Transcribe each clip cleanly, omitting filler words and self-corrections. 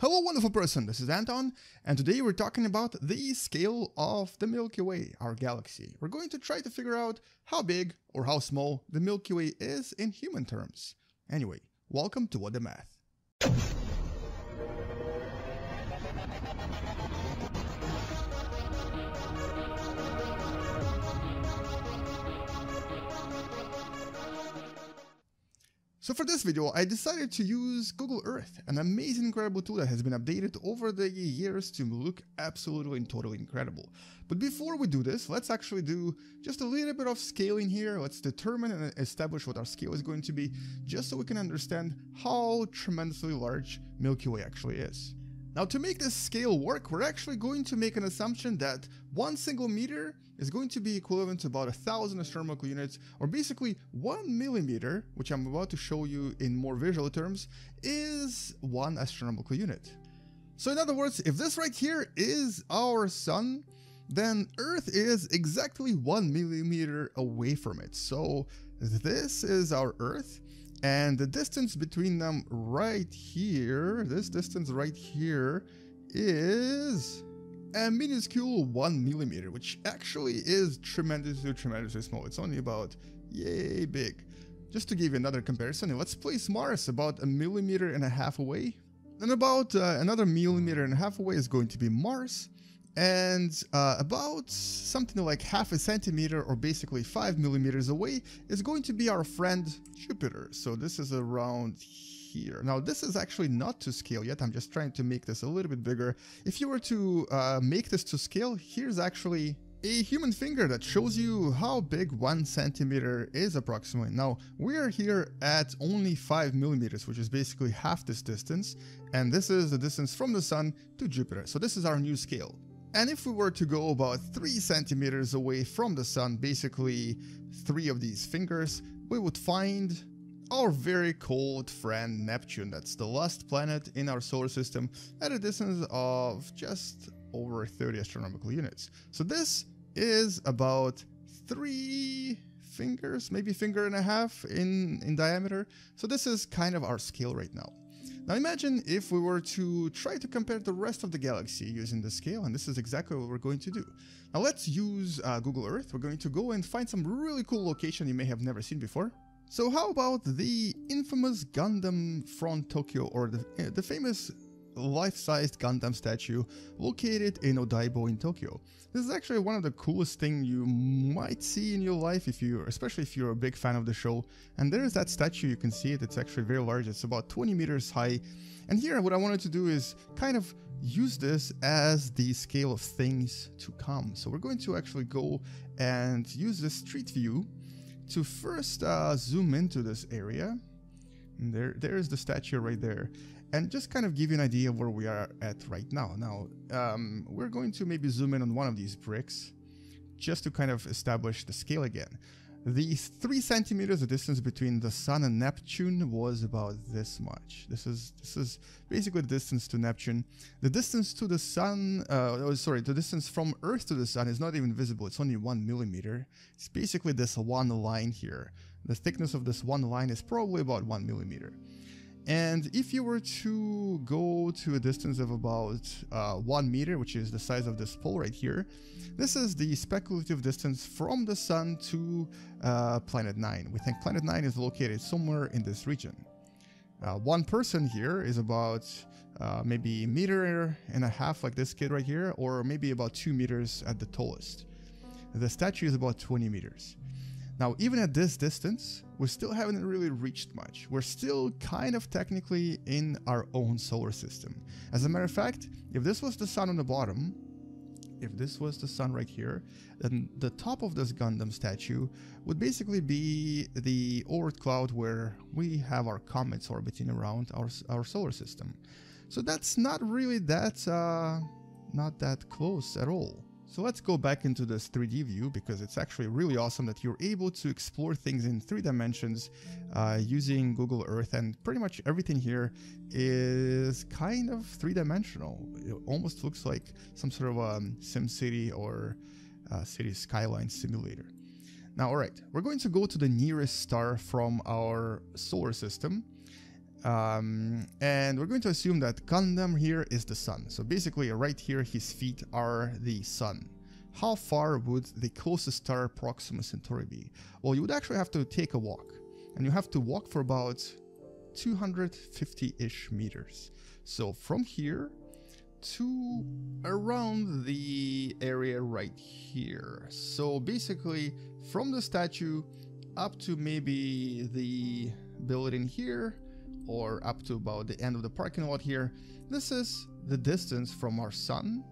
Hello wonderful person, this is Anton, and today we're talking about the scale of the Milky Way, our galaxy. We're going to try to figure out how big or how small the Milky Way is in human terms. Anyway, welcome to What the Math. So for this video, I decided to use Google Earth, an amazing, incredible tool that has been updated over the years to look absolutely and totally incredible. But before we do this, let's actually do just a little bit of scaling here. Let's determine and establish what our scale is going to be, just so we can understand how tremendously large Milky Way actually is. Now, to make this scale work, we're actually going to make an assumption that 1 single meter is going to be equivalent to about 1,000 astronomical units, or basically 1 millimeter, which I'm about to show you in more visual terms, is 1 astronomical unit. So in other words, if this right here is our sun, then Earth is exactly 1 millimeter away from it. So this is our Earth. And the distance between them right here, this distance right here, is a minuscule 1 millimeter, which actually is tremendously small. It's only about yay big. Just to give you another comparison, let's place Mars about 1.5 millimeters away. And about another 1.5 millimeters away is going to be Mars. And about something like 0.5 centimeter, or basically 5 millimeters away, is going to be our friend Jupiter. So this is around here. Now, this is actually not to scale yet. I'm just trying to make this a little bit bigger. If you were to make this to scale, here's actually a human finger that shows you how big 1 centimeter is approximately. Now, we're here at only 5 millimeters, which is basically half this distance. And this is the distance from the sun to Jupiter. So this is our new scale. And if we were to go about 3 centimeters away from the sun, basically 3 of these fingers, we would find our very cold friend Neptune. That's the last planet in our solar system, at a distance of just over 30 astronomical units. So this is about 3 fingers, maybe 1.5 fingers in diameter. So this is kind of our scale right now. Now imagine if we were to try to compare the rest of the galaxy using the scale, and this is exactly what we're going to do. Now let's use Google Earth. We're going to go and find some really cool location you may have never seen before. So how about the infamous Gundam from Tokyo, or the famous life-sized Gundam statue located in Odaibo in Tokyo. This is actually one of the coolest things you might see in your life, especially if you're a big fan of the show. And there is that statue, you can see it, it's actually very large, it's about 20 meters high. And here what I wanted to do is kind of use this as the scale of things to come. So we're going to actually go and use the street view to first zoom into this area. And there is the statue right there. And just kind of give you an idea of where we are at right now. Now, we're going to maybe zoom in on one of these bricks just to kind of establish the scale again. The 3 centimeters, the distance between the sun and Neptune, was about this much. This is basically the distance to Neptune. The distance to the sun, the distance from Earth to the sun is not even visible. It's only 1 millimeter. It's basically this one line here. The thickness of this one line is probably about 1 millimeter. And if you were to go to a distance of about 1 meter, which is the size of this pole right here, this is the speculative distance from the sun to Planet Nine. We think Planet Nine is located somewhere in this region. One person here is about maybe 1.5 meters, like this kid right here, or maybe about 2 meters at the tallest. The statue is about 20 meters. Now, even at this distance, we still haven't really reached much. We're still kind of technically in our own solar system. As a matter of fact, if this was the sun on the bottom, if this was the sun right here, then the top of this Gundam statue would basically be the Oort cloud where we have our comets orbiting around our solar system. So that's not really that close at all. So let's go back into this 3D view, because it's actually really awesome that you're able to explore things in 3 dimensions using Google Earth, and pretty much everything here is kind of 3D. It almost looks like some sort of SimCity or city skyline simulator. Now, all right, we're going to go to the nearest star from our solar system. And we're going to assume that Gundam here is the sun. So basically right here his feet are the sun. How far would the closest star Proxima Centauri be? Well, you would actually have to take a walk, and you have to walk for about 250-ish meters. So from here to around the area right here. So basically from the statue up to maybe the building here, or up to about the end of the parking lot here, this is the distance from our sun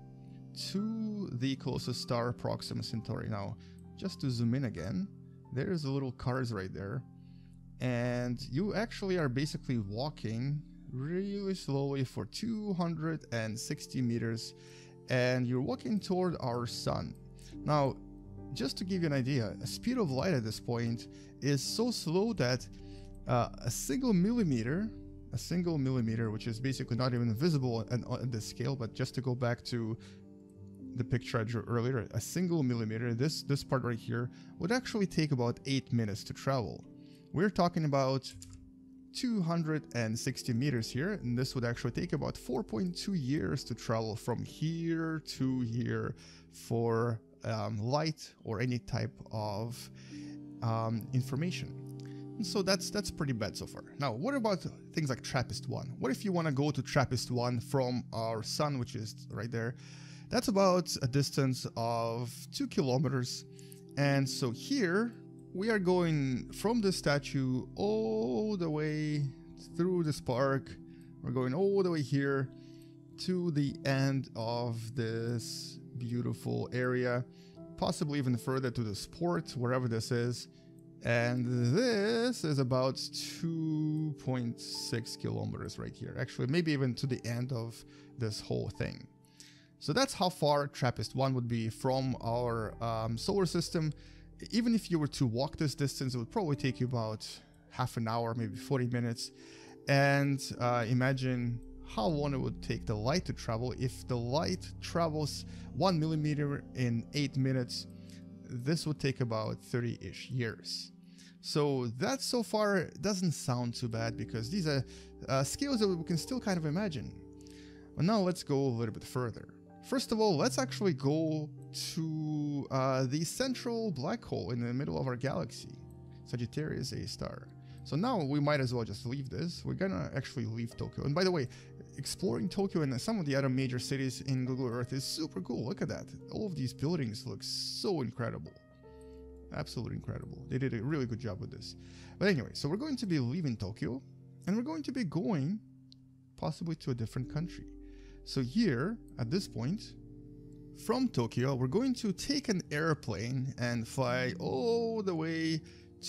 to the closest star Proxima Centauri. Now, just to zoom in again, there's the little cars right there, and you actually are basically walking really slowly for 260 meters, and you're walking toward our sun. Now, just to give you an idea, the speed of light at this point is so slow that a single millimeter, which is basically not even visible at this scale, but just to go back to the picture I drew earlier, a single millimeter, this part right here, would actually take about 8 minutes to travel. We're talking about 260 meters here, and this would actually take about 4.2 years to travel from here to here for light or any type of information. And so that's pretty bad so far. Now, what about things like TRAPPIST-1? What if you want to go to TRAPPIST-1 from our sun, which is right there? That's about a distance of 2 kilometers. And so here we are going from the statue all the way through this park. We're going all the way here to the end of this beautiful area, possibly even further to this port, wherever this is. And this is about 2.6 kilometers right here. Actually, maybe even to the end of this whole thing. So that's how far TRAPPIST-1 would be from our solar system. Even if you were to walk this distance, it would probably take you about half an hour, maybe 40 minutes. And imagine how long it would take the light to travel. If the light travels 1 millimeter in 8 minutes, this would take about 30-ish years. So that so far doesn't sound too bad, because these are scales that we can still kind of imagine. But now let's go a little bit further. First of all, let's actually go to the central black hole in the middle of our galaxy, Sagittarius A star. So now we might as well just leave this. We're gonna actually leave Tokyo. And by the way, exploring Tokyo and some of the other major cities in Google Earth is super cool. Look at that. All of these buildings look so incredible. Absolutely incredible. They did a really good job with this. But anyway, so we're going to be leaving Tokyo, and we're going to be going possibly to a different country. So here, at this point, from Tokyo, we're going to take an airplane and fly all the way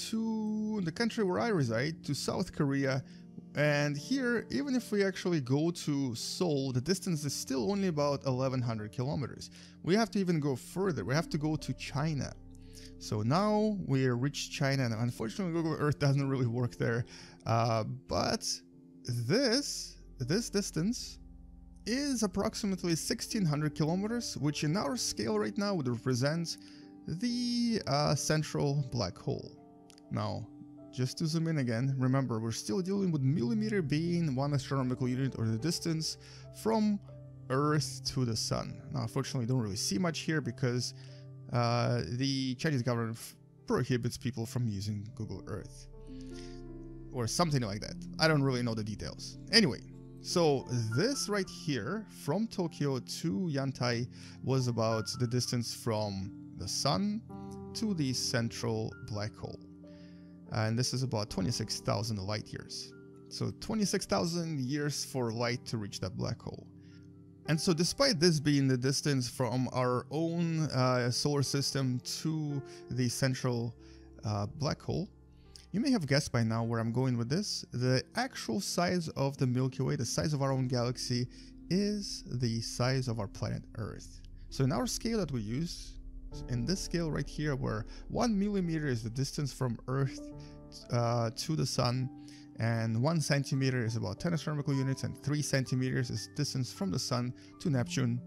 to the country where I reside, to South Korea. And here, even if we actually go to Seoul, the distance is still only about 1100 kilometers. We have to even go further. We have to go to China. So now we reached China, and unfortunately Google Earth doesn't really work there. But this distance is approximately 1600 kilometers, which in our scale right now would represent the central black hole. Now, just to zoom in again, remember, we're still dealing with millimeter being one astronomical unit, or the distance from Earth to the sun. Now, unfortunately, don't really see much here because the Chinese government prohibits people from using Google Earth or something like that. I don't really know the details. Anyway, so this right here from Tokyo to Yantai was about the distance from the sun to the central black hole. And this is about 26,000 light years. So 26,000 years for light to reach that black hole. And so despite this being the distance from our own solar system to the central black hole, you may have guessed by now where I'm going with this. The actual size of the Milky Way, the size of our own galaxy, is the size of our planet Earth. So in our scale that we use, in this scale right here, where 1 millimeter is the distance from Earth to the sun, and 1 centimeter is about 10 astronomical units, and 3 centimeters is distance from the sun to Neptune.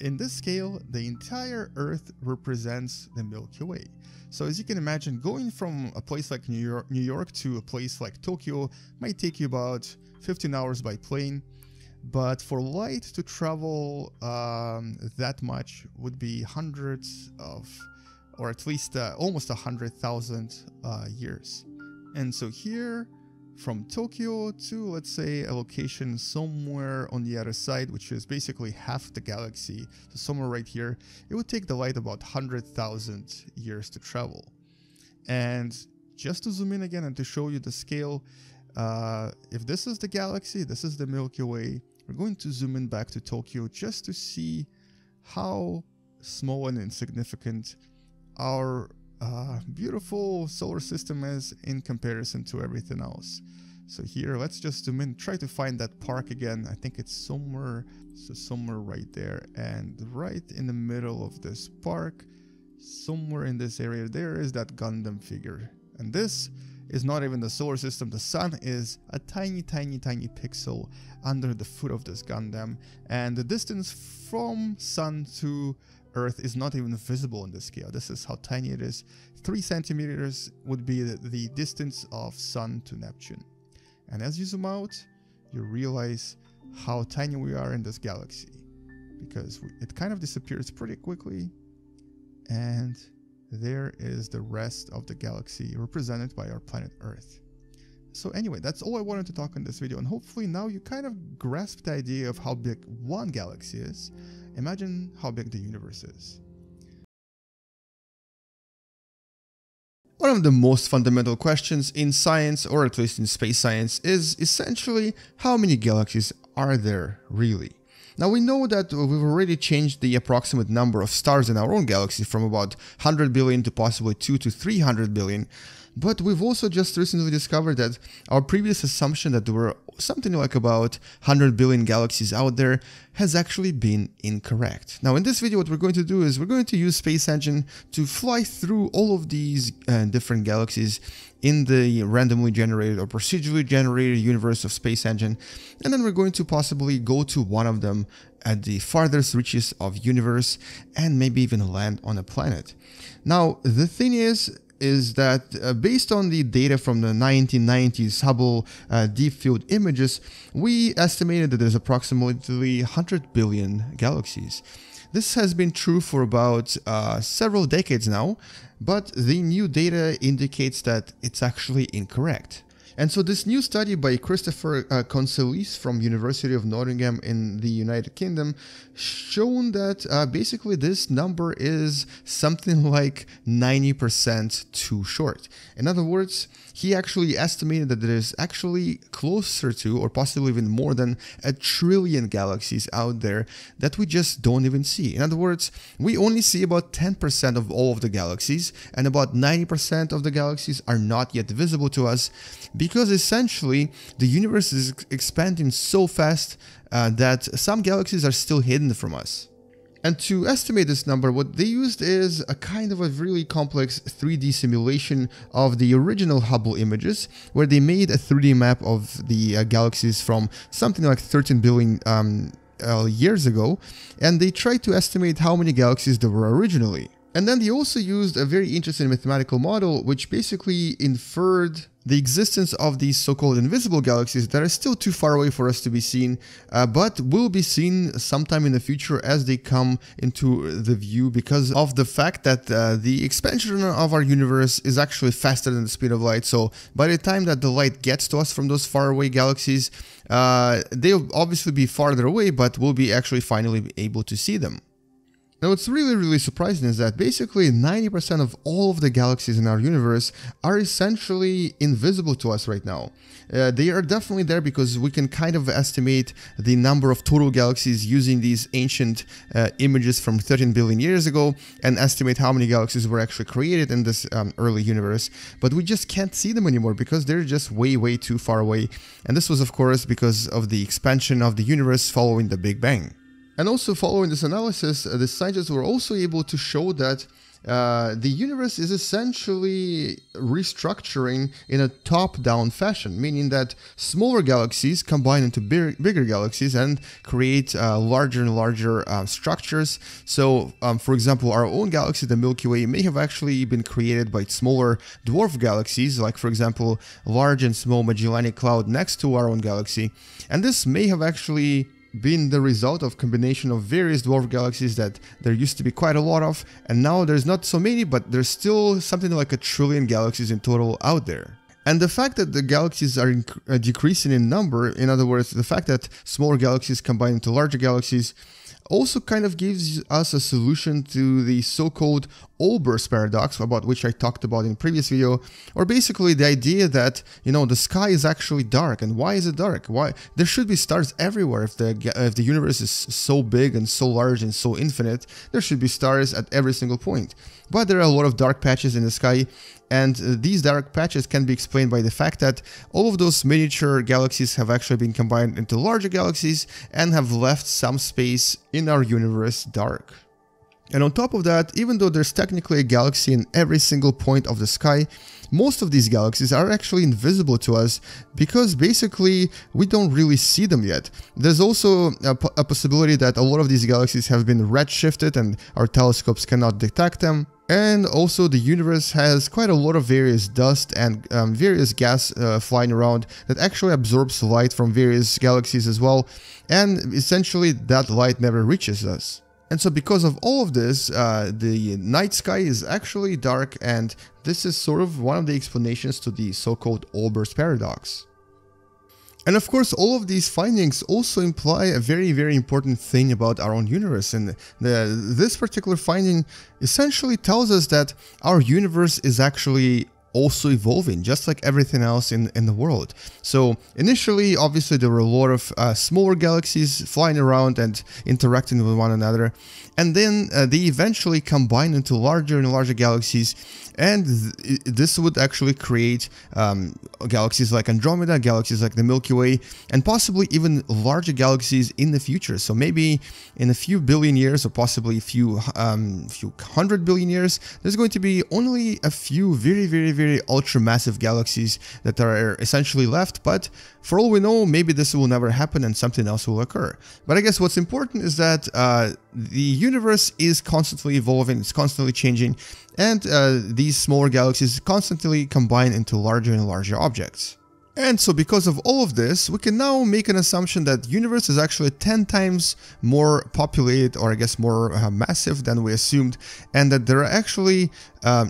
In this scale, the entire Earth represents the Milky Way. So as you can imagine, going from a place like New York to a place like Tokyo might take you about 15 hours by plane, but for light to travel that much would be hundreds of, or at least almost 100,000 years. And so here, from Tokyo to, let's say, a location somewhere on the other side, which is basically half the galaxy, so somewhere right here, it would take the light about 100,000 years to travel. And just to zoom in again and to show you the scale, if this is the galaxy, this is the Milky Way, we're going to zoom in back to Tokyo just to see how small and insignificant our beautiful solar system is in comparison to everything else. So here, let's just zoom in, try to find that park again. I think it's somewhere, so somewhere right there, and right in the middle of this park, somewhere in this area, there is that Gundam figure. And this is not even the solar system. The sun is a tiny, tiny, tiny pixel under the foot of this Gundam, and the distance from sun to Earth is not even visible on this scale. This is how tiny it is. 3 centimeters would be the distance of Sun to Neptune. And as you zoom out, you realize how tiny we are in this galaxy, because it kind of disappears pretty quickly. And there is the rest of the galaxy represented by our planet Earth. So anyway, that's all I wanted to talk on this video, and hopefully now you kind of grasp the idea of how big one galaxy is. Imagine how big the universe is. One of the most fundamental questions in science, or at least in space science, is essentially how many galaxies are there really? Now, we know that we've already changed the approximate number of stars in our own galaxy from about 100 billion to possibly 200 to 300 billion. But we've also just recently discovered that our previous assumption that there were something like about 100 billion galaxies out there has actually been incorrect. Now, in this video, what we're going to do is we're going to use Space Engine to fly through all of these different galaxies in the randomly generated or procedurally generated universe of Space Engine, and then we're going to possibly go to one of them at the farthest reaches of universe and maybe even land on a planet. Now, the thing is that based on the data from the 1990s Hubble deep field images, we estimated that there's approximately 100 billion galaxies. This has been true for about several decades now, but the new data indicates that it's actually incorrect. And so this new study by Christopher Consalese from University of Nottingham in the United Kingdom shown that basically this number is something like 90% too short. In other words, he actually estimated that there is actually closer to, or possibly even more than, 1 trillion galaxies out there that we just don't even see. In other words, we only see about 10% of all of the galaxies, and about 90% of the galaxies are not yet visible to us, because essentially the universe is expanding so fast that some galaxies are still hidden from us. And to estimate this number, what they used is a kind of a really complex 3D simulation of the original Hubble images, where they made a 3D map of the galaxies from something like 13 billion years ago, and they tried to estimate how many galaxies there were originally. And then they also used a very interesting mathematical model, which basically inferred the existence of these so-called invisible galaxies that are still too far away for us to be seen, but will be seen sometime in the future as they come into the view, because of the fact that the expansion of our universe is actually faster than the speed of light. So by the time that the light gets to us from those faraway galaxies, they'll obviously be farther away, but we'll be actually finally able to see them. Now, what's really, really surprising is that basically 90% of all of the galaxies in our universe are essentially invisible to us right now. They are definitely there because we can kind of estimate the number of total galaxies using these ancient images from 13 billion years ago, and estimate how many galaxies were actually created in this early universe. But we just can't see them anymore because they're just way, way too far away. And this was, of course, because of the expansion of the universe following the Big Bang. And also, following this analysis, the scientists were also able to show that the universe is essentially restructuring in a top-down fashion, meaning that smaller galaxies combine into bigger galaxies and create larger and larger structures. So, for example, our own galaxy, the Milky Way, may have actually been created by smaller dwarf galaxies, like, for example, Large and Small Magellanic Cloud next to our own galaxy, and this may have actually been the result of combination of various dwarf galaxies that there used to be quite a lot of, and now there's not so many, but there's still something like 1 trillion galaxies in total out there. And the fact that the galaxies are decreasing in number, in other words, the fact that smaller galaxies combine into larger galaxies, also kind of gives us a solution to the so-called Olbers' paradox, about which I talked about in previous video, or basically the idea that, you know, the sky is actually dark. And why is it dark? Why there should be stars everywhere if the universe is so big and so large and so infinite. There should be stars at every single point, but there are a lot of dark patches in the sky, and these dark patches can be explained by the fact that all of those miniature galaxies have actually been combined into larger galaxies and have left some space in our universe dark. And on top of that, even though there's technically a galaxy in every single point of the sky, most of these galaxies are actually invisible to us because basically we don't really see them yet. There's also a possibility that a lot of these galaxies have been redshifted and our telescopes cannot detect them. And also the universe has quite a lot of various dust and various gas flying around that actually absorbs light from various galaxies as well, and essentially that light never reaches us. And so because of all of this, the night sky is actually dark, and this is sort of one of the explanations to the so-called Olbers paradox. And of course, all of these findings also imply a very, very important thing about our own universe, and this particular finding essentially tells us that our universe is actually also evolving, just like everything else in the world. So initially, obviously, there were a lot of smaller galaxies flying around and interacting with one another, and then they eventually combine into larger and larger galaxies, and this would actually create galaxies like Andromeda, galaxies like the Milky Way, and possibly even larger galaxies in the future. So maybe in a few billion years, or possibly a few 100 billion years, there's going to be only a few very, very, very ultra-massive galaxies that are essentially left, but for all we know, maybe this will never happen and something else will occur. But I guess what's important is that the universe is constantly evolving, it's constantly changing, and these smaller galaxies constantly combine into larger and larger objects. And so because of all of this, we can now make an assumption that the universe is actually 10 times more populated, or I guess more massive than we assumed, and that there are actually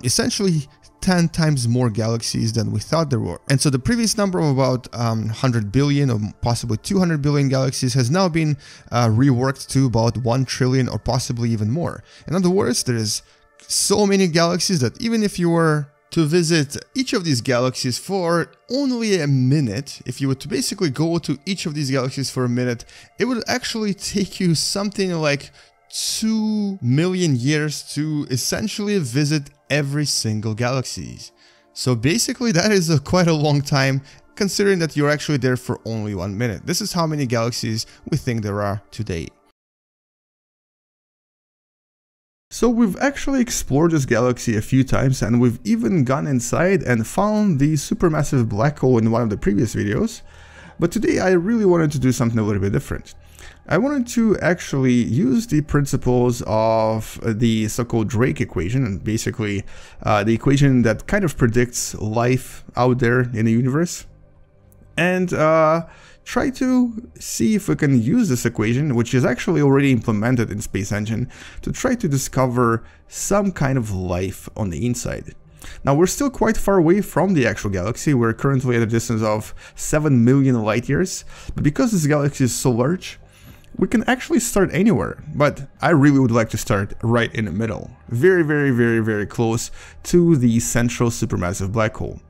essentially 10 times more galaxies than we thought there were. And so the previous number of about 100 billion or possibly 200 billion galaxies has now been reworked to about 1 trillion or possibly even more. In other words, there is so many galaxies that even if you were to visit each of these galaxies for only a minute, if you were to basically go to each of these galaxies for a minute, it would actually take you something like 2 million years to essentially visit every single galaxy. So basically that is quite a long time, considering that you're actually there for only 1 minute. This is how many galaxies we think there are today. So we've actually explored this galaxy a few times, and we've even gone inside and found the supermassive black hole in one of the previous videos. But today I really wanted to do something a little bit different. I wanted to actually use the principles of the so-called Drake equation, and basically the equation that kind of predicts life out there in the universe, and try to see if we can use this equation, which is actually already implemented in Space Engine, to try to discover some kind of life on the inside. Now, we're still quite far away from the actual galaxy. We're currently at a distance of 7 million light years, but because this galaxy is so large, we can actually start anywhere, but I really would like to start right in the middle, very, very, very, very close to the central supermassive black hole.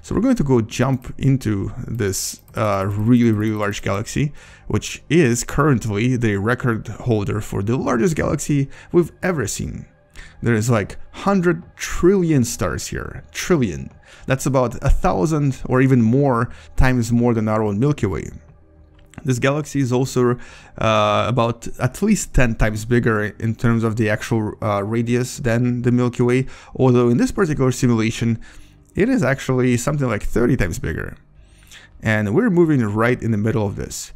So we're going to go jump into this really, really large galaxy, which is currently the record holder for the largest galaxy we've ever seen. There is like 100 trillion stars here, trillion. That's about 1,000 or even more times more than our own Milky Way. This galaxy is also about at least 10 times bigger in terms of the actual radius than the Milky Way, although in this particular simulation it is actually something like 30 times bigger. And we're moving right in the middle of this.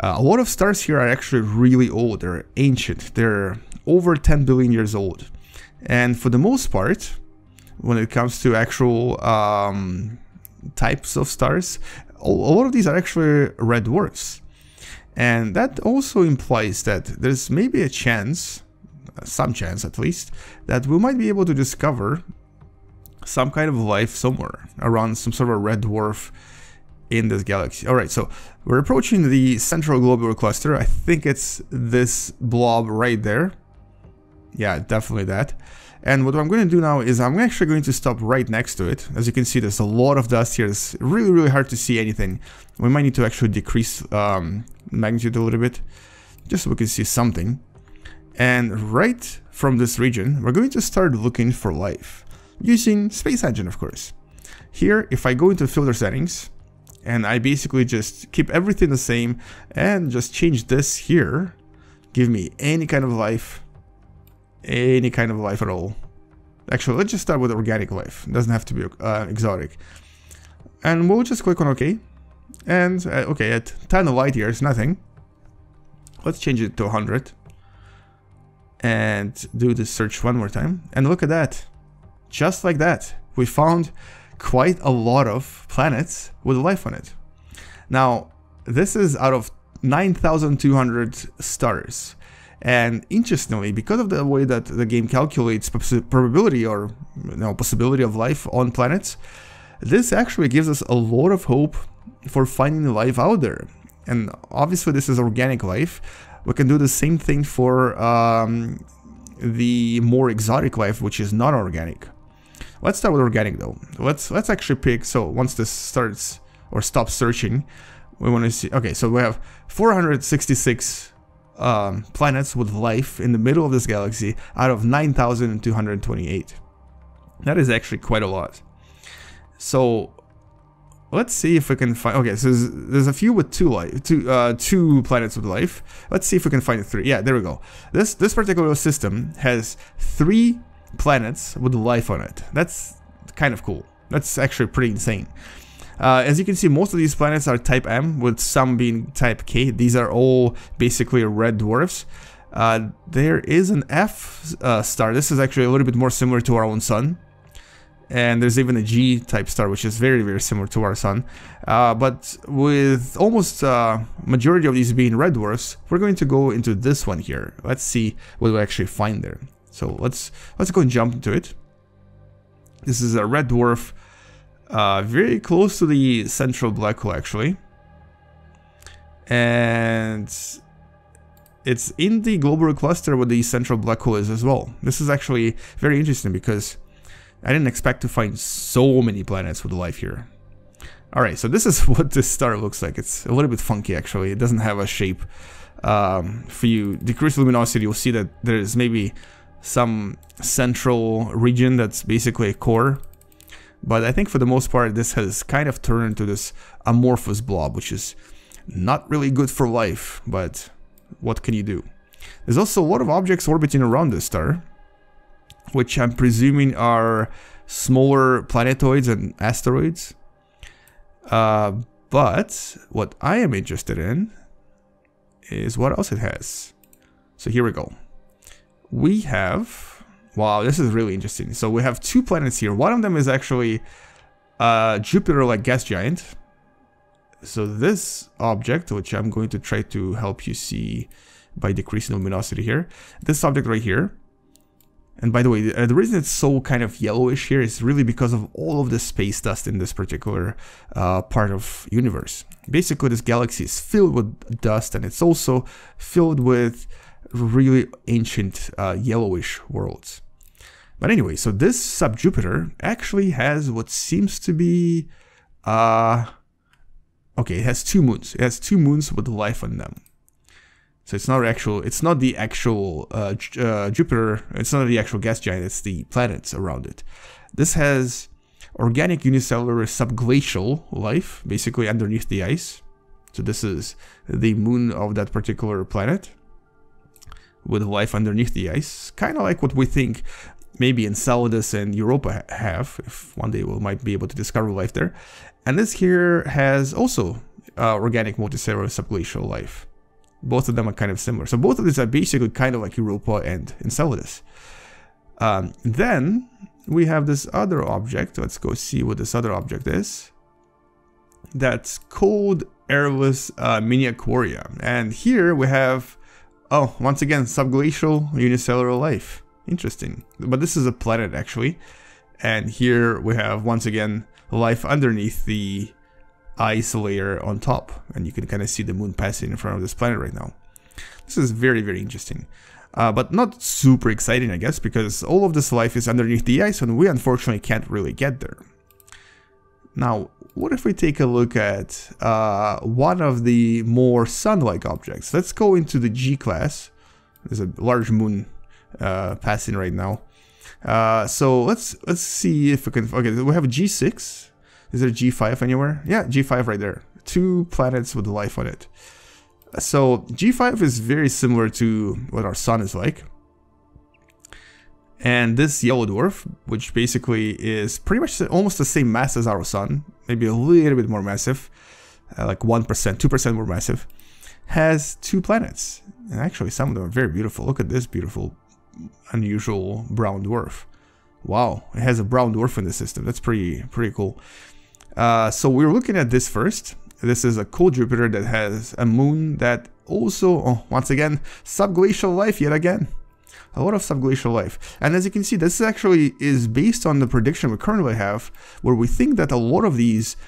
A lot of stars here are actually really old, they're ancient, they're over 10 billion years old. And for the most part, when it comes to actual types of stars, a lot of these are actually red dwarfs. And that also implies that there's maybe a chance, some chance at least, that we might be able to discover some kind of life somewhere around some sort of red dwarf in this galaxy. Alright, so we're approaching the central globular cluster. I think it's this blob right there. Yeah, definitely that. And what I'm going to do now is I'm actually going to stop right next to it. As you can see, there's a lot of dust here. It's really, really hard to see anything. We might need to actually decrease magnitude a little bit, just so we can see something. And right from this region, we're going to start looking for life, using Space Engine, of course. Here, if I go into filter settings, and I basically just keep everything the same, and just change this here, give me any kind of life, any kind of life at all. Actually, let's just start with organic life. It doesn't have to be exotic. And we'll just click on OK. And OK, at 10 light years, nothing. Let's change it to 100. And do the search one more time. And look at that. Just like that, we found quite a lot of planets with life on it. Now, this is out of 9,200 stars. And interestingly, because of the way that the game calculates probability or possibility of life on planets, this actually gives us a lot of hope for finding life out there. And obviously this is organic life. We can do the same thing for the more exotic life, which is not organic. Let's start with organic though. Let's actually pick, so once this starts or stops searching, we want to see, okay, so we have 466 planets with life in the middle of this galaxy out of 9,228. That is actually quite a lot. So let's see if we can find, okay, so there's a few with two planets with life. Let's see if we can find three. Yeah, there we go. This particular system has 3 planets with life on it. That's kind of cool. That's actually pretty insane. As you can see, most of these planets are type M, with some being type K. These are all basically red dwarfs. There is an F star. This is actually a little bit more similar to our own sun. And there's even a G type star, which is very, very similar to our sun. But with almost majority of these being red dwarfs, we're going to go into this one here. Let's see what we actually find there. So let's go and jump into it. This is a red dwarf. Very close to the central black hole, actually. And it's in the globular cluster where the central black hole is as well. This is actually very interesting because I didn't expect to find so many planets with life here. Alright, so this is what this star looks like. It's a little bit funky, actually. It doesn't have a shape. If you decrease luminosity, you'll see that there's maybe some central region that's basically a core. But I think for the most part, this has kind of turned into this amorphous blob, which is not really good for life, but what can you do? There's also a lot of objects orbiting around this star, which I'm presuming are smaller planetoids and asteroids. But what I am interested in is what else it has. So here we go. We have... wow, this is really interesting. So we have 2 planets here. One of them is actually Jupiter-like gas giant. So this object, which I'm going to try to help you see by decreasing luminosity here. This object right here. And by the way, the reason it's so kind of yellowish here is really because of all of the space dust in this particular part of universe. Basically, this galaxy is filled with dust, and it's also filled with really ancient yellowish worlds. But anyway, so this sub-Jupiter actually has what seems to be... okay, it has 2 moons. It has 2 moons with life on them. So it's not actual. It's not the actual Jupiter. It's not the actual gas giant. It's the planets around it. This has organic unicellular subglacial life, basically underneath the ice. So this is the moon of that particular planet with life underneath the ice, kind of like what we think maybe Enceladus and Europa have, if one day we might be able to discover life there. And this here has also organic multicellular subglacial life. Both of them are kind of similar. So both of these are basically kind of like Europa and Enceladus. Then we have this other object. Let's go see what this other object is. That's cold, airless mini Aquaria. And here we have, oh, once again, subglacial unicellular life. Interesting. But this is a planet, actually. And here we have, once again, life underneath the ice layer on top. And you can kind of see the moon passing in front of this planet right now. This is very, very interesting. But not super exciting, I guess, because all of this life is underneath the ice and we unfortunately can't really get there. Now, what if we take a look at one of the more sun-like objects? Let's go into the G class. There's a large moon passing right now. So let's see if we can. Okay, we have a G6. Is there a G5 anywhere? Yeah, G5 right there. Two planets with life on it. So G5 is very similar to what our sun is like. And this yellow dwarf, which basically is pretty much almost the same mass as our sun, maybe a little bit more massive, like 1%, 2% more massive, has two planets. And actually, some of them are very beautiful. Look at this beautiful, unusual brown dwarf. Wow, it has a brown dwarf in the system. That's pretty cool. So we're looking at this first. This is a cold Jupiter that has a moon that also, oh, once again, subglacial life yet again. A lot of subglacial life. And as you can see, this actually is based on the prediction we currently have, where we think that a lot of these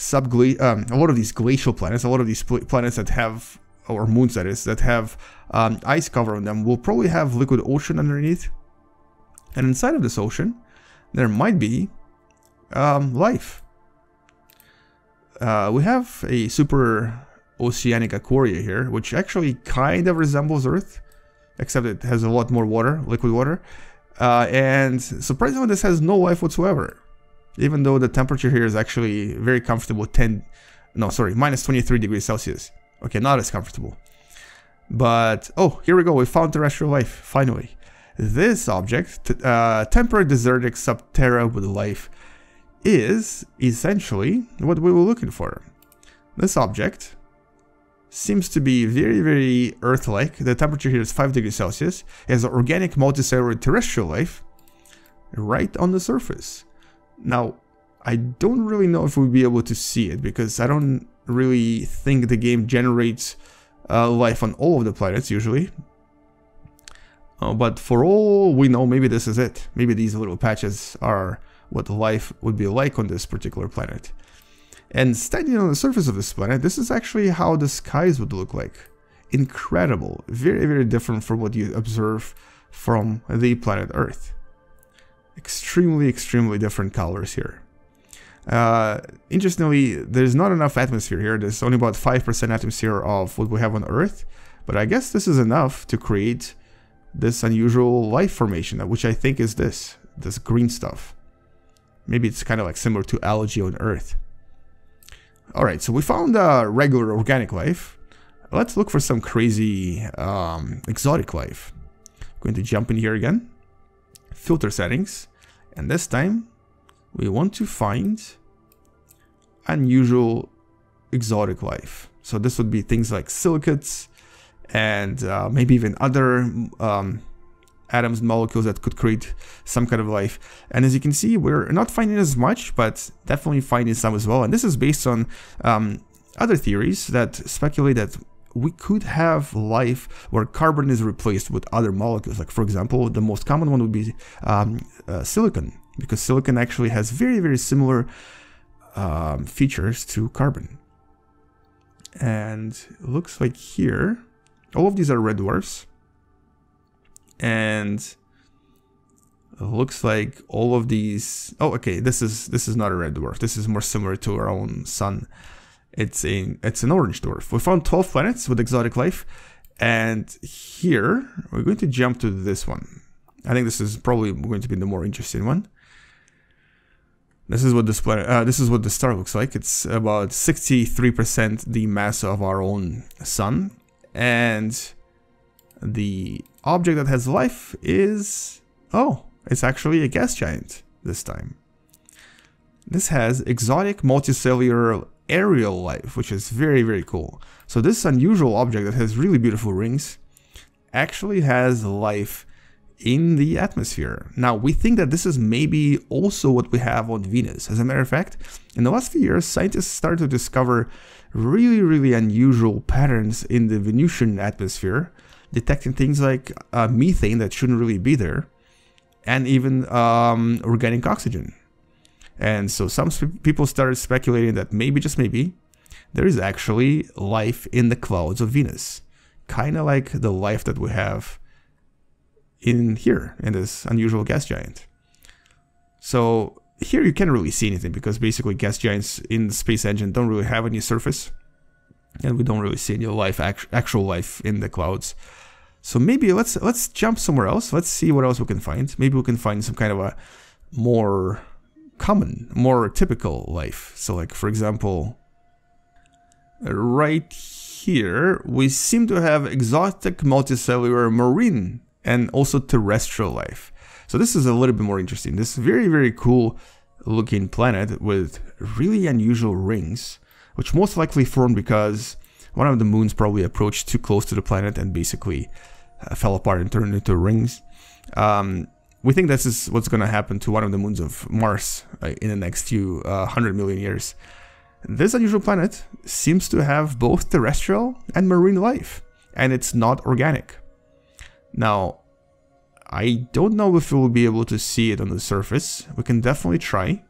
glacial planets, a lot of these planets that have, or moons that is, that have ice cover on them, will probably have liquid ocean underneath. And inside of this ocean, there might be life. We have a super oceanic Aquaria here, which actually kind of resembles Earth, except it has a lot more water, liquid water. And surprisingly, this has no life whatsoever, even though the temperature here is actually very comfortable, minus 23 degrees Celsius. Okay, not as comfortable. But, oh, here we go, we found terrestrial life, finally. This object, temperate desertic subterra with life, is essentially what we were looking for. This object seems to be very, very Earth-like. The temperature here is 5 degrees Celsius. It has organic multicellular terrestrial life right on the surface. Now, I don't really know if we'll be able to see it because I don't really think the game generates life on all of the planets usually. But for all we know, maybe this is it. Maybe these little patches are what life would be like on this particular planet. And standing on the surface of this planet, this is actually how the skies would look like. Incredible. Very, very different from what you observe from the planet Earth. Extremely, extremely different colors here. Interestingly, there's not enough atmosphere here. There's only about 5% atmosphere of what we have on Earth. But I guess this is enough to create this unusual life formation, which I think is this green stuff. Maybe it's kind of like similar to algae on Earth. Alright, so we found regular organic life. Let's look for some crazy exotic life. I'm going to jump in here again. Filter settings. And this time, we want to find unusual exotic life. So this would be things like silicates and maybe even other atoms and molecules that could create some kind of life. And as you can see, we're not finding as much, but definitely finding some as well. And this is based on other theories that speculate that we could have life where carbon is replaced with other molecules. Like, for example, the most common one would be silicon, because silicon actually has very, very similar features to carbon. And it looks like here, all of these are red dwarfs. And it looks like all of these, oh, okay, this is not a red dwarf. This is more similar to our own sun. It's an orange dwarf. We found 12 planets with exotic life, and here we're going to jump to this one. I think this is probably going to be the more interesting one. This is what the star looks like. It's about 63% the mass of our own sun, and the object that has life is, oh, it's actually a gas giant this time. This has exotic multicellular aerial life, which is very, very cool. So this unusual object that has really beautiful rings actually has life in the atmosphere. Now, we think that this is maybe also what we have on Venus. As a matter of fact, in the last few years, scientists started to discover really, really unusual patterns in the Venusian atmosphere, detecting things like methane that shouldn't really be there, and even organic oxygen. And so some people started speculating that maybe, just maybe, there is actually life in the clouds of Venus, kind of like the life that we have in here, in this unusual gas giant. So here you can't really see anything, because basically gas giants in the Space Engine don't really have any surface, and we don't really see any life, actual life in the clouds. So maybe let's jump somewhere else. Let's see what else we can find. Maybe we can find some kind of a more common, more typical life. So, like, for example, right here we seem to have exotic multicellular marine and also terrestrial life. So this is a little bit more interesting. This very, very cool looking planet with really unusual rings, which most likely formed because one of the moons probably approached too close to the planet and basically fell apart and turned into rings. We think this is what's going to happen to one of the moons of Mars in the next few 100 million years. This unusual planet seems to have both terrestrial and marine life, and it's not organic. Now, I don't know if we'll be able to see it on the surface. We can definitely try.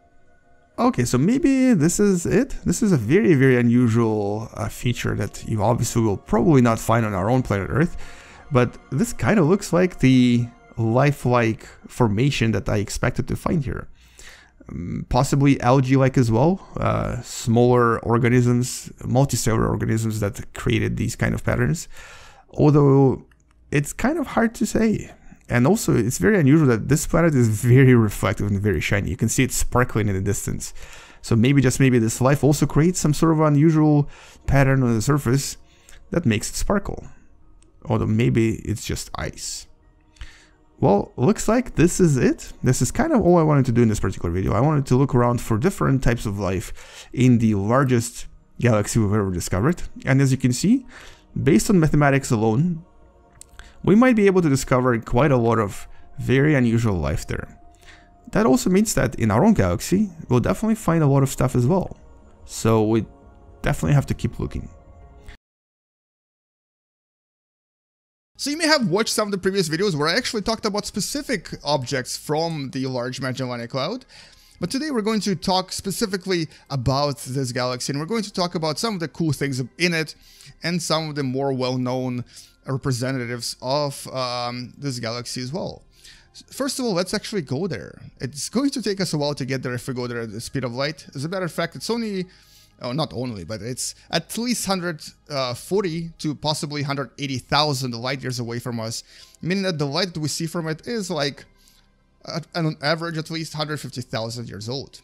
Okay, so maybe this is it. This is a very, very unusual feature that you obviously will probably not find on our own planet Earth, but this kind of looks like the lifelike formation that I expected to find here. Possibly algae-like as well, smaller organisms, multicellular organisms that created these kind of patterns, although it's kind of hard to say. And also, it's very unusual that this planet is very reflective and very shiny. You can see it sparkling in the distance. So maybe, just maybe, this life also creates some sort of unusual pattern on the surface that makes it sparkle. Although maybe it's just ice. Well, looks like this is it. This is kind of all I wanted to do in this particular video. I wanted to look around for different types of life in the largest galaxy we've ever discovered. And as you can see, based on mathematics alone, we might be able to discover quite a lot of very unusual life there. That also means that in our own galaxy, we'll definitely find a lot of stuff as well. So we definitely have to keep looking. So you may have watched some of the previous videos where I actually talked about specific objects from the Large Magellanic Cloud, but today we're going to talk specifically about this galaxy, and we're going to talk about some of the cool things in it and some of the more well-known representatives of this galaxy as well. First of all, let's actually go there. It's going to take us a while to get there if we go there at the speed of light. As a matter of fact, it's only... oh, not only, but it's at least 140 to possibly 180,000 light years away from us, meaning that the light that we see from it is, like, on average, at least 150,000 years old.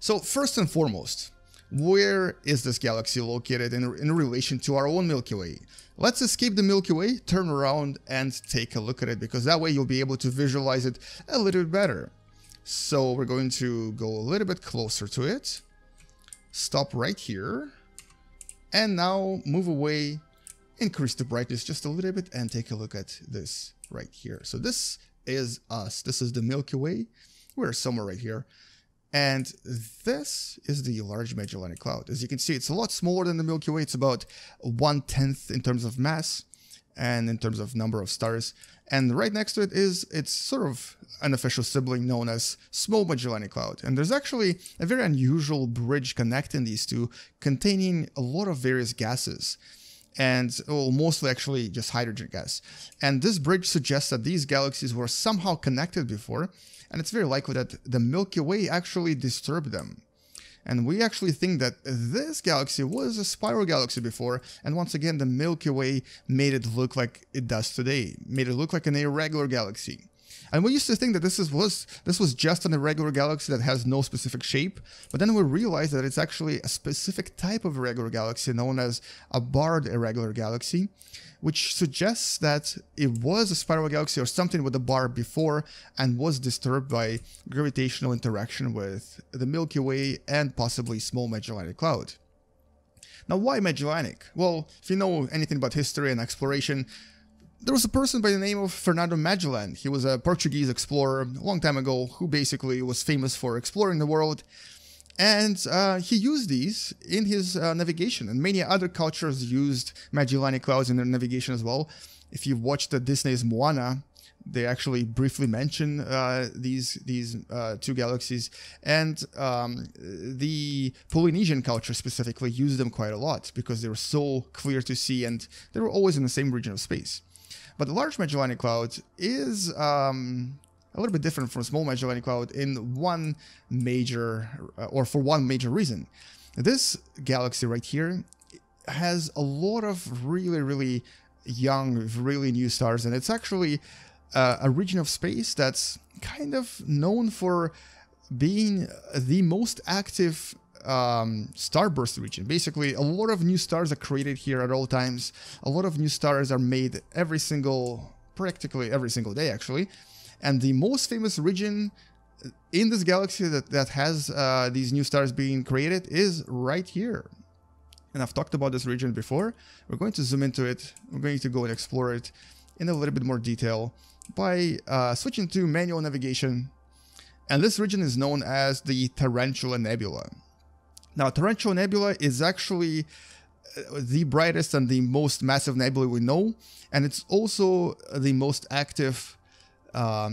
So first and foremost, where is this galaxy located in relation to our own Milky Way? Let's escape the Milky Way, turn around, and take a look at it, because that way you'll be able to visualize it a little bit better. So we're going to go a little bit closer to it. Stop right here, and now move away, increase the brightness just a little bit, and take a look at this right here. So this is us. This is the Milky Way. We're somewhere right here. And this is the Large Magellanic Cloud. As you can see, it's a lot smaller than the Milky Way. It's about 1/10 in terms of mass and in terms of number of stars. And right next to it is its sort of unofficial sibling known as Small Magellanic Cloud. And there's actually a very unusual bridge connecting these two, containing a lot of various gases, and mostly actually just hydrogen gas. And this bridge suggests that these galaxies were somehow connected before, and it's very likely that the Milky Way actually disturbed them. And we actually think that this galaxy was a spiral galaxy before, and once again the Milky Way made it look like it does today, made it look like an irregular galaxy. And we used to think that this was just an irregular galaxy that has no specific shape, but then we realized that it's actually a specific type of irregular galaxy known as a barred irregular galaxy, which suggests that it was a spiral galaxy or something with a bar before and was disturbed by gravitational interaction with the Milky Way and possibly Small Magellanic Cloud. Now, why Magellanic? Well, if you know anything about history and exploration, there was a person by the name of Fernando Magellan. He was a Portuguese explorer a long time ago who basically was famous for exploring the world. And he used these in his navigation, and many other cultures used Magellanic Clouds in their navigation as well. If you've watched Disney's Moana, they actually briefly mention these two galaxies, and the Polynesian culture specifically used them quite a lot because they were so clear to see and they were always in the same region of space. But the Large Magellanic Cloud is a little bit different from Small Magellanic Cloud in one major, or for one major reason. This galaxy right here has a lot of really young, really new stars, and it's actually a region of space that's kind of known for being the most active starburst region. Basically, a lot of new stars are created here at all times. A lot of new stars are made practically every single day, actually. And the most famous region in this galaxy that has these new stars being created is right here. And I've talked about this region before. We're going to zoom into it. We're going to go and explore it in a little bit more detail by switching to manual navigation. And this region is known as the Tarantula Nebula. Now, Tarantula Nebula is actually the brightest and the most massive nebula we know. And it's also the most active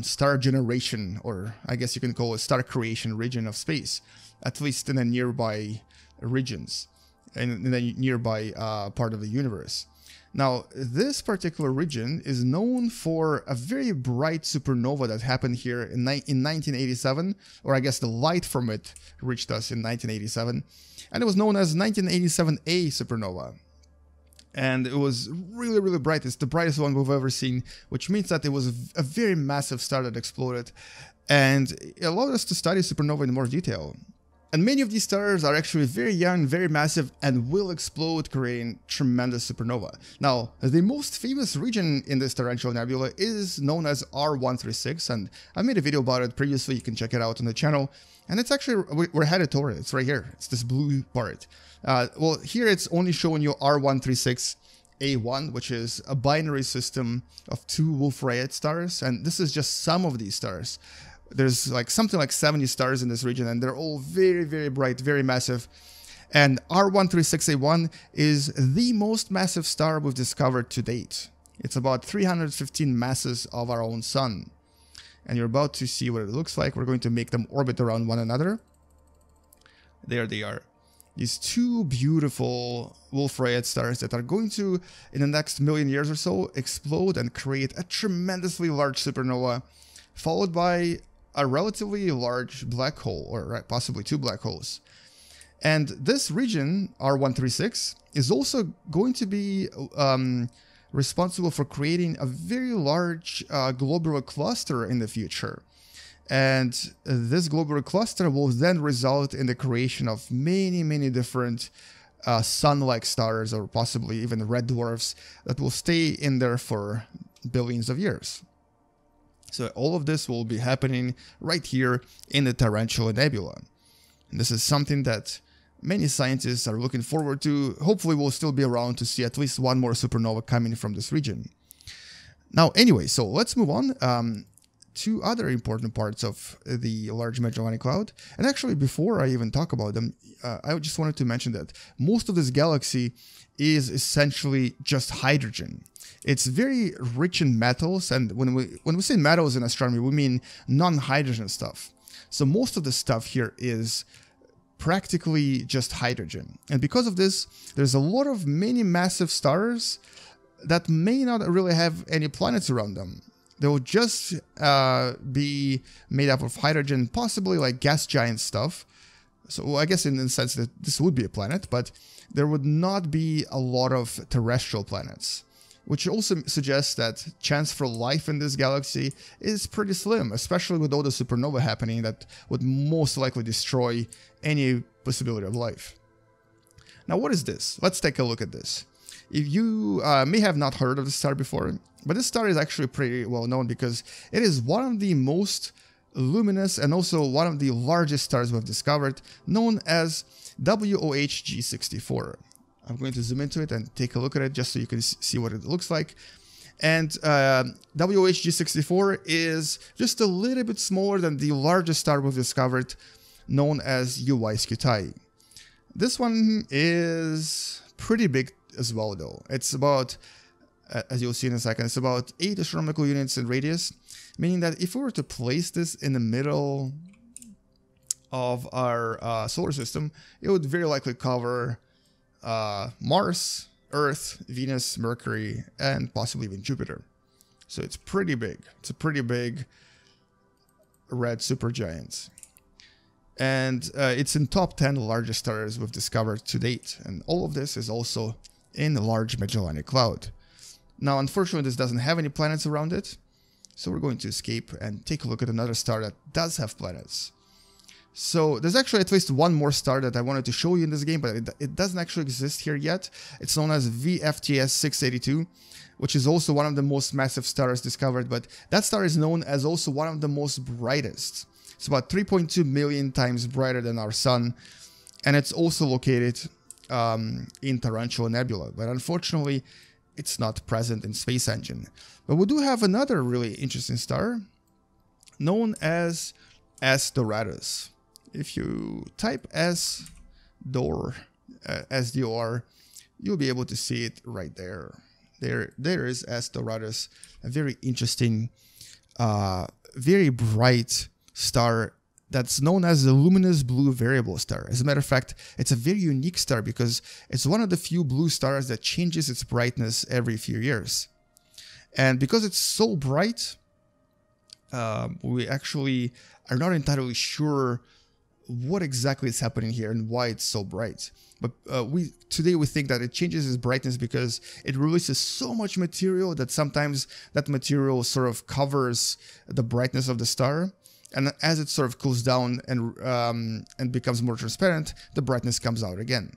star generation, or I guess you can call it star creation region of space, at least in the nearby regions. In the nearby part of the universe. Now, this particular region is known for a very bright supernova that happened here in 1987, or I guess the light from it reached us in 1987, and it was known as 1987A supernova. And it was really bright. It's the brightest one we've ever seen, which means that it was a very massive star that exploded, and it allowed us to study supernova in more detail. And many of these stars are actually very young, very massive, and will explode, creating tremendous supernova. Now, the most famous region in this Tarantula Nebula is known as R136, and I made a video about it previously. You can check it out on the channel. And it's actually, we're headed toward it. It's right here. It's this blue part. Well, here it's only showing you R136A1, which is a binary system of two Wolf-Rayet stars, and this is just some of these stars. There's like something like 70 stars in this region, and they're all very bright, very massive. And R136A1 is the most massive star we've discovered to date. It's about 315 masses of our own sun. And you're about to see what it looks like. We're going to make them orbit around one another. There they are. These two beautiful Wolf-Rayet stars that are going to, in the next million years or so, explode and create a tremendously large supernova, followed by a relatively large black hole, or possibly two black holes. And this region, R136, is also going to be responsible for creating a very large globular cluster in the future. And this globular cluster will then result in the creation of many different sun-like stars, or possibly even red dwarfs, that will stay in there for billions of years. So all of this will be happening right here in the Tarantula Nebula. And this is something that many scientists are looking forward to. Hopefully we'll still be around to see at least one more supernova coming from this region. Now, anyway, so let's move on to other important parts of the Large Magellanic Cloud. And actually, before I even talk about them, I just wanted to mention that most of this galaxy is essentially just hydrogen. It's very rich in metals, and when we say metals in astronomy, we mean non-hydrogen stuff. So most of the stuff here is practically just hydrogen. And because of this, there's a lot of many massive stars that may not really have any planets around them. They will just be made up of hydrogen, possibly like gas giant stuff. So, well, I guess in the sense that this would be a planet, but there would not be a lot of terrestrial planets, which also suggests that chance for life in this galaxy is pretty slim, especially with all the supernova happening that would most likely destroy any possibility of life. Now, what is this? Let's take a look at this. If you may have not heard of this star before, but this star is actually pretty well known because it is one of the most luminous and also one of the largest stars we've discovered, known as WOHG64. I'm going to zoom into it and take a look at it just so you can see what it looks like. And WOHG64 is just a little bit smaller than the largest star we've discovered, known as Uys Kutae. This one is pretty big as well, though. It's about, as you'll see in a second, it's about 8 astronomical units in radius, meaning that if we were to place this in the middle of our solar system, it would very likely cover Mars, Earth, Venus, Mercury, and possibly even Jupiter. So it's pretty big. It's a pretty big red supergiant. And it's in top 10 largest stars we've discovered to date. And all of this is also in the Large Magellanic Cloud. Now, unfortunately, this doesn't have any planets around it. So we're going to escape and take a look at another star that does have planets. So there's actually at least one more star that I wanted to show you in this game, but it doesn't actually exist here yet. It's known as VFTS 682, which is also one of the most massive stars discovered, but that star is known as also one of the most brightest. It's about 3.2 million times brighter than our sun, and it's also located in Tarantula Nebula, but unfortunately it's not present in Space Engine. But we do have another really interesting star known as S Doradus. If you type S Dor, S-D-O-R, you'll be able to see it right there. There is S Doradus, a very interesting, very bright star that's known as the luminous blue variable star. As a matter of fact, it's a very unique star because it's one of the few blue stars that changes its brightness every few years. And because it's so bright, we actually are not entirely sure what exactly is happening here and why it's so bright. But today we think that it changes its brightness because it releases so much material that sometimes that material sort of covers the brightness of the star. And as it sort of cools down and becomes more transparent, the brightness comes out again.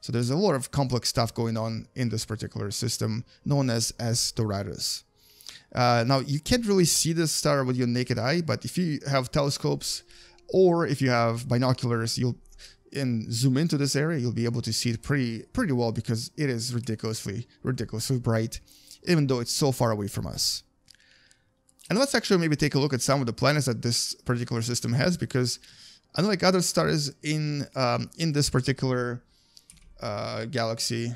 So there's a lot of complex stuff going on in this particular system known as S Doradus. Now, you can't really see this star with your naked eye, but if you have telescopes or if you have binoculars, zoom into this area, you'll be able to see it pretty well because it is ridiculously bright, even though it's so far away from us. And let's actually maybe take a look at some of the planets that this particular system has, because unlike other stars in this particular galaxy,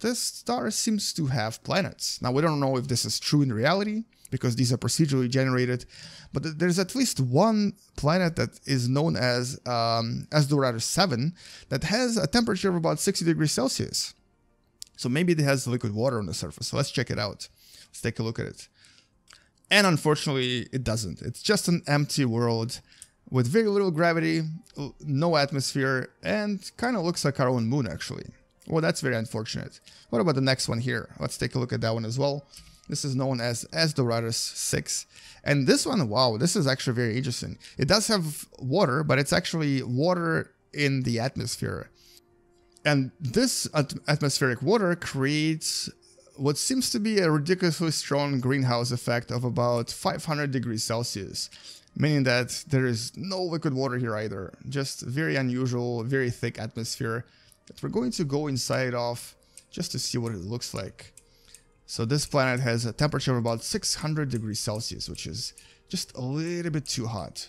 this star seems to have planets. Now, we don't know if this is true in reality, because these are procedurally generated, but there's at least one planet that is known as Doradus 7 that has a temperature of about 60 degrees Celsius. So maybe it has liquid water on the surface. So let's check it out. Let's take a look at it. And unfortunately, it doesn't. It's just an empty world with very little gravity, no atmosphere, and kind of looks like our own moon, actually. Well, that's very unfortunate. What about the next one here? Let's take a look at that one as well. This is known as S Doradus 6. And this one, wow, this is actually very interesting. It does have water, but it's actually water in the atmosphere. And this atmospheric water creates what seems to be a ridiculously strong greenhouse effect of about 500 degrees Celsius, meaning that there is no liquid water here either. Just very unusual, very thick atmosphere that we're going to go inside of just to see what it looks like. So this planet has a temperature of about 600 degrees Celsius, which is just a little bit too hot.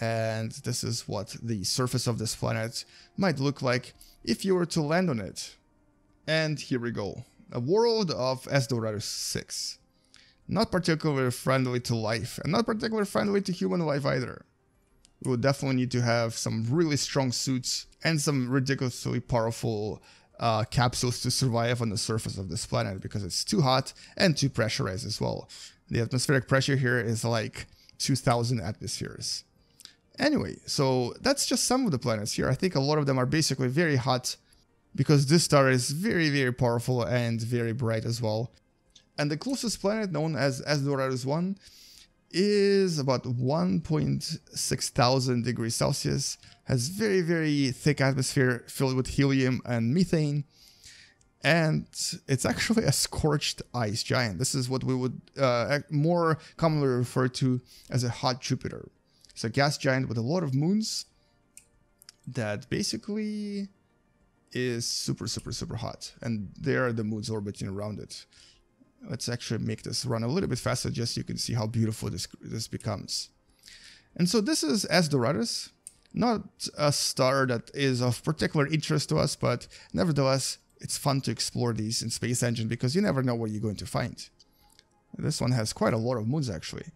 And this is what the surface of this planet might look like if you were to land on it. And here we go. A world of S Doradus 6. Not particularly friendly to life, and not particularly friendly to human life either. We would definitely need to have some really strong suits and some ridiculously powerful capsules to survive on the surface of this planet because it's too hot and too pressurized as well. The atmospheric pressure here is like 2,000 atmospheres. Anyway, so that's just some of the planets here. I think a lot of them are basically very hot because this star is very, very powerful and very bright as well. And the closest planet, known as Aldebaran 1, is about 1,600 degrees Celsius, has very, very thick atmosphere filled with helium and methane, and it's actually a scorched ice giant. This is what we would more commonly refer to as a hot Jupiter. It's a gas giant with a lot of moons that basically is super, super, super hot, and there are the moons orbiting around it. Let's actually make this run a little bit faster, just so you can see how beautiful this becomes. And so this is Aldebaran, not a star that is of particular interest to us, but nevertheless, it's fun to explore these in Space Engine because you never know what you're going to find. This one has quite a lot of moons, actually.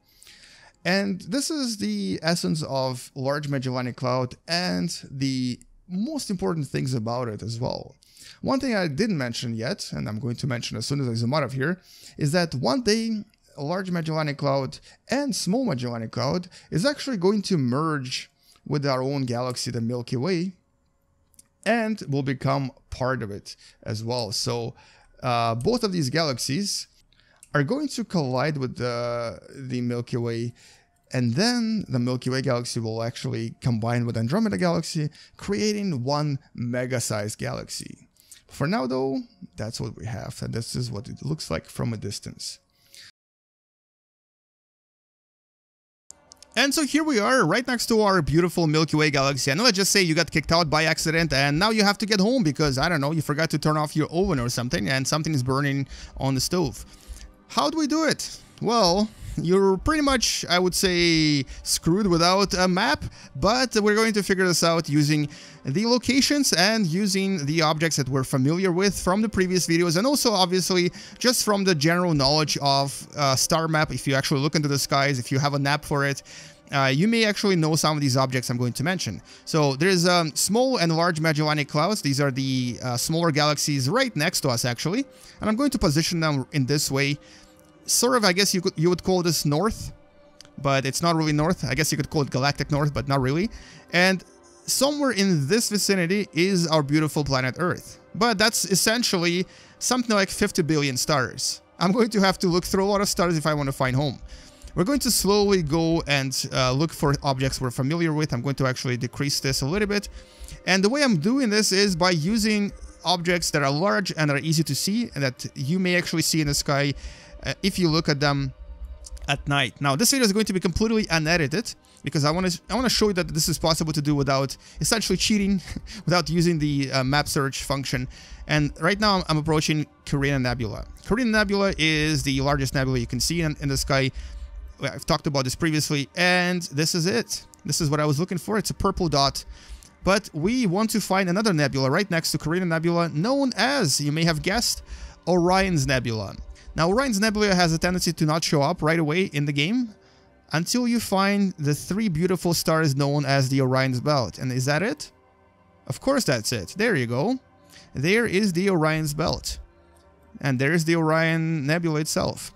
And this is the essence of Large Magellanic Cloud and the most important things about it as well. One thing I didn't mention yet, and I'm going to mention as soon as I zoom out of here, is that one day Large Magellanic Cloud and Small Magellanic Cloud is actually going to merge with our own galaxy, the Milky Way, and will become part of it as well. So both of these galaxies are going to collide with the Milky Way, and then the Milky Way galaxy will actually combine with Andromeda galaxy, creating one mega-sized galaxy. For now, though, that's what we have, and this is what it looks like from a distance. And so here we are, right next to our beautiful Milky Way galaxy. And let's just say you got kicked out by accident, and now you have to get home because, I don't know, you forgot to turn off your oven or something, and something is burning on the stove. How do we do it? Well, you're pretty much, I would say, screwed without a map, but we're going to figure this out using the locations and using the objects that we're familiar with from the previous videos, and also obviously just from the general knowledge of star map. If you actually look into the skies, if you have an app for it, you may actually know some of these objects I'm going to mention. So there's Small and Large Magellanic Clouds. These are the smaller galaxies right next to us, actually, and I'm going to position them in this way. Sort of, I guess you would call this north, but it's not really north. I guess you could call it galactic north, but not really. And somewhere in this vicinity is our beautiful planet Earth. But that's essentially something like 50 billion stars. I'm going to have to look through a lot of stars if I want to find home. We're going to slowly go and look for objects we're familiar with. I'm going to actually decrease this a little bit. And the way I'm doing this is by using objects that are large and are easy to see and that you may actually see in the sky if you look at them at night. Now, this video is going to be completely unedited because I want to show you that this is possible to do without essentially cheating, without using the map search function. And right now, I'm approaching Carina Nebula. Carina Nebula is the largest nebula you can see in the sky. I've talked about this previously, and this is it. This is what I was looking for. It's a purple dot. But we want to find another nebula right next to Carina Nebula, known as, you may have guessed, Orion's Nebula. Now, Orion's Nebula has a tendency to not show up right away in the game until you find the three beautiful stars known as the Orion's Belt. And is that it? Of course that's it. There you go. There is the Orion's Belt. And there is the Orion Nebula itself.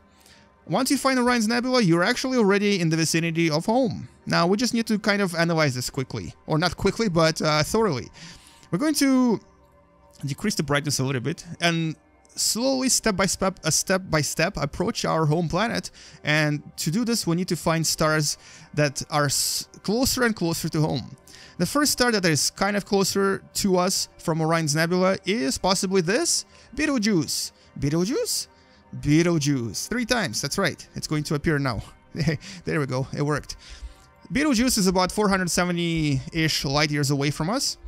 Once you find Orion's Nebula, you're actually already in the vicinity of home. Now, we just need to kind of analyze this quickly. Or not quickly, but thoroughly. We're going to decrease the brightness a little bit and slowly, step by step, approach our home planet, and to do this, we need to find stars that are closer and closer to home. The first star that is kind of closer to us from Orion's Nebula is possibly this, Betelgeuse. Betelgeuse? Betelgeuse. Three times, that's right. It's going to appear now. There we go, it worked. Betelgeuse is about 470-ish light years away from us.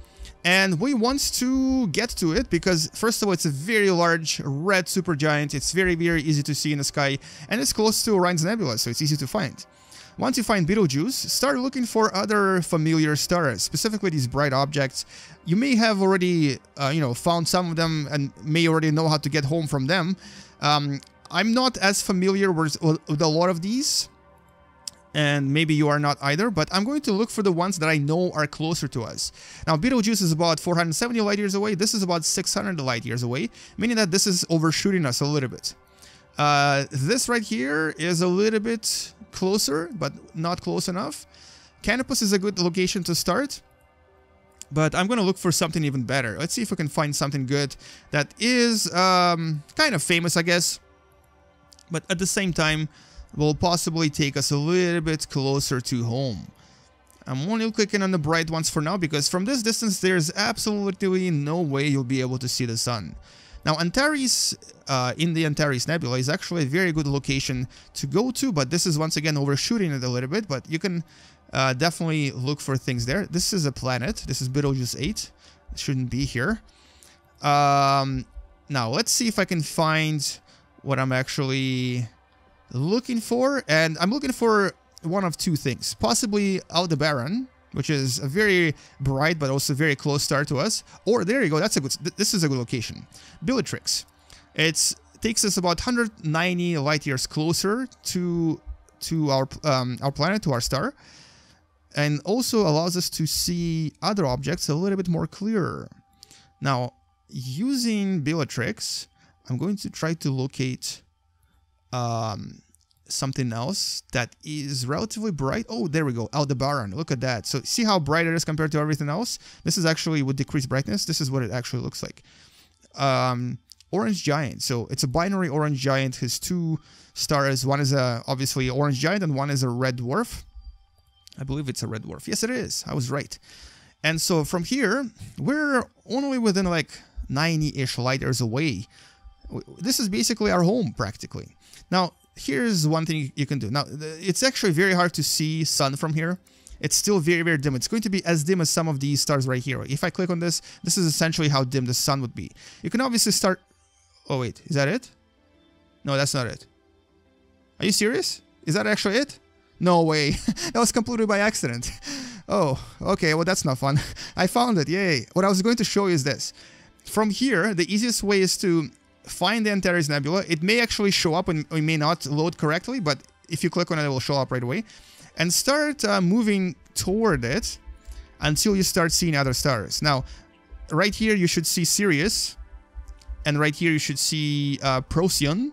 And we want to get to it because, first of all, it's a very large red supergiant. It's very, very easy to see in the sky. And it's close to Orion's Nebula, so it's easy to find. Once you find Betelgeuse, start looking for other familiar stars, specifically these bright objects. You may have already, you know, found some of them and may already know how to get home from them. I'm not as familiar with a lot of these, and maybe you are not either, but I'm going to look for the ones that I know are closer to us. Now, Betelgeuse is about 470 light years away. This is about 600 light years away, meaning that this is overshooting us a little bit. This right here is a little bit closer, but not close enough. Canopus is a good location to start. But I'm going to look for something even better. Let's see if we can find something good that is kind of famous, I guess. But at the same time, will possibly take us a little bit closer to home. I'm only clicking on the bright ones for now, because from this distance, there's absolutely no way you'll be able to see the sun. Now, Antares, in the Antares Nebula, is actually a very good location to go to, but this is once again overshooting it a little bit, but you can definitely look for things there. This is a planet. This is Betelgeuse 8. It shouldn't be here. Now, let's see if I can find what I'm actually looking for, and I'm looking for one of two things. Possibly Aldebaran, which is a very bright but also very close star to us. Or there you go, that's a good, this is a good location. Bellatrix. It takes us about 190 light years closer to our planet, to our star, and also allows us to see other objects a little bit more clearer. Now, using Bellatrix, I'm going to try to locate something else that is relatively bright. Oh, there we go, Aldebaran. Look at that. So see how bright it is compared to everything else. This is actually with decreased brightness. This is what it actually looks like. Orange giant. So it's a binary orange giant. His two stars. One is a obviously orange giant, and one is a red dwarf. I believe it's a red dwarf. Yes, it is. I was right. And so from here, we're only within like 90-ish light years away. This is basically our home, practically. Now, here's one thing you can do. Now, it's actually very hard to see sun from here. It's still very, very dim. It's going to be as dim as some of these stars right here. If I click on this, this is essentially how dim the sun would be. You can obviously start... Oh, wait. Is that it? No, that's not it. Are you serious? Is that actually it? No way. That was completely by accident. Oh, okay. Well, that's not fun. I found it. Yay. What I was going to show you is this. From here, the easiest way is to find the Antares Nebula. It may actually show up and it may not load correctly, but if you click on it, it will show up right away. And start moving toward it until you start seeing other stars. Now, right here you should see Sirius, and right here you should see Procyon,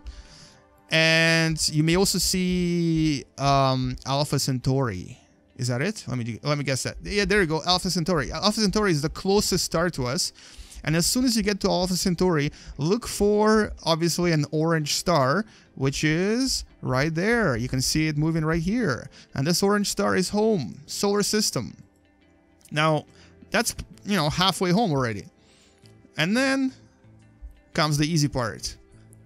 and you may also see Alpha Centauri. Is that it? Let me guess that. Yeah, there you go, Alpha Centauri. Alpha Centauri is the closest star to us. And as soon as you get to Alpha Centauri, look for, obviously, an orange star, which is right there. You can see it moving right here. And this orange star is home, solar system. Now, that's, you know, halfway home already. And then comes the easy part.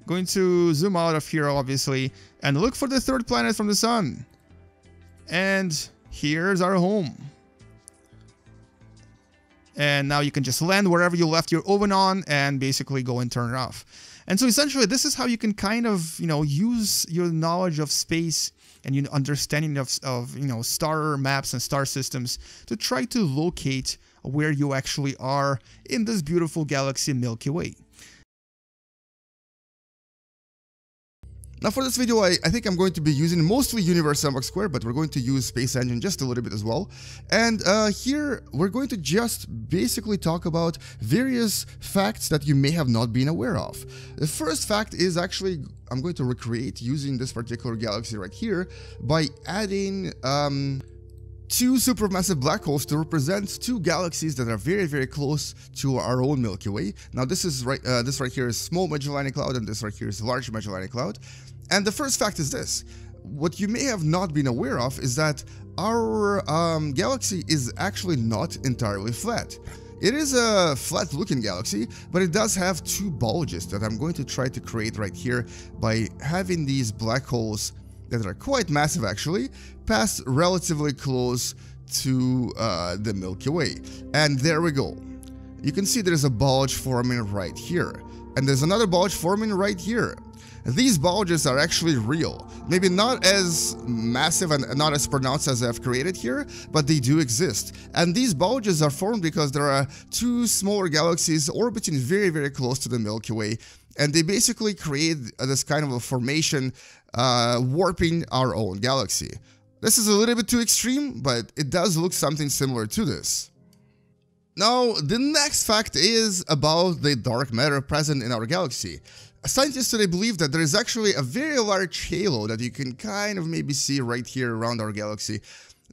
Going to zoom out of here, obviously, and look for the third planet from the sun. And here's our home. And now you can just land wherever you left your oven on and basically go and turn it off. And so essentially, this is how you can kind of, you know, use your knowledge of space and your understanding of you know, star maps and star systems to try to locate where you actually are in this beautiful galaxy Milky Way. Now for this video, I think I'm going to be using mostly Universe Sandbox Square, but we're going to use Space Engine just a little bit as well. And here we're going to just basically talk about various facts that you may have not been aware of. The first fact is actually I'm going to recreate using this particular galaxy right here by adding two supermassive black holes to represent two galaxies that are very, very close to our own Milky Way. Now this is this right here is Small Magellanic Cloud, and this right here is Large Magellanic Cloud. And the first fact is this. What you may have not been aware of is that our galaxy is actually not entirely flat. It is a flat-looking galaxy, but it does have two bulges that I'm going to try to create right here by having these black holes that are quite massive, actually, pass relatively close to the Milky Way. And there we go. You can see there's a bulge forming right here. And there's another bulge forming right here. These bulges are actually real. Maybe not as massive and not as pronounced as I've created here, but they do exist. And these bulges are formed because there are two smaller galaxies orbiting very, very close to the Milky Way. And they basically create this kind of a formation warping our own galaxy. This is a little bit too extreme, but it does look something similar to this. Now, the next fact is about the dark matter present in our galaxy. Scientists today believe that there is actually a very large halo that you can kind of maybe see right here around our galaxy.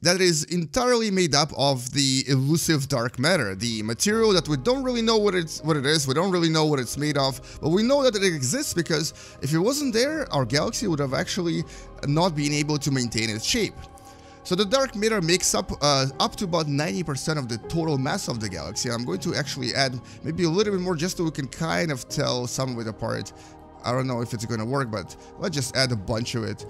that is entirely made up of the elusive dark matter, the material that we don't really know what it is, we don't really know what it's made of, but we know that it exists because if it wasn't there, our galaxy would have actually not been able to maintain its shape. So the dark matter makes up to about 90% of the total mass of the galaxy. I'm going to actually add maybe a little bit more just so we can kind of tell some of it apart. I don't know if it's going to work, but let's just add a bunch of it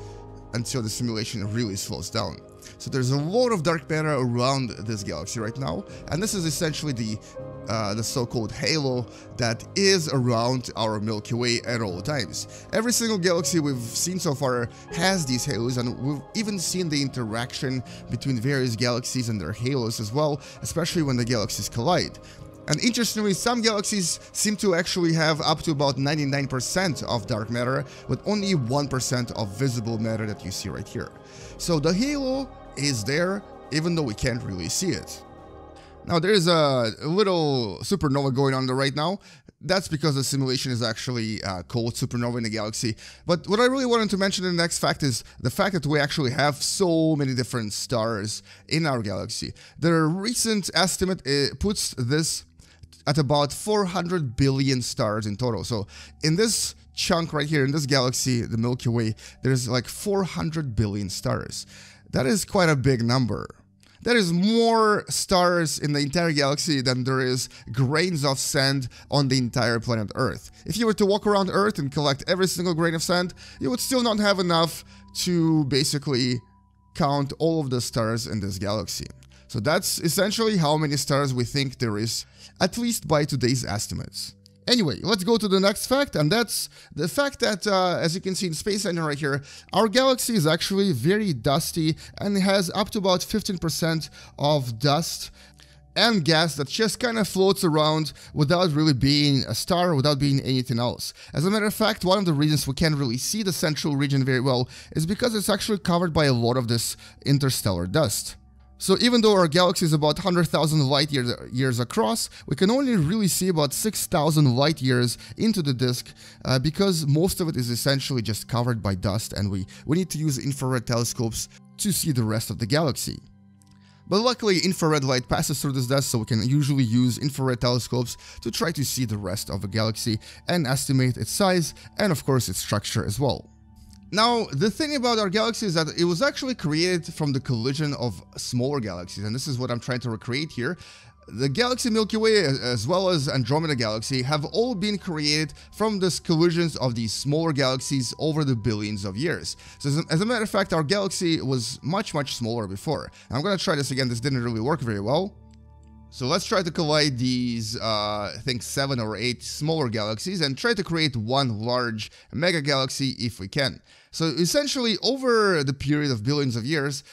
until the simulation really slows down. So there's a lot of dark matter around this galaxy right now, and this is essentially the so-called halo that is around our Milky Way at all times. Every single galaxy we've seen so far has these halos, and we've even seen the interaction between various galaxies and their halos as well, especially when the galaxies collide. And interestingly, some galaxies seem to actually have up to about 99% of dark matter, with only 1% of visible matter that you see right here. So the halo is there, even though we can't really see it. Now, there's a little supernova going on there right now. That's because the simulation is actually cold supernova in the galaxy. But what I really wanted to mention in the next fact is the fact that we actually have so many different stars in our galaxy. Their recent estimate puts this at about 400 billion stars in total. So in this chunk right here, in this galaxy, the Milky Way, there's like 400 billion stars. That is quite a big number. That is more stars in the entire galaxy than there is grains of sand on the entire planet Earth. If you were to walk around Earth and collect every single grain of sand, you would still not have enough to basically count all of the stars in this galaxy. So that's essentially how many stars we think there is, at least by today's estimates. Anyway, let's go to the next fact, and that's the fact that, as you can see in Space Engine right here, our galaxy is actually very dusty and has up to about 15% of dust and gas that just kind of floats around without really being a star, without being anything else. As a matter of fact, one of the reasons we can't really see the central region very well is because it's actually covered by a lot of this interstellar dust. So even though our galaxy is about 100,000 light years across, we can only really see about 6,000 light years into the disk because most of it is essentially just covered by dust, and we need to use infrared telescopes to see the rest of the galaxy. But luckily, infrared light passes through this dust, so we can usually use infrared telescopes to try to see the rest of the galaxy and estimate its size and, of course, its structure as well. Now, the thing about our galaxy is that it was actually created from the collision of smaller galaxies, and this is what I'm trying to recreate here. The galaxy Milky Way, as well as Andromeda Galaxy, have all been created from the collisions of these smaller galaxies over the billions of years. So as a matter of fact, our galaxy was much, much smaller before. I'm gonna try this again, this didn't really work very well. So let's try to collide these, I think, 7 or 8 smaller galaxies and try to create one large mega galaxy if we can. So essentially, over the period of billions of years,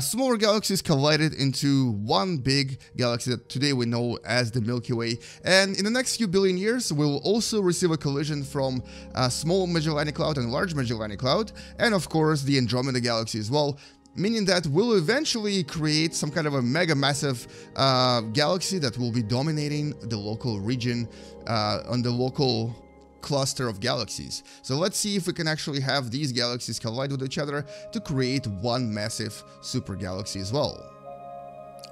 smaller galaxies collided into one big galaxy that today we know as the Milky Way. And in the next few billion years, we'll also receive a collision from Small Magellanic Cloud and Large Magellanic Cloud, and of course the Andromeda Galaxy as well, meaning that we'll eventually create some kind of a mega-massive galaxy that will be dominating the local region on the local cluster of galaxies. So let's see if we can actually have these galaxies collide with each other to create one massive super galaxy as well.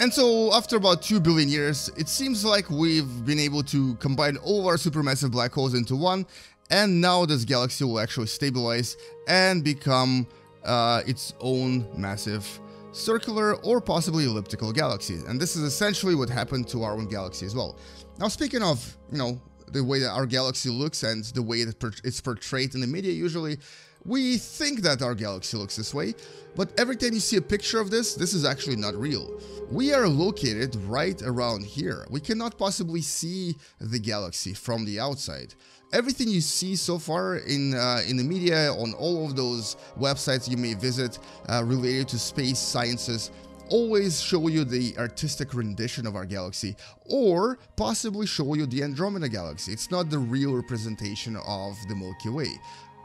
And so, after about 2 billion years, it seems like we've been able to combine all of our supermassive black holes into one, and now this galaxy will actually stabilize and become its own massive circular or possibly elliptical galaxies. And this is essentially what happened to our own galaxy as well. Now, speaking of, you know, the way that our galaxy looks and the way that it's portrayed in the media usually, we think that our galaxy looks this way, but every time you see a picture of this, this is actually not real. We are located right around here. We cannot possibly see the galaxy from the outside. Everything you see so far in the media, on all of those websites you may visit related to space sciences, always show you the artistic rendition of our galaxy, or possibly show you the Andromeda Galaxy. It's not the real representation of the Milky Way,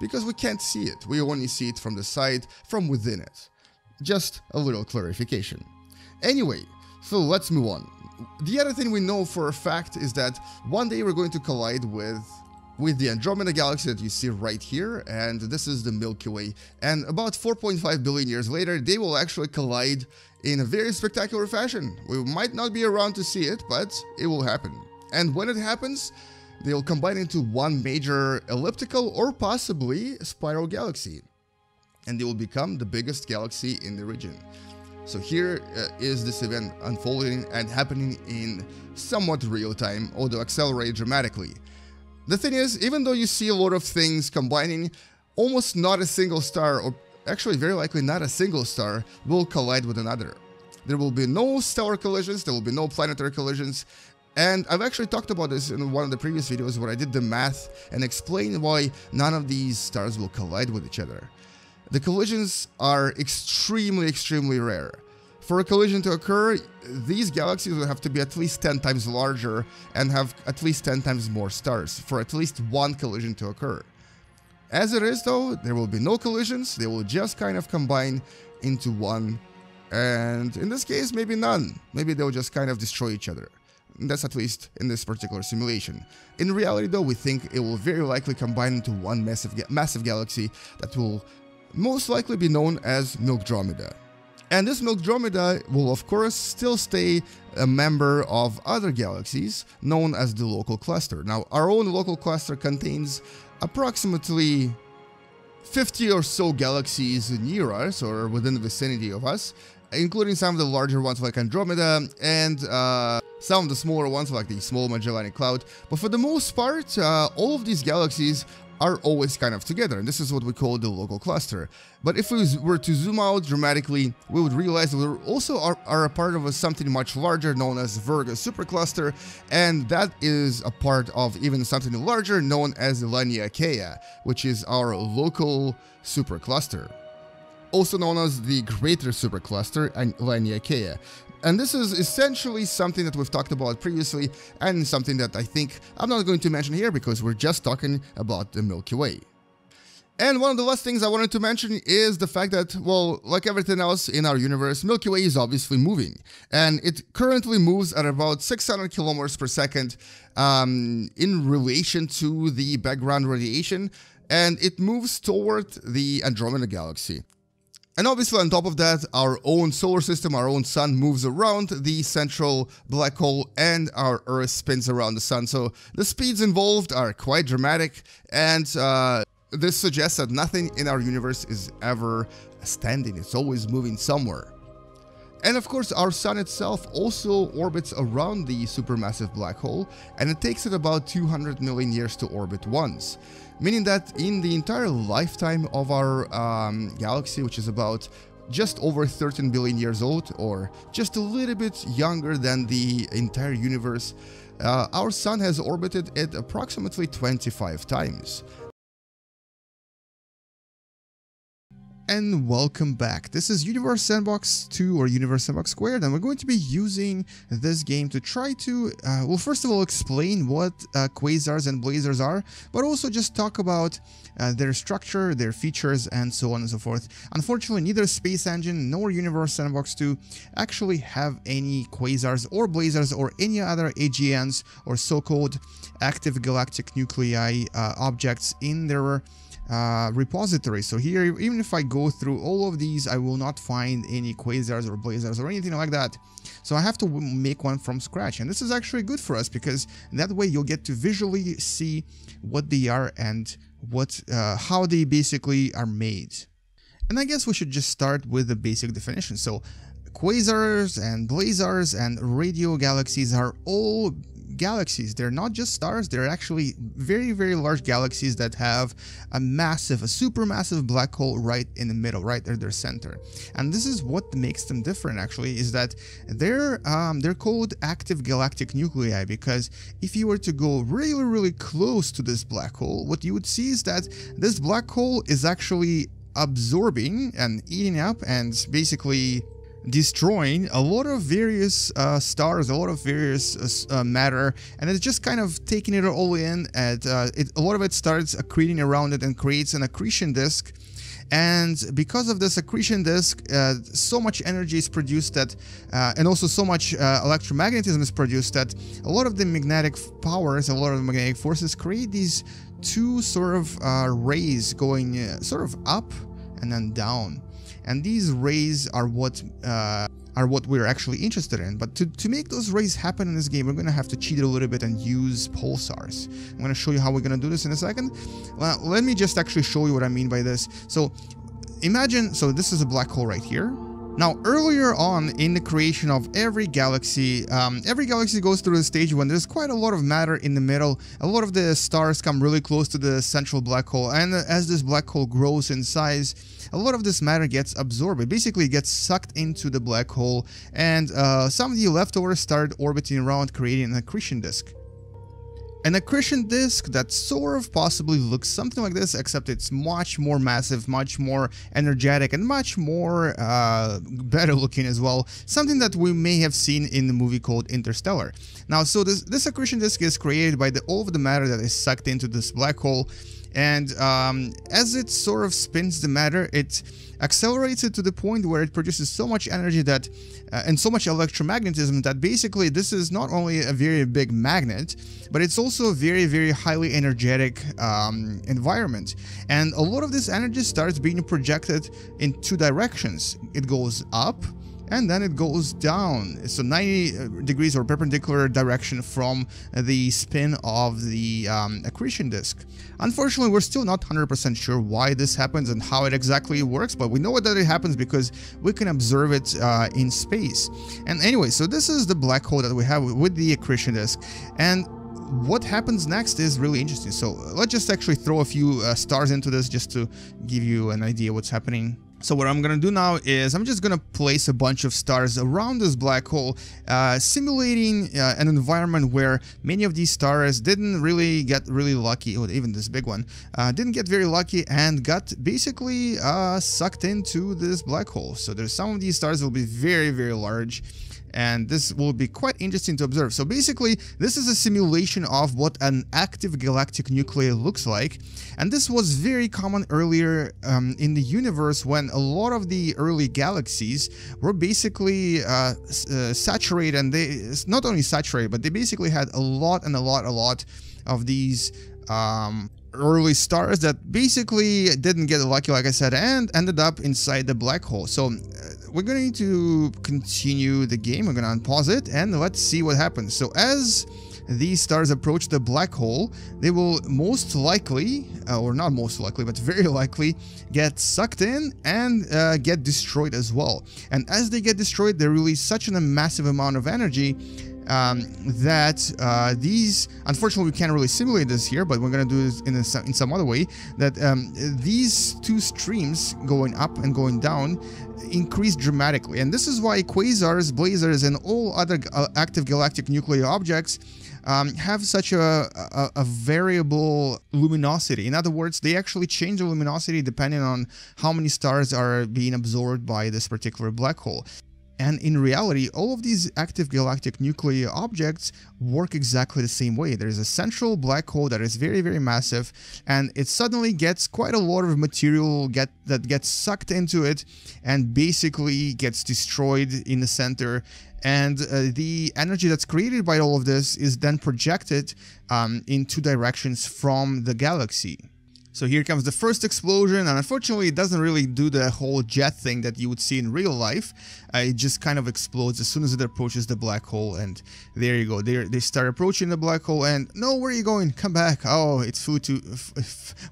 because we can't see it. We only see it from the side, from within it. Just a little clarification. Anyway, so let's move on. The other thing we know for a fact is that one day we're going to collide with the Andromeda Galaxy that you see right here, and this is the Milky Way. And about 4.5 billion years later, they will actually collide in a very spectacular fashion. We might not be around to see it, but it will happen. And when it happens, they'll combine into one major elliptical or possibly spiral galaxy, and they will become the biggest galaxy in the region. So here is this event unfolding and happening in somewhat real time, although accelerated dramatically. The thing is, even though you see a lot of things combining, almost not a single star, or actually very likely not a single star, will collide with another. There will be no stellar collisions, there will be no planetary collisions, and I've actually talked about this in one of the previous videos where I did the math and explained why none of these stars will collide with each other. The collisions are extremely, extremely rare. For a collision to occur, these galaxies will have to be at least 10 times larger and have at least 10 times more stars for at least one collision to occur. As it is, though, there will be no collisions, they will just kind of combine into one, and in this case, maybe none. Maybe they'll just kind of destroy each other. That's at least in this particular simulation. In reality, though, we think it will very likely combine into one massive galaxy that will most likely be known as Milkdromeda. And this Milkdromeda will, of course, still stay a member of other galaxies known as the local cluster. Now, our own local cluster contains approximately 50 or so galaxies near us or within the vicinity of us, including some of the larger ones like Andromeda and some of the smaller ones like the Small Magellanic Cloud. But for the most part, all of these galaxies are always kind of together, and this is what we call the local cluster. But if we were to zoom out dramatically, we would realize that we also are a part of something much larger known as Virgo Supercluster, and that is a part of even something larger known as Laniakea, which is our local supercluster, also known as the Greater Supercluster and Laniakea. And this is essentially something that we've talked about previously, and something that I think I'm not going to mention here because we're just talking about the Milky Way. And one of the last things I wanted to mention is the fact that, well, like everything else in our universe, Milky Way is obviously moving. And it currently moves at about 600 kilometers per second in relation to the background radiation, and it moves toward the Andromeda Galaxy. And obviously, on top of that, our own solar system, our own sun, moves around the central black hole, and our Earth spins around the sun. So the speeds involved are quite dramatic, and this suggests that nothing in our universe is ever standing. It's always moving somewhere. And of course, our sun itself also orbits around the supermassive black hole, and it takes it about 200 million years to orbit once. Meaning that in the entire lifetime of our galaxy, which is about just over 13 billion years old, or just a little bit younger than the entire universe, our sun has orbited it approximately 25 times. And welcome back. This is Universe Sandbox 2 or Universe Sandbox Squared, and we're going to be using this game to try to, well, first of all, explain what quasars and blazars are, but also just talk about their structure, their features, and so on and so forth. Unfortunately, neither Space Engine nor Universe Sandbox 2 actually have any quasars or blazars or any other AGNs or so-called active galactic nuclei objects in their repository. So here, even if I go through all of these, I will not find any quasars or blazars or anything like that. So I have to make one from scratch, and this is actually good for us because that way you'll get to visually see what they are and what how they basically are made. And I guess we should just start with the basic definition. So quasars and blazars and radio galaxies are all galaxies. They're not just stars, they're actually very, very large galaxies that have a massive, a supermassive black hole right in the middle, right at their center. And this is what makes them different, actually, is that they're called active galactic nuclei, because if you were to go really, really close to this black hole, what you would see is that this black hole is actually absorbing and eating up and basically destroying a lot of various stars, a lot of various matter, and it's just kind of taking it all in, and a lot of it starts accreting around it and creates an accretion disk. And because of this accretion disk, so much energy is produced that, and also so much electromagnetism is produced that a lot of the magnetic powers, a lot of the magnetic forces create these two sort of rays going sort of up and then down. And these rays are what we're actually interested in. But to make those rays happen in this game, we're going to have to cheat a little bit and use pulsars. I'm going to show you how we're going to do this in a second. Well, let me just actually show you what I mean by this. So imagine, so this is a black hole right here. Now, earlier on in the creation of every galaxy goes through a stage when there's quite a lot of matter in the middle. A lot of the stars come really close to the central black hole, and as this black hole grows in size, a lot of this matter gets absorbed. It basically gets sucked into the black hole, and some of the leftovers start orbiting around, creating an accretion disk. An accretion disk that sort of possibly looks something like this, except it's much more massive, much more energetic, and much more better looking as well. Something that we may have seen in the movie called Interstellar. Now, so this accretion disk is created by all of the matter that is sucked into this black hole. And as it sort of spins the matter, it accelerates it to the point where it produces so much energy that, and so much electromagnetism that basically this is not only a very big magnet, but it's also a very, very highly energetic environment. And a lot of this energy starts being projected in two directions. It goes up, and then it goes down, so 90 degrees or perpendicular direction from the spin of the accretion disk. Unfortunately, we're still not 100% sure why this happens and how it exactly works, but we know that it happens because we can observe it in space. And anyway, so this is the black hole that we have with the accretion disk, and what happens next is really interesting. So let's just actually throw a few stars into this just to give you an idea what's happening. So what I'm gonna do now is I'm just gonna place a bunch of stars around this black hole, simulating an environment where many of these stars didn't really get really lucky, or even this big one, didn't get very lucky and got basically sucked into this black hole. So there's some of these stars will be very, very large. And this will be quite interesting to observe. So basically, this is a simulation of what an active galactic nuclei looks like. And this was very common earlier in the universe, when a lot of the early galaxies were basically saturated. And they not only saturated, but they basically had a lot of these early stars that basically didn't get lucky, like I said, and ended up inside the black hole. So we're going to need to continue the game. We're going to unpause it and let's see what happens. So as these stars approach the black hole, they will most likely, or not most likely, but very likely, get sucked in and get destroyed as well. And as they get destroyed, they release such a massive amount of energy that these, unfortunately we can't really simulate this here, but we're going to do this in some other way, that these two streams going up and going down increase dramatically. And this is why quasars, blazars, and all other active galactic nuclei objects have such a variable luminosity. In other words, they actually change the luminosity depending on how many stars are being absorbed by this particular black hole. And in reality, all of these active galactic nuclei objects work exactly the same way. There's a central black hole that is very, very massive, and it suddenly gets quite a lot of material that gets sucked into it and basically gets destroyed in the center. And the energy that's created by all of this is then projected in two directions from the galaxy. So here comes the first explosion, and unfortunately it doesn't really do the whole jet thing that you would see in real life. It just kind of explodes as soon as it approaches the black hole, and there you go. They start approaching the black hole, and no, where are you going? Come back. Oh, it flew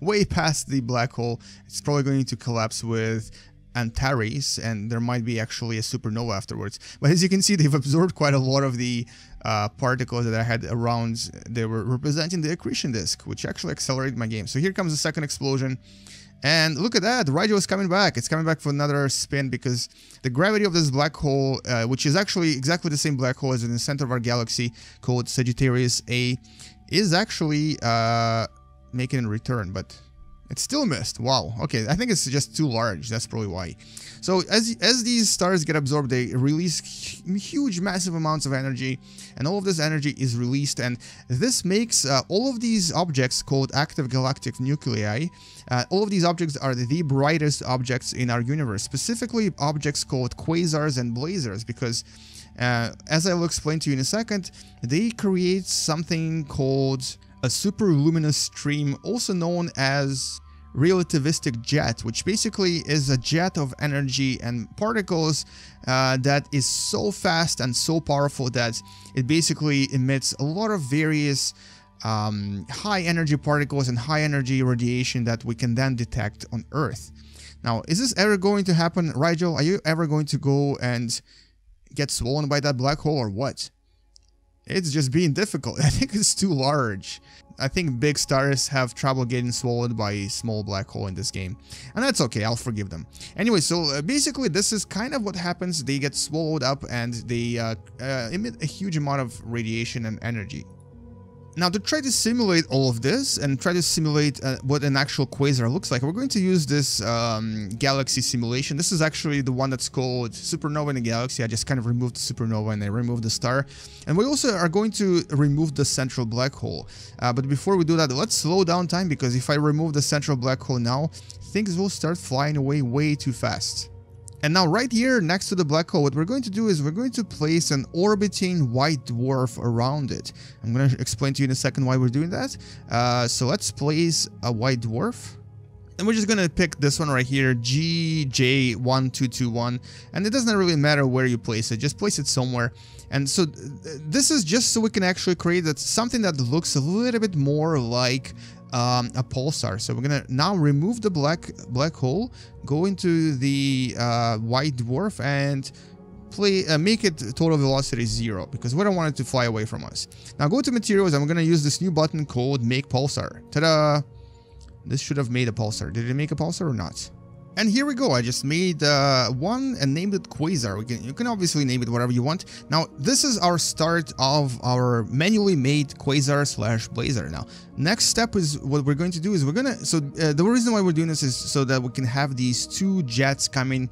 way past the black hole. It's probably going to collapse with Antares, and there might be actually a supernova afterwards. But as you can see, they've absorbed quite a lot of the particles that I had around. They were representing the accretion disk, which actually accelerated my game. So here comes the second explosion, and look at that, the radio is coming back. It's coming back for another spin because the gravity of this black hole, which is actually exactly the same black hole as in the center of our galaxy called Sagittarius A, is actually making a return, but it still missed. Wow. Okay, I think it's just too large. That's probably why. So as these stars get absorbed, they release huge, massive amounts of energy, and all of this energy is released, and this makes all of these objects called active galactic nuclei. All of these objects are the brightest objects in our universe, specifically objects called quasars and blazars, because as I will explain to you in a second, they create something called a superluminous stream, also known as relativistic jet, which basically is a jet of energy and particles that is so fast and so powerful that it basically emits a lot of various high energy particles and high energy radiation that we can then detect on Earth. Now, is this ever going to happen, Rigel? Are you ever going to go and get swollen by that black hole or what? It's just being difficult. I think it's too large. I think big stars have trouble getting swallowed by a small black hole in this game. And that's okay, I'll forgive them. Anyway, so basically this is kind of what happens. They get swallowed up and they emit a huge amount of radiation and energy. Now, to try to simulate all of this and try to simulate what an actual quasar looks like, we're going to use this galaxy simulation. This is actually the one that's called Supernova in a Galaxy. I just kind of removed the supernova and I removed the star. And we also are going to remove the central black hole. But before we do that, let's slow down time, because if I remove the central black hole now, things will start flying away way too fast. And now right here next to the black hole, what we're going to do is we're going to place an orbiting white dwarf around it. I'm going to explain to you in a second why we're doing that. So let's place a white dwarf. And we're just going to pick this one right here, GJ1221. And it doesn't really matter where you place it, just place it somewhere. And so this is just so we can actually create that something that looks a little bit more like a pulsar. So we're gonna now remove the black hole, go into the white dwarf and make it total velocity 0, because we don't want it to fly away from us. Now go to materials and we're gonna use this new button called make pulsar. Ta-da! This should have made a pulsar. Did it make a pulsar or not? And here we go, I just made one and named it Quasar. You can obviously name it whatever you want. Now, this is our start of our manually made Quasar slash Blazar. Now, next step is what we're going to do is we're going to... So the reason why we're doing this is so that we can have these two jets coming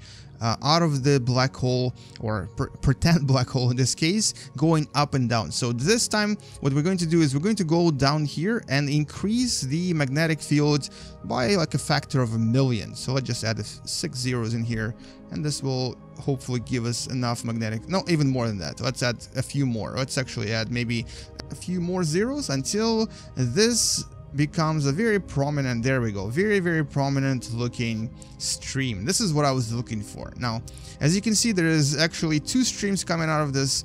out of the black hole, or pretend black hole in this case, going up and down. So this time what we're going to do is we're going to go down here and increase the magnetic field by like a factor of 1,000,000. So let's just add 6 zeros in here and this will hopefully give us enough magnetic, no, even more than that. Let's add a few more. Let's actually add maybe a few more zeros until this becomes a very prominent, there we go, very prominent looking stream. This is what I was looking for. Now, as you can see, there is actually two streams coming out of this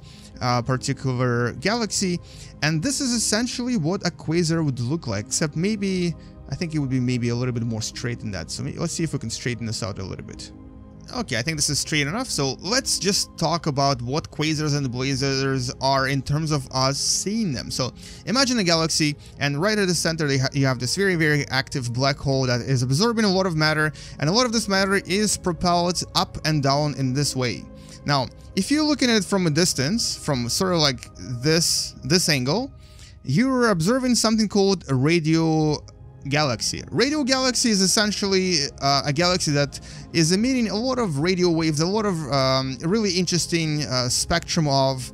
particular galaxy, and this is essentially what a quasar would look like, except maybe, I think it would be maybe a little bit more straight than that. So let's see if we can straighten this out a little bit. Okay, I think this is straight enough, so let's just talk about what quasars and blazars are in terms of us seeing them. So imagine a galaxy, and right at the center you have this very active black hole that is absorbing a lot of matter, and a lot of this matter is propelled up and down in this way. Now, if you're looking at it from a distance, from sort of like this angle, you're observing something called a radio galaxy. Radio galaxy is essentially a galaxy that is emitting a lot of radio waves, a lot of really interesting spectrum of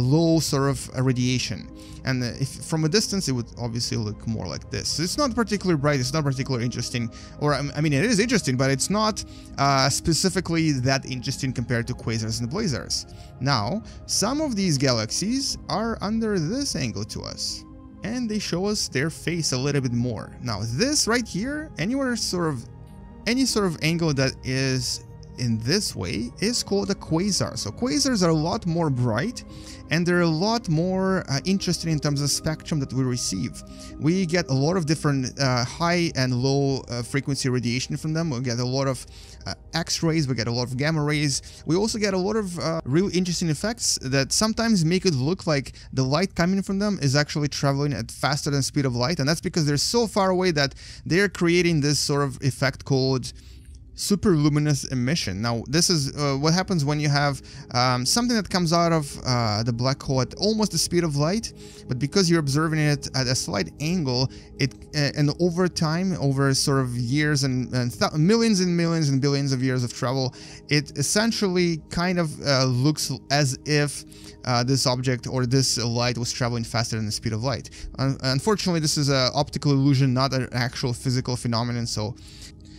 low sort of radiation. And if from a distance, it would obviously look more like this. So it's not particularly bright, it's not particularly interesting, or I mean, it is interesting, but it's not specifically that interesting compared to quasars and blazars. Now, some of these galaxies are under this angle to us, and they show us their face a little bit more. Now this right here, any sort of angle that is in this way is called a quasar. So quasars are a lot more bright and they're a lot more interesting in terms of spectrum that we receive. We get a lot of different high and low frequency radiation from them. We get a lot of X-rays, we get a lot of gamma rays. We also get a lot of real interesting effects that sometimes make it look like the light coming from them is actually traveling at faster than speed of light, and that's because they're so far away that they're creating this sort of effect called superluminous emission. Now, this is what happens when you have something that comes out of the black hole at almost the speed of light, but because you're observing it at a slight angle, and over time, over sort of years and millions and millions and billions of years of travel, it essentially kind of looks as if this object or this light was traveling faster than the speed of light. Unfortunately, this is an optical illusion, not an actual physical phenomenon, so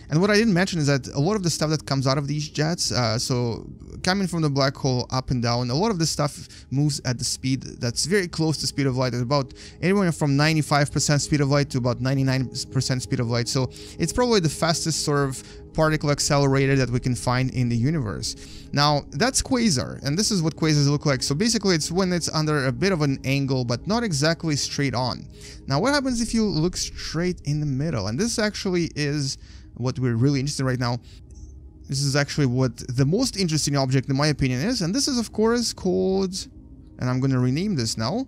And what I didn't mention is that a lot of the stuff that comes out of these jets, so coming from the black hole up and down, a lot of this stuff moves at the speed that's very close to speed of light. It's about anywhere from 95% speed of light to about 99% speed of light. So it's probably the fastest sort of particle accelerator that we can find in the universe. Now that's quasar, and this is what quasars look like. So basically it's when it's under a bit of an angle, but not exactly straight on. Now what happens if you look straight in the middle? And this actually is what we're really interested in right now. This is actually what the most interesting object in my opinion is, and this is of course called, and I'm going to rename this now,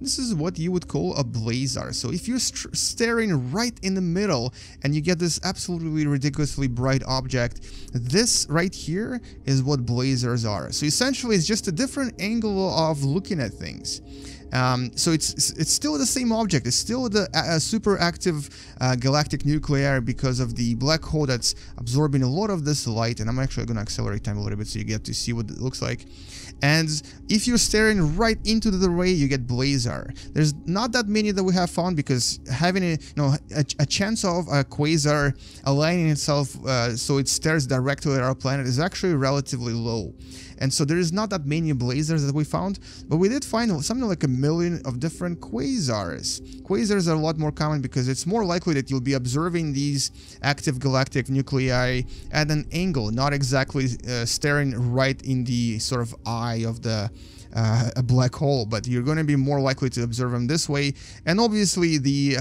this is what you would call a blazar. So if you're staring right in the middle and you get this absolutely ridiculously bright object, this right here is what blazars are. So essentially it's just a different angle of looking at things. So it's still the same object, it's still the super active galactic nuclei because of the black hole that's absorbing a lot of this light. And I'm actually going to accelerate time a little bit so you get to see what it looks like. And if you're staring right into the ray, you get blazar. There's not that many that we have found, because having a chance of a quasar aligning itself so it stares directly at our planet is actually relatively low. And so there is not that many blazars that we found, but we did find something like a million of different quasars. Quasars are a lot more common because it's more likely that you'll be observing these active galactic nuclei at an angle, not exactly staring right in the sort of eye of the a black hole, but you're going to be more likely to observe them this way. And obviously the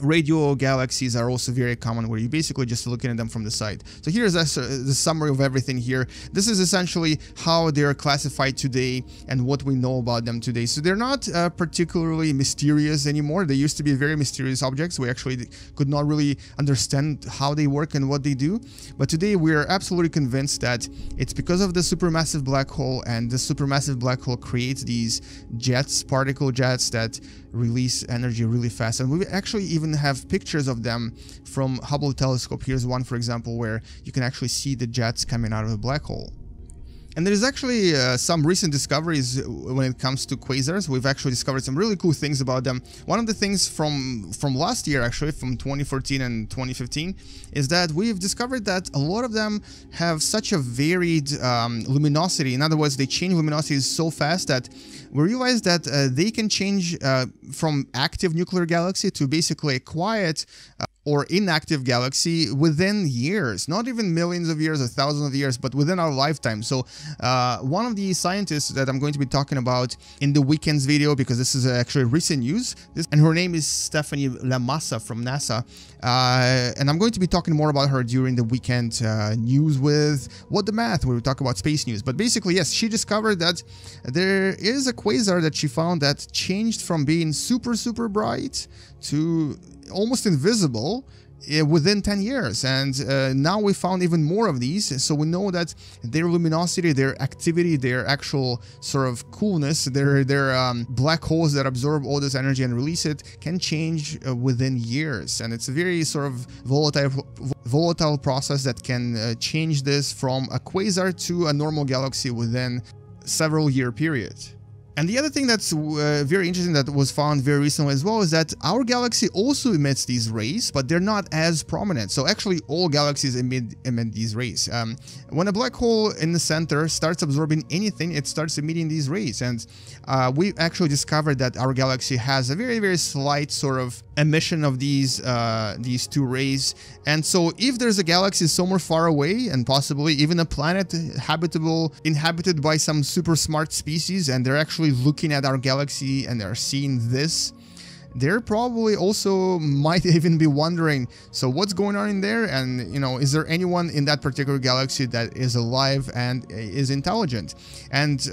radio galaxies are also very common, where you're basically just looking at them from the side. So here's the summary of everything here. This is essentially how they're classified today and what we know about them today. So they're not particularly mysterious anymore. They used to be very mysterious objects. We actually could not really understand how they work and what they do. But today we are absolutely convinced that it's because of the supermassive black hole, and the supermassive black hole creates these jets, particle jets that release energy really fast. And we actually even have pictures of them from Hubble telescope. Here's one, for example, where you can actually see the jets coming out of the black hole. And there's actually some recent discoveries when it comes to quasars. We've actually discovered some really cool things about them. One of the things from last year, actually, from 2014 and 2015, is that we've discovered that a lot of them have such a varied luminosity. In other words, they change luminosities so fast that we realized that they can change from active nuclear galaxy to basically a quiet or inactive galaxy within years, not even millions of years or thousands of years, but within our lifetime. So one of the scientists that I'm going to be talking about in the weekend's video, because this is actually recent news, and her name is Stephanie Lamassa from NASA, and I'm going to be talking more about her during the weekend news with What the Math, where we talk about space news. But basically, yes, she discovered that there is a quasar that she found that changed from being super, super bright to almost invisible within 10 years. And now we found even more of these. So we know that their luminosity, their activity, their actual sort of coolness, their black holes that absorb all this energy and release it can change within years. And it's a very sort of volatile process that can change this from a quasar to a normal galaxy within several year period. And the other thing that's very interesting that was found very recently as well is that our galaxy also emits these rays, but they're not as prominent. So actually all galaxies emit these rays. When a black hole in the center starts absorbing anything, it starts emitting these rays. And we actually discovered that our galaxy has a very, very slight sort of emission of these two rays. And so if there's a galaxy somewhere far away, and possibly even a planet habitable, inhabited by some super smart species, and they're actually looking at our galaxy and they're seeing this, they're probably also might even be wondering, so what's going on in there? And, you know, is there anyone in that particular galaxy that is alive and is intelligent? And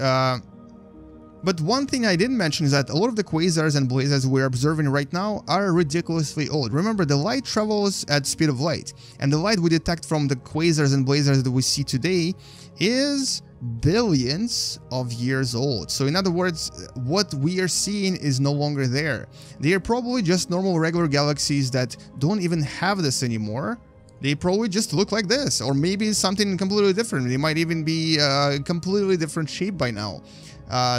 but one thing I didn't mention is that a lot of the quasars and blazars we're observing right now are ridiculously old. Remember, the light travels at speed of light, and the light we detect from the quasars and blazars that we see today is billions of years old. So in other words, what we are seeing is no longer there. They are probably just normal regular galaxies that don't even have this anymore. They probably just look like this, or maybe something completely different. They might even be completely different shape by now.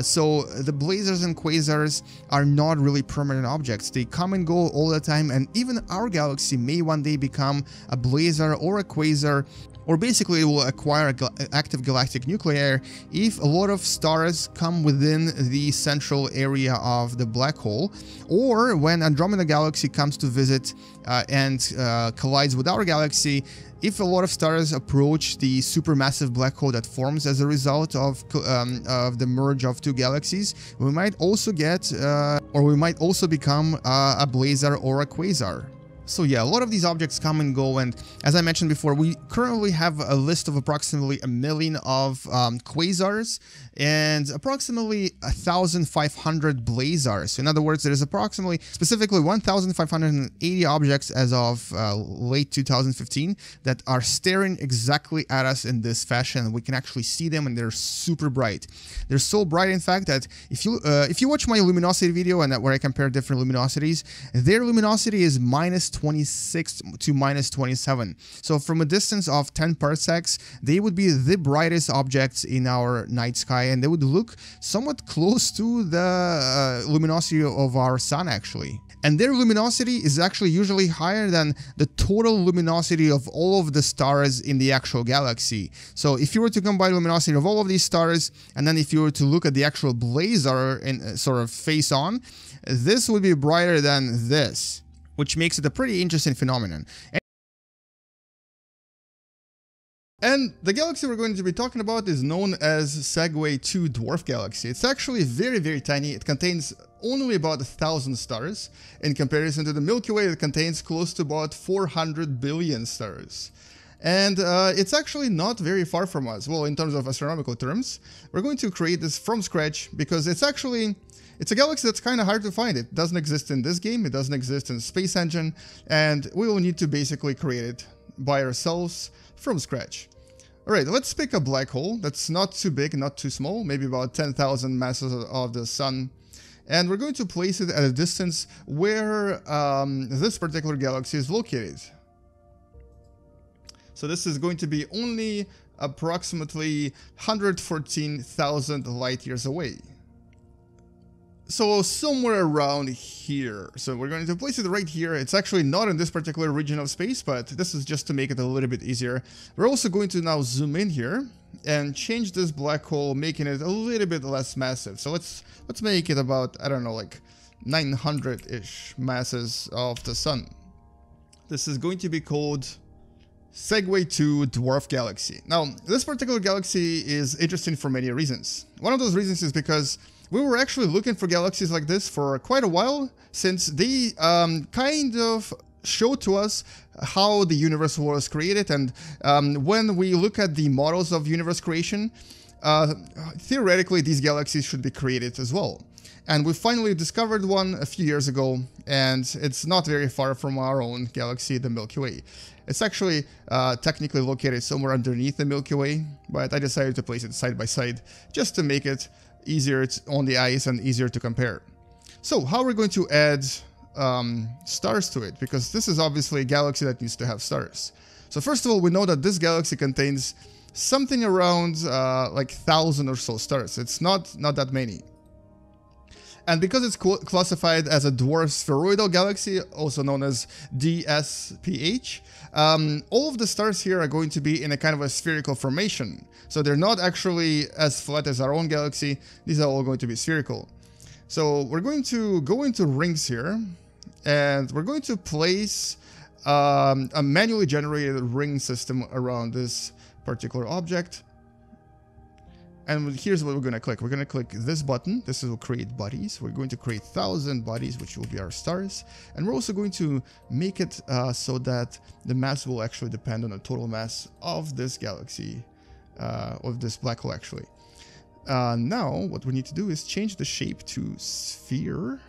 So the blazars and quasars are not really permanent objects. They come and go all the time, and even our galaxy may one day become a blazar or a quasar, or basically it will acquire active galactic nuclei if a lot of stars come within the central area of the black hole, or when Andromeda galaxy comes to visit and collides with our galaxy, if a lot of stars approach the supermassive black hole that forms as a result of the merge of two galaxies, we might also get, or we might also become a blazar or a quasar. So yeah, a lot of these objects come and go, and as I mentioned before, we currently have a list of approximately 1,000,000 of quasars and approximately 1,500 blazars. So in other words, there is approximately, specifically 1,580 objects as of late 2015 that are staring exactly at us in this fashion. We can actually see them, and they're super bright. They're so bright, in fact, that if you watch my luminosity video and that where I compare different luminosities, their luminosity is minus 26 to minus 27. So from a distance of 10 parsecs, they would be the brightest objects in our night sky, and they would look somewhat close to the luminosity of our sun, actually. And their luminosity is actually usually higher than the total luminosity of all of the stars in the actual galaxy. So if you were to combine luminosity of all of these stars, and then if you were to look at the actual blazar in sort of face on, this would be brighter than this, which makes it a pretty interesting phenomenon. And the galaxy we're going to be talking about is known as Segue 2 dwarf galaxy. It's actually very, very tiny. It contains only about 1,000 stars in comparison to the Milky Way that contains close to about 400 billion stars. And it's actually not very far from us. Well, in terms of astronomical terms, we're going to create this from scratch because it's actually, it's a galaxy that's kind of hard to find. It doesn't exist in this game. It doesn't exist in Space Engine, and we will need to basically create it by ourselves from scratch. All right, let's pick a black hole that's not too big, not too small, maybe about 10,000 masses of the sun. And we're going to place it at a distance where this particular galaxy is located. So this is going to be only approximately 114,000 light years away. So somewhere around here. So we're going to place it right here. It's actually not in this particular region of space, but this is just to make it a little bit easier. We're also going to now zoom in here and change this black hole, making it a little bit less massive. So let's make it about, I don't know, like 900-ish masses of the sun. This is going to be called Segue 2 dwarf galaxy. Now, this particular galaxy is interesting for many reasons. One of those reasons is because we were actually looking for galaxies like this for quite a while, since they kind of show to us how the universe was created. And when we look at the models of universe creation, theoretically, these galaxies should be created as well. And we finally discovered one a few years ago, and it's not very far from our own galaxy, the Milky Way. It's actually technically located somewhere underneath the Milky Way, but I decided to place it side by side just to make it easier on the eyes and easier to compare. So how are we going to add stars to it? Because this is obviously a galaxy that needs to have stars. So first of all, we know that this galaxy contains something around like 1,000 or so stars. It's not that many. And because it's classified as a dwarf spheroidal galaxy, also known as DSPH, all of the stars here are going to be in a kind of a spherical formation. So they're not actually as flat as our own galaxy. These are all going to be spherical. So we're going to go into rings here, and we're going to place a manually generated ring system around this particular object. And here's what we're going to click. We're going to click this button. This will create bodies. We're going to create 1,000 bodies, which will be our stars. And we're also going to make it so that the mass will actually depend on the total mass of this galaxy, of this black hole, actually. Now, what we need to do is change the shape to sphere.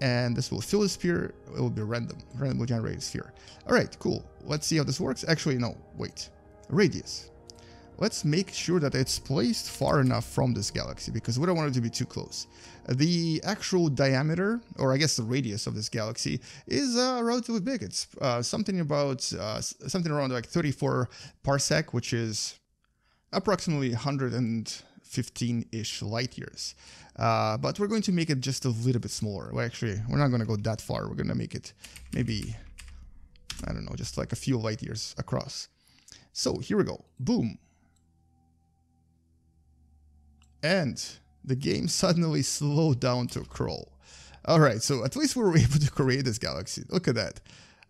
And this will fill the sphere. It will be randomly generated sphere. All right, cool. Let's see how this works. Actually, no, wait. Radius. Let's make sure that it's placed far enough from this galaxy, because we don't want it to be too close. The actual diameter, or I guess the radius of this galaxy, is relatively big. It's something around like 34 parsec, which is approximately 150 15-ish light years. But we're going to make it just a little bit smaller. Well, actually, we're not going to go that far. We're going to make it maybe, I don't know, just like a few light years across. So here we go. Boom. And the game suddenly slowed down to a crawl. All right, so at least we were able to create this galaxy. Look at that.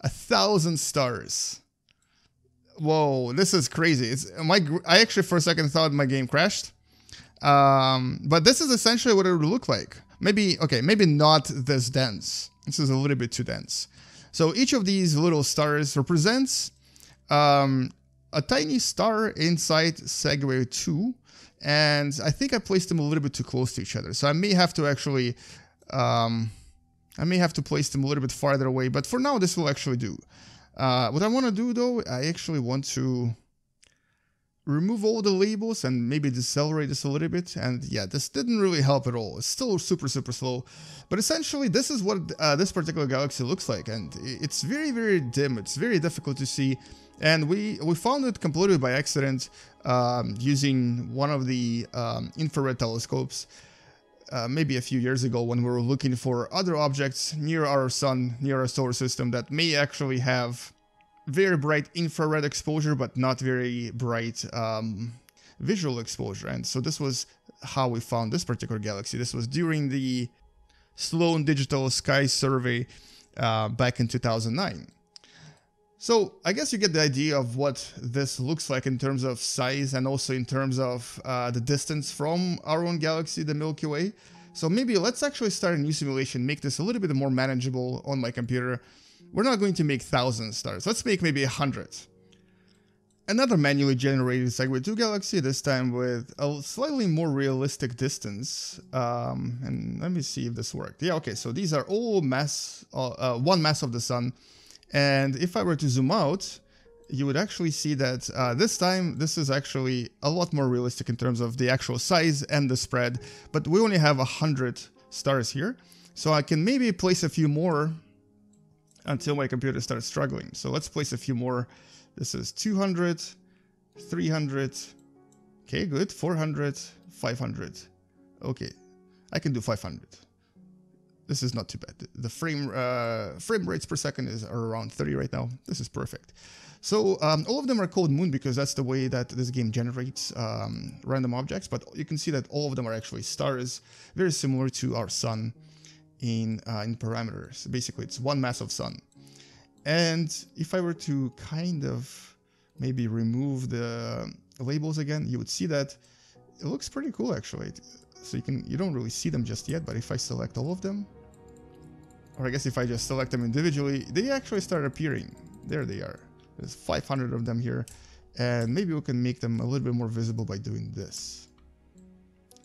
1,000 stars. Whoa, this is crazy. It's I actually for a second thought my game crashed. But this is essentially what it would look like. Maybe, okay, maybe not this dense. This is a little bit too dense. So each of these little stars represents a tiny star inside Segue 2. And I think I placed them a little bit too close to each other. So I may have to actually... I may have to place them a little bit farther away, but for now this will actually do. What I want to do though, I actually want to remove all the labels and maybe decelerate this a little bit. And yeah, this didn't really help at all. It's still super, super slow, but essentially this is what this particular galaxy looks like. And it's very, very dim. It's very difficult to see. And we found it completely by accident using one of the infrared telescopes. Maybe a few years ago when we were looking for other objects near our sun, near our solar system that may actually have very bright infrared exposure, but not very bright visual exposure. And so this was how we found this particular galaxy. This was during the Sloan Digital Sky Survey back in 2009. So I guess you get the idea of what this looks like in terms of size and also in terms of the distance from our own galaxy, the Milky Way. So maybe let's actually start a new simulation, make this a little bit more manageable on my computer. We're not going to make 1,000 stars. Let's make maybe 100. Another manually generated Segue 2 galaxy, this time with a slightly more realistic distance. And let me see if this worked. Yeah, okay, so these are all mass, one mass of the sun. And if I were to zoom out, you would actually see that this time, this is actually a lot more realistic in terms of the actual size and the spread, but we only have 100 stars here. So I can maybe place a few more until my computer starts struggling. So let's place a few more. This is 200, 300. Okay, good. 400, 500. Okay, I can do 500. This is not too bad. The frame rates per second is around 30 right now. This is perfect. So all of them are called moon because that's the way that this game generates random objects. But you can see that all of them are actually stars, very similar to our sun in parameters. Basically, it's one mass of sun. And if I were to kind of maybe remove the labels again, you would see that it looks pretty cool actually. So you don't really see them just yet, but if I select all of them, or I guess if I just select them individually, they actually start appearing. There they are. There's 500 of them here, and maybe we can make them a little bit more visible by doing this.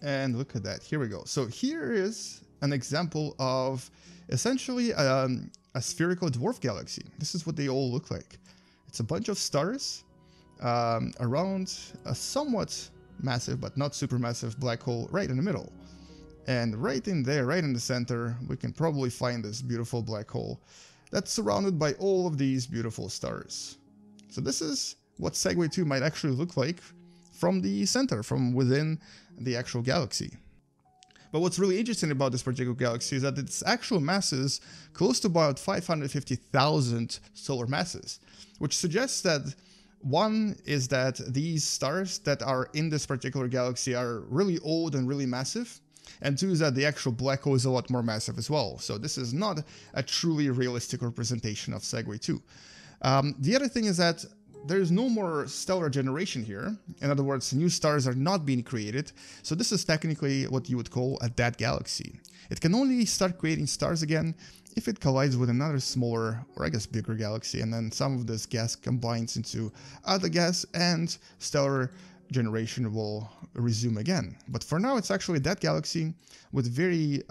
And look at that. Here we go. So here is an example of essentially a spherical dwarf galaxy. This is what they all look like. It's a bunch of stars around a somewhat massive but not super massive black hole right in the middle, and right in there, right in the center, we can probably find this beautiful black hole that's surrounded by all of these beautiful stars. So this is what Segue 2 might actually look like from the center, from within the actual galaxy. But what's really interesting about this particular galaxy is that its actual mass is close to about 550,000 solar masses, which suggests that one is that these stars that are in this particular galaxy are really old and really massive, and two is that the actual black hole is a lot more massive as well. So this is not a truly realistic representation of Segue 2. The other thing is that there's no more stellar generation here. In other words, new stars are not being created. So this is technically what you would call a dead galaxy. It can only start creating stars again if it collides with another smaller, or I guess bigger galaxy, and then some of this gas combines into other gas and stellar generation will resume again. But for now, it's actually that galaxy with very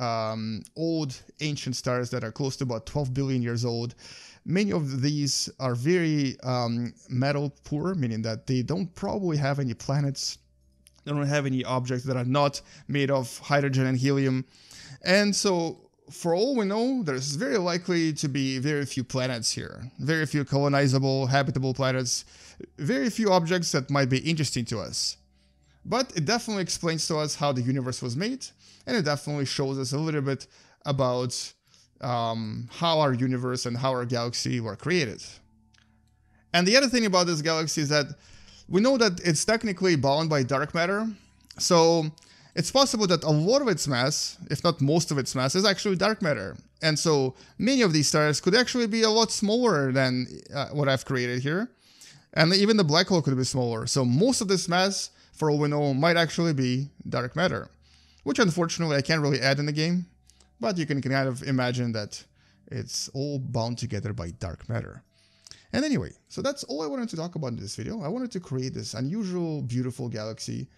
old ancient stars that are close to about 12 billion years old. Many of these are very metal poor, meaning that they don't probably have any planets. They don't have any objects that are not made of hydrogen and helium. And so for all we know, there's very likely to be very few planets here, very few colonizable, habitable planets, very few objects that might be interesting to us. But it definitely explains to us how the universe was made, and it definitely shows us a little bit about how our universe and how our galaxy were created. And the other thing about this galaxy is that we know that it's technically bound by dark matter, so it's possible that a lot of its mass, if not most of its mass, is actually dark matter. And so many of these stars could actually be a lot smaller than what I've created here. And even the black hole could be smaller. So most of this mass, for all we know, might actually be dark matter, which unfortunately I can't really add in the game, but you can kind of imagine that it's all bound together by dark matter. And anyway, so that's all I wanted to talk about in this video. I wanted to create this unusual, beautiful galaxy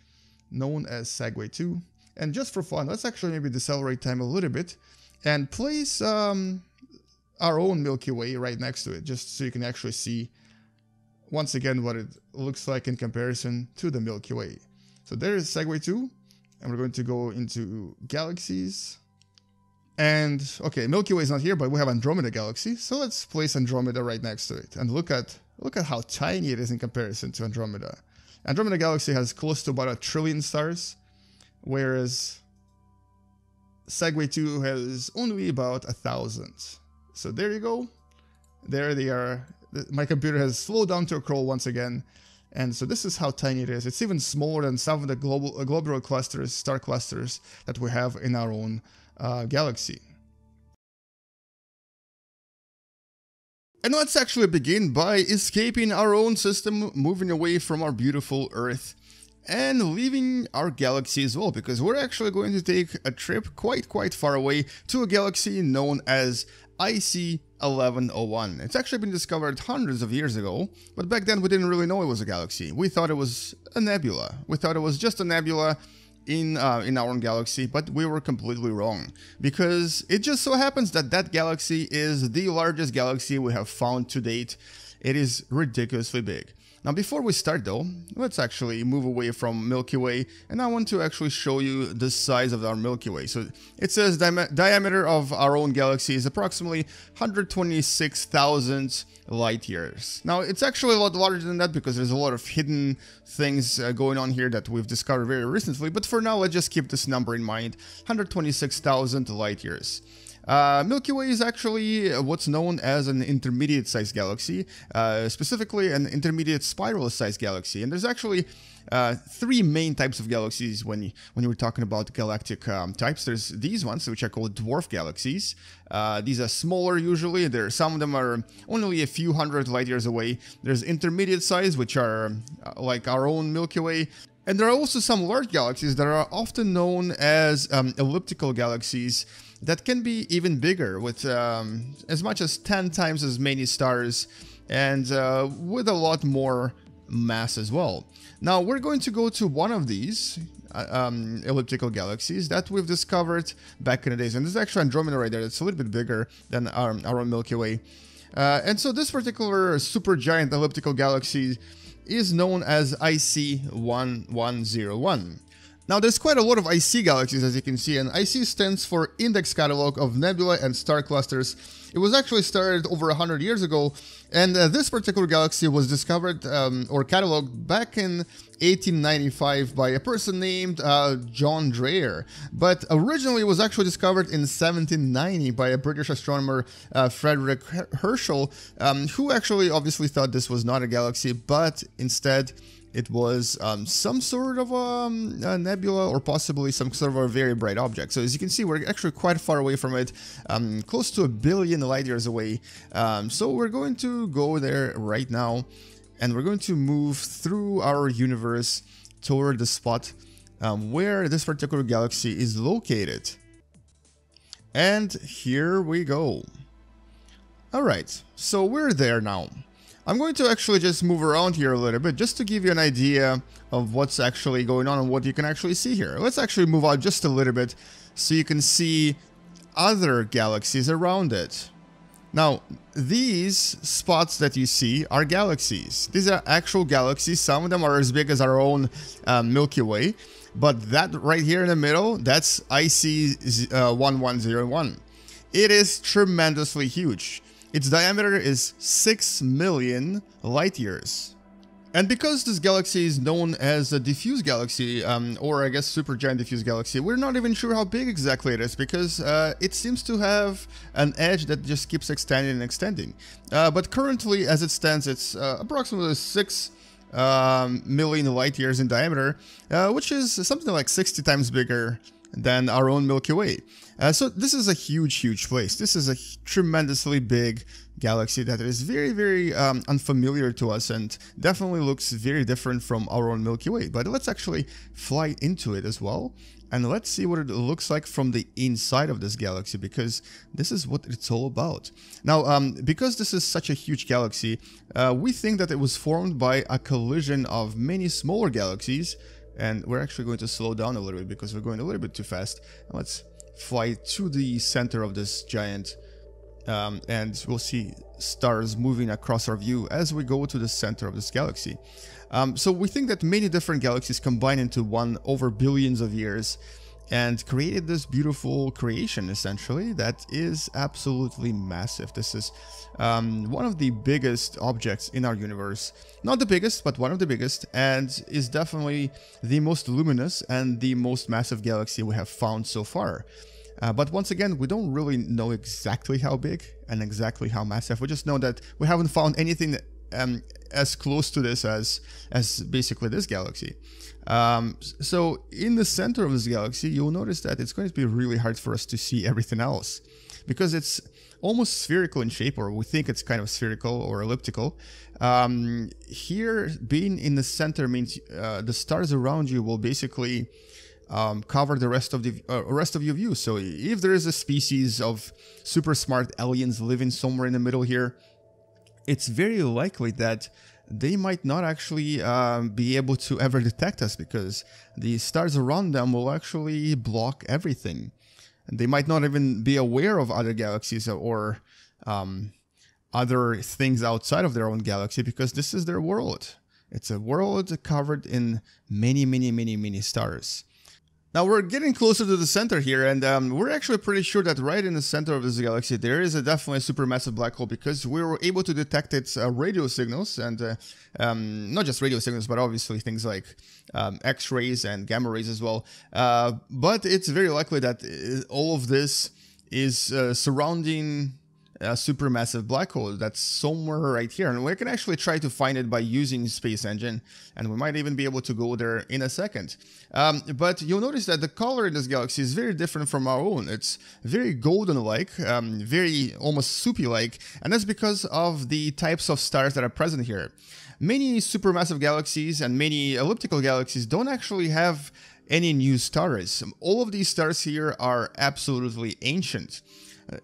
known as Segue 2. And just for fun, let's actually maybe decelerate time a little bit and place our own Milky Way right next to it, just so you can actually see once again what it looks like in comparison to the Milky Way. So there is Segue 2, and we're going to go into galaxies. And okay, Milky Way is not here, but we have Andromeda galaxy. So let's place Andromeda right next to it and look at how tiny it is in comparison to Andromeda. Andromeda galaxy has close to about 1 trillion stars, whereas Segue 2 has only about 1,000. So there you go. There they are. My computer has slowed down to a crawl once again. And so this is how tiny it is. It's even smaller than some of the globular clusters, star clusters that we have in our own galaxy. And let's actually begin by escaping our own system, moving away from our beautiful Earth and leaving our galaxy as well, because we're actually going to take a trip quite far away to a galaxy known as IC 1101. It's actually been discovered hundreds of years ago, but back then we didn't really know it was a galaxy. We thought it was a nebula. We thought it was just a nebula in our own galaxy, but we were completely wrong, because it just so happens that that galaxy is the largest galaxy we have found to date. It is ridiculously big. Now, before we start though, let's actually move away from Milky Way, and I want to actually show you the size of our Milky Way. So it says diameter of our own galaxy is approximately 126,000 light years. Now, it's actually a lot larger than that because there's a lot of hidden things going on here that we've discovered very recently, but for now, let's just keep this number in mind, 126,000 light years. Milky Way is actually what's known as an intermediate-sized galaxy, specifically an intermediate spiral-sized galaxy. And there's actually three main types of galaxies when we're talking about galactic types. There's these ones, which are called dwarf galaxies. These are smaller usually. Some of them are only a few hundred light years away. There's intermediate size, which are like our own Milky Way. And there are also some large galaxies that are often known as elliptical galaxies that can be even bigger, with as much as 10 times as many stars and with a lot more mass as well. Now, we're going to go to one of these elliptical galaxies that we've discovered back in the days. And this is actually Andromeda right there. It's a little bit bigger than our own Milky Way. And so this particular supergiant elliptical galaxy is known as IC 1101. Now, there's quite a lot of IC galaxies, as you can see, and IC stands for Index Catalog of Nebula and Star Clusters. It was actually started over 100 years ago, and this particular galaxy was discovered or cataloged back in 1895 by a person named John Dreyer. But originally it was actually discovered in 1790 by a British astronomer, Frederick Herschel, who actually obviously thought this was not a galaxy, but instead it was some sort of a nebula, or possibly some sort of a very bright object. So as you can see, we're actually quite far away from it, close to 1 billion light years away. So we're going to go there right now, and we're going to move through our universe toward the spot where this particular galaxy is located. And here we go. All right, so we're there now. I'm going to actually just move around here a little bit just to give you an idea of what's actually going on and what you can actually see here. Let's actually move out just a little bit so you can see other galaxies around it. Now, these spots that you see are galaxies. These are actual galaxies. Some of them are as big as our own Milky Way, but that right here in the middle, that's IC 1101. It is tremendously huge. Its diameter is 6 million light years. And because this galaxy is known as a diffuse galaxy, or I guess supergiant diffuse galaxy, we're not even sure how big exactly it is, because it seems to have an edge that just keeps extending and extending. But currently, as it stands, it's approximately 6 million light years in diameter, which is something like 60 times bigger than our own Milky Way. So this is a huge, huge place. This is a tremendously big galaxy that is very, very unfamiliar to us, and definitely looks very different from our own Milky Way. But let's actually fly into it as well, and let's see what it looks like from the inside of this galaxy, because this is what it's all about. Now, because this is such a huge galaxy, we think that it was formed by a collision of many smaller galaxies. And we're actually going to slow down a little bit because we're going a little bit too fast. And let's fly to the center of this giant, and we'll see stars moving across our view as we go to the center of this galaxy. So we think that many different galaxies combined into one over billions of years and created this beautiful creation, essentially, that is absolutely massive. This is one of the biggest objects in our universe. Not the biggest, but one of the biggest, and is definitely the most luminous and the most massive galaxy we have found so far. But once again, we don't really know exactly how big and exactly how massive. We just know that we haven't found anything as close to this as basically this galaxy. So in the center of this galaxy, you'll notice that it's going to be really hard for us to see everything else, because it's almost spherical in shape, or we think it's kind of spherical or elliptical. Here, being in the center means the stars around you will basically cover the rest of your view. So if there is a species of super smart aliens living somewhere in the middle here, it's very likely that they might not actually be able to ever detect us, because the stars around them will actually block everything. And they might not even be aware of other galaxies or other things outside of their own galaxy, because this is their world. It's a world covered in many, many, many, many stars. Now we're getting closer to the center here, and we're actually pretty sure that right in the center of this galaxy there is a definitely supermassive black hole, because we were able to detect its radio signals, and not just radio signals, but obviously things like X-rays and gamma rays as well. But it's very likely that all of this is surrounding a supermassive black hole that's somewhere right here, and we can actually try to find it by using Space Engine, and we might even be able to go there in a second. But you'll notice that the color in this galaxy is very different from our own. It's very golden-like, very almost soupy-like, and that's because of the types of stars that are present here. Many supermassive galaxies and many elliptical galaxies don't actually have any new stars. All of these stars here are absolutely ancient.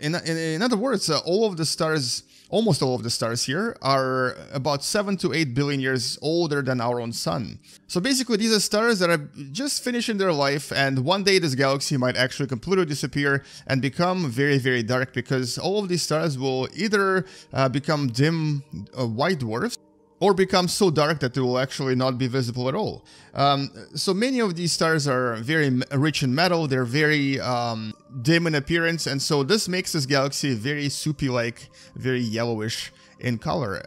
In other words, all of the stars, almost all of the stars here, are about 7 to 8 billion years older than our own sun. So basically these are stars that are just finishing their life, and one day this galaxy might actually completely disappear and become very, very dark, because all of these stars will either become dim white dwarfs, or become so dark that they will actually not be visible at all. So many of these stars are very rich in metal, they're very dim in appearance, and so this makes this galaxy very soupy-like, very yellowish in color,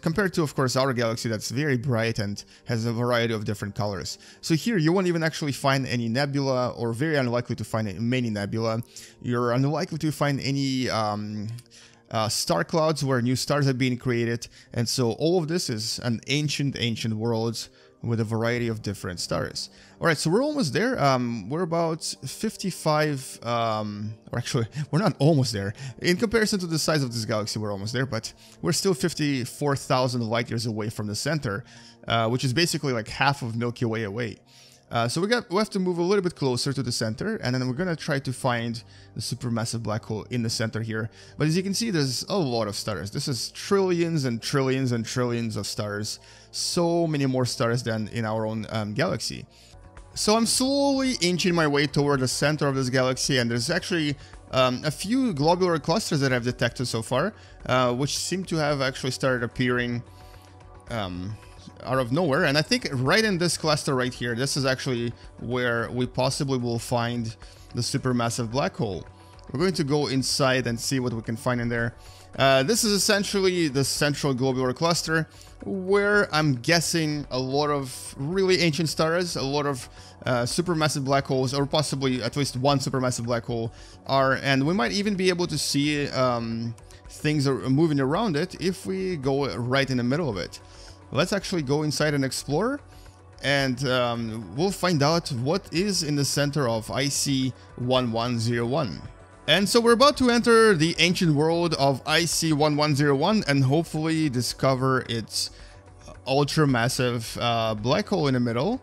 compared to, of course, our galaxy that's very bright and has a variety of different colors. So here you won't even actually find any nebula, or very unlikely to find many nebula. You're unlikely to find any star clouds where new stars are being created, and so all of this is an ancient, ancient world with a variety of different stars. Alright, so we're almost there. We're about 55, or actually, we're not almost there. In comparison to the size of this galaxy, we're almost there, but we're still 54,000 light years away from the center, which is basically like half of Milky Way away. So we have to move a little bit closer to the center, and then we're going to try to find the supermassive black hole in the center here. But as you can see, there's a lot of stars. This is trillions and trillions and trillions of stars. So many more stars than in our own galaxy. So I'm slowly inching my way toward the center of this galaxy, and there's actually a few globular clusters that I've detected so far, which seem to have actually started appearing out of nowhere. And I think right in this cluster right here, this is actually where we possibly will find the supermassive black hole. We're going to go inside and see what we can find in there. This is essentially the central globular cluster where I'm guessing a lot of really ancient stars, a lot of supermassive black holes, or possibly at least one supermassive black hole are, and we might even be able to see things are moving around it if we go right in the middle of it. Let's actually go inside and explore, and we'll find out what is in the center of IC 1101. And so we're about to enter the ancient world of IC 1101 and hopefully discover its ultra-massive black hole in the middle.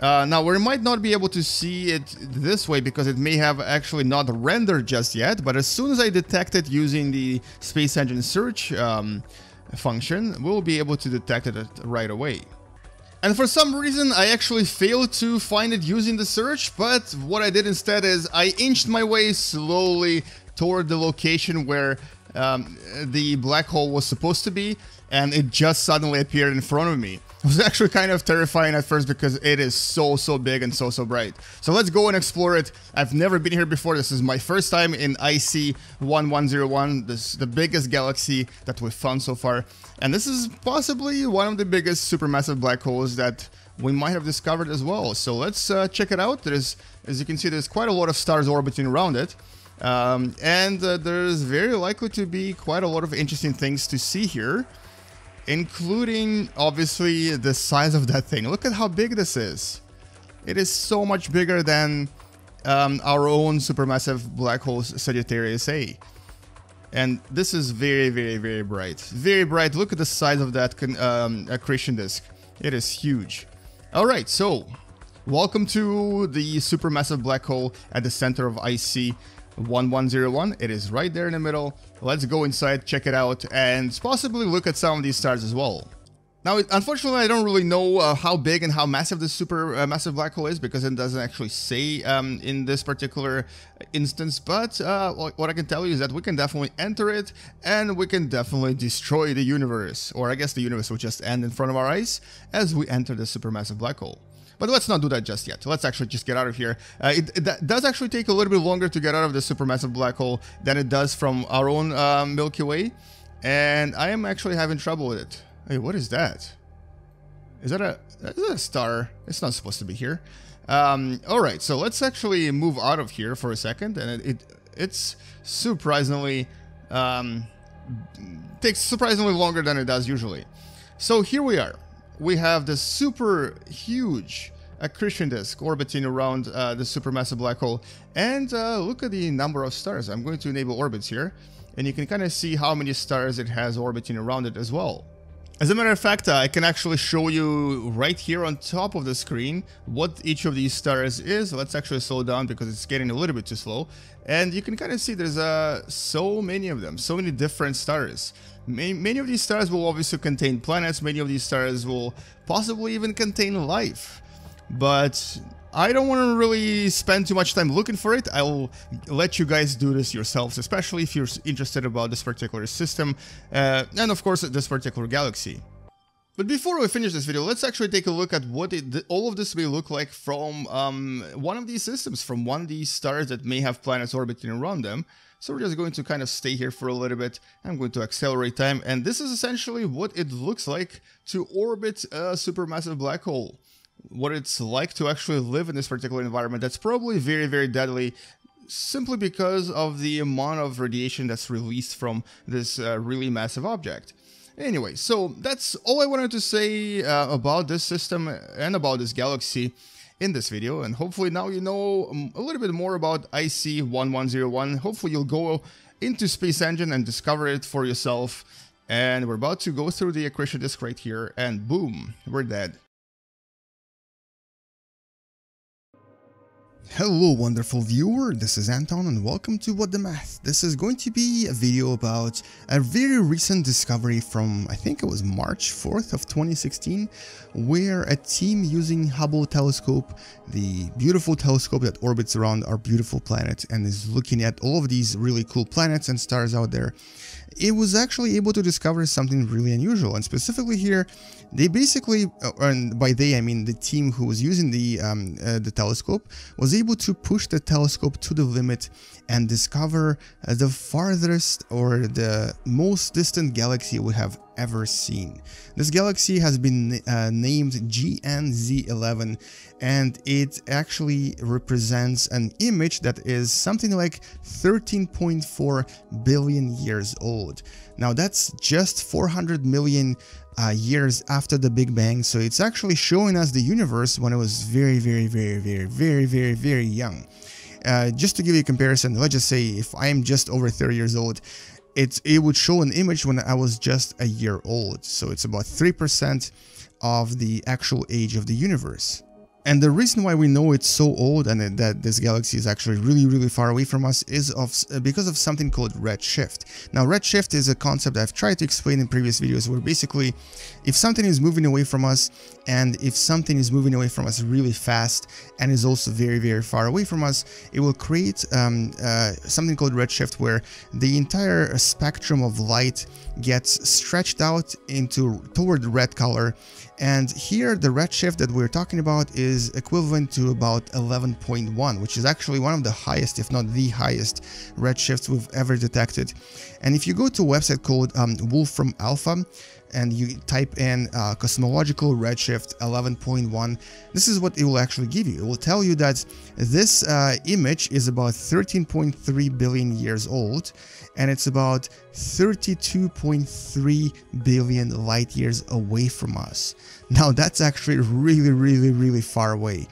Now, we might not be able to see it this way because it may have actually not rendered just yet, but as soon as I detect it using the Space Engine search function, we'll be able to detect it right away. And for some reason, I actually failed to find it using the search, but what I did instead is I inched my way slowly toward the location where the black hole was supposed to be, and it just suddenly appeared in front of me. It was actually kind of terrifying at first because it is so big and so bright. So let's go and explore it. I've never been here before. This is my first time in IC 1101, this is the biggest galaxy that we've found so far. And this is possibly one of the biggest supermassive black holes that we might have discovered as well. So let's check it out. There's, as you can see, there's quite a lot of stars orbiting around it. And there's very likely to be quite a lot of interesting things to see here, including, obviously, the size of that thing. Look at how big this is. It is so much bigger than our own supermassive black hole Sagittarius A. And this is very bright. Very bright. Look at the size of that accretion disk. It is huge. All right, so welcome to the supermassive black hole at the center of IC 1101. It is right there in the middle. Let's go inside, check it out, and possibly look at some of these stars as well. Now, unfortunately, I don't really know how big and how massive this super massive black hole is because it doesn't actually say in this particular instance, but what I can tell you is that we can definitely enter it and we can definitely destroy the universe, or I guess the universe will just end in front of our eyes as we enter the supermassive black hole. But let's not do that just yet. Let's actually just get out of here. It does actually take a little bit longer to get out of the supermassive black hole than it does from our own Milky Way, and I am actually having trouble with it. Hey, what is that? Is that a star? It's not supposed to be here. All right, so let's actually move out of here for a second, and it's surprisingly takes surprisingly longer than it does usually. So here we are. We have this super huge accretion disk orbiting around the supermassive black hole, and look at the number of stars. I'm going to enable orbits here, and you can kind of see how many stars it has orbiting around it as well. As a matter of fact, I can actually show you right here on top of the screen what each of these stars is. Let's actually slow down because it's getting a little bit too slow. And you can kind of see there's so many of them, so many different stars. Many of these stars will obviously contain planets. Many of these stars will possibly even contain life. But I don't want to really spend too much time looking for it. I'll let you guys do this yourselves, especially if you're interested about this particular system and, of course, this particular galaxy. But before we finish this video, let's actually take a look at what all of this may look like from one of these systems, from one of these stars that may have planets orbiting around them. So we're just going to kind of stay here for a little bit. I'm going to accelerate time, and this is essentially what it looks like to orbit a supermassive black hole. What it's like to actually live in this particular environment that's probably very deadly simply because of the amount of radiation that's released from this really massive object. Anyway, so that's all I wanted to say about this system and about this galaxy in this video, and hopefully now you know a little bit more about IC 1101. Hopefully you'll go into Space Engine and discover it for yourself, and we're about to go through the accretion disk right here, and boom, we're dead. Hello wonderful viewer, this is Anton and welcome to What the Math. This is going to be a video about a very recent discovery from, I think it was March 4th of 2016, where a team using Hubble telescope, the beautiful telescope that orbits around our beautiful planet and is looking at all of these really cool planets and stars out there, it was actually able to discover something really unusual. And specifically here, they basically, and by they I mean the team who was using the telescope, was able to push the telescope to the limit and discover the farthest or the most distant galaxy we have ever seen. This galaxy has been named GNZ11, and it actually represents an image that is something like 13.4 billion years old. Now that's just 400 million years after the Big Bang, so it's actually showing us the universe when it was very young. Just to give you a comparison, let's just say if I'm just over 30 years old, it would show an image when I was just a year old, so it's about 3% of the actual age of the universe. And the reason why we know it's so old and that this galaxy is actually really far away from us is because of something called redshift. Now, redshift is a concept I've tried to explain in previous videos, where basically if something is moving away from us, and if something is moving away from us really fast and is also very far away from us, it will create something called redshift, where the entire spectrum of light gets stretched out toward red color. And here the redshift that we're talking about is equivalent to about 11.1, which is actually one of the highest, if not the highest, redshifts we've ever detected. And if you go to a website called Wolf from Alpha and you type in cosmological redshift 11.1, this is what it will actually give you. It will tell you that this image is about 13.3 billion years old, and it's about 32.3 billion light years away from us. Now that's actually really far away.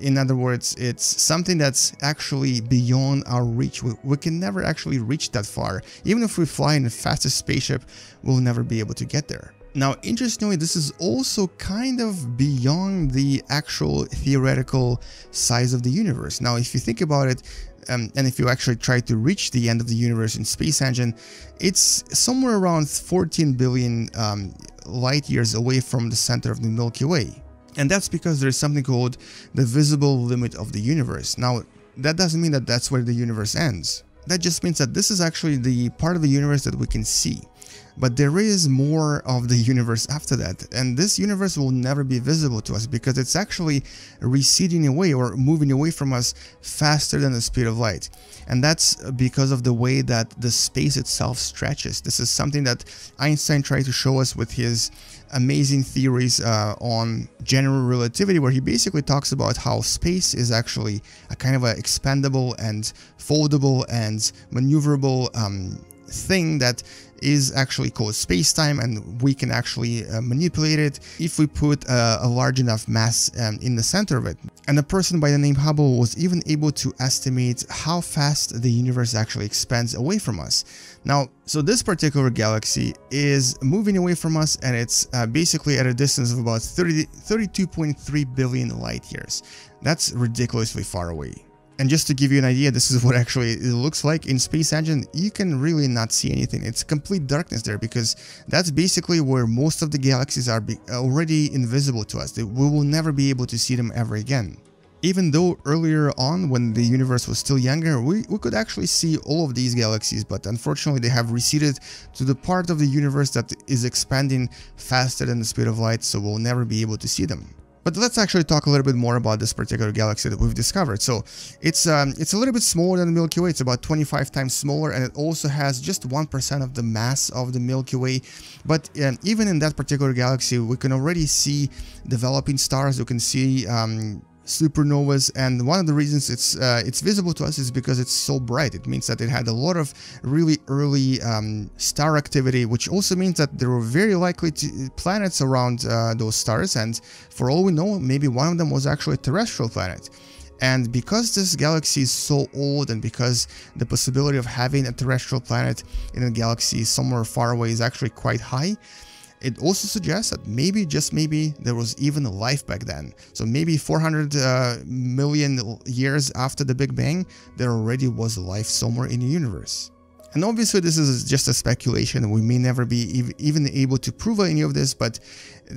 In other words, it's something that's actually beyond our reach. We can never actually reach that far. Even if we fly in the fastest spaceship, we'll never be able to get there. Now, interestingly, this is also kind of beyond the actual theoretical size of the universe. Now, if you think about it, and if you actually try to reach the end of the universe in Space Engine, it's somewhere around 14 billion light years away from the center of the Milky Way. And that's because there's something called the visible limit of the universe. Now, that doesn't mean that that's where the universe ends. That just means that this is actually the part of the universe that we can see. But there is more of the universe after that, and this universe will never be visible to us because it's actually receding away or moving away from us faster than the speed of light. And that's because of the way that the space itself stretches. This is something that Einstein tried to show us with his amazing theories on general relativity, where he basically talks about how space is actually a kind of an expandable and foldable and maneuverable thing that is actually called space-time, and we can actually manipulate it if we put a large enough mass in the center of it. And a person by the name Hubble was even able to estimate how fast the universe actually expands away from us. Now, so this particular galaxy is moving away from us, and it's basically at a distance of about 32.3 billion light years. That's ridiculously far away. And just to give you an idea, this is what actually it looks like in Space Engine. You can really not see anything. It's complete darkness there, because that's basically where most of the galaxies are already invisible to us. We will never be able to see them ever again. Even though earlier on, when the universe was still younger, we could actually see all of these galaxies, but unfortunately they have receded to the part of the universe that is expanding faster than the speed of light, so we'll never be able to see them. But let's actually talk a little bit more about this particular galaxy that we've discovered. So it's a little bit smaller than the Milky Way. It's about 25 times smaller, and it also has just 1% of the mass of the Milky Way. But even in that particular galaxy, we can already see developing stars. We can see supernovas, and one of the reasons it's visible to us is because it's so bright. It means that it had a lot of really early star activity, which also means that there were very likely planets around those stars, and for all we know, maybe one of them was actually a terrestrial planet. And because this galaxy is so old, and because the possibility of having a terrestrial planet in a galaxy somewhere far away is actually quite high, it also suggests that maybe, just maybe, there was even life back then. So maybe 400 million years after the Big Bang, there already was life somewhere in the universe. And obviously this is just a speculation, we may never be even able to prove any of this, but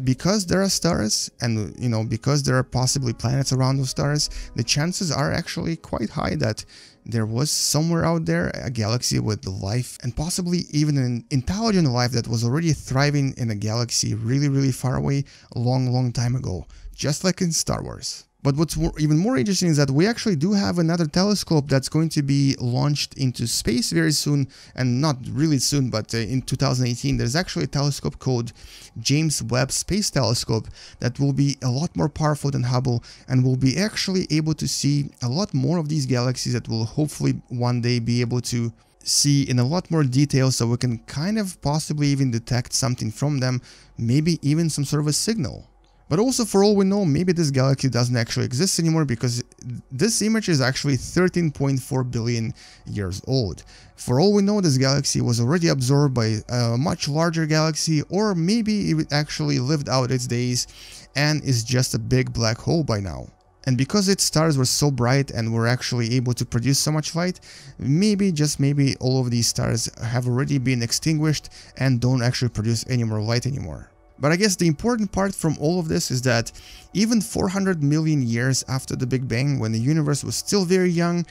because there are stars and, you know, because there are possibly planets around those stars, the chances are actually quite high that there was somewhere out there a galaxy with life, and possibly even an intelligent life that was already thriving in a galaxy really, really far away a long, long time ago, just like in Star Wars. But what's even more interesting is that we actually do have another telescope that's going to be launched into space very soon, and not really soon, but in 2018. There's actually a telescope called James Webb Space Telescope that will be a lot more powerful than Hubble, and will be actually able to see a lot more of these galaxies that will hopefully one day be able to see in a lot more detail, so we can kind of possibly even detect something from them, maybe even some sort of a signal. But also, for all we know, maybe this galaxy doesn't actually exist anymore, because this image is actually 13.4 billion years old. For all we know, this galaxy was already absorbed by a much larger galaxy, or maybe it actually lived out its days and is just a big black hole by now. And because its stars were so bright and were actually able to produce so much light, maybe, just maybe, all of these stars have already been extinguished and don't actually produce any more light anymore. But I guess the important part from all of this is that even 400 million years after the Big Bang, when the universe was still very young,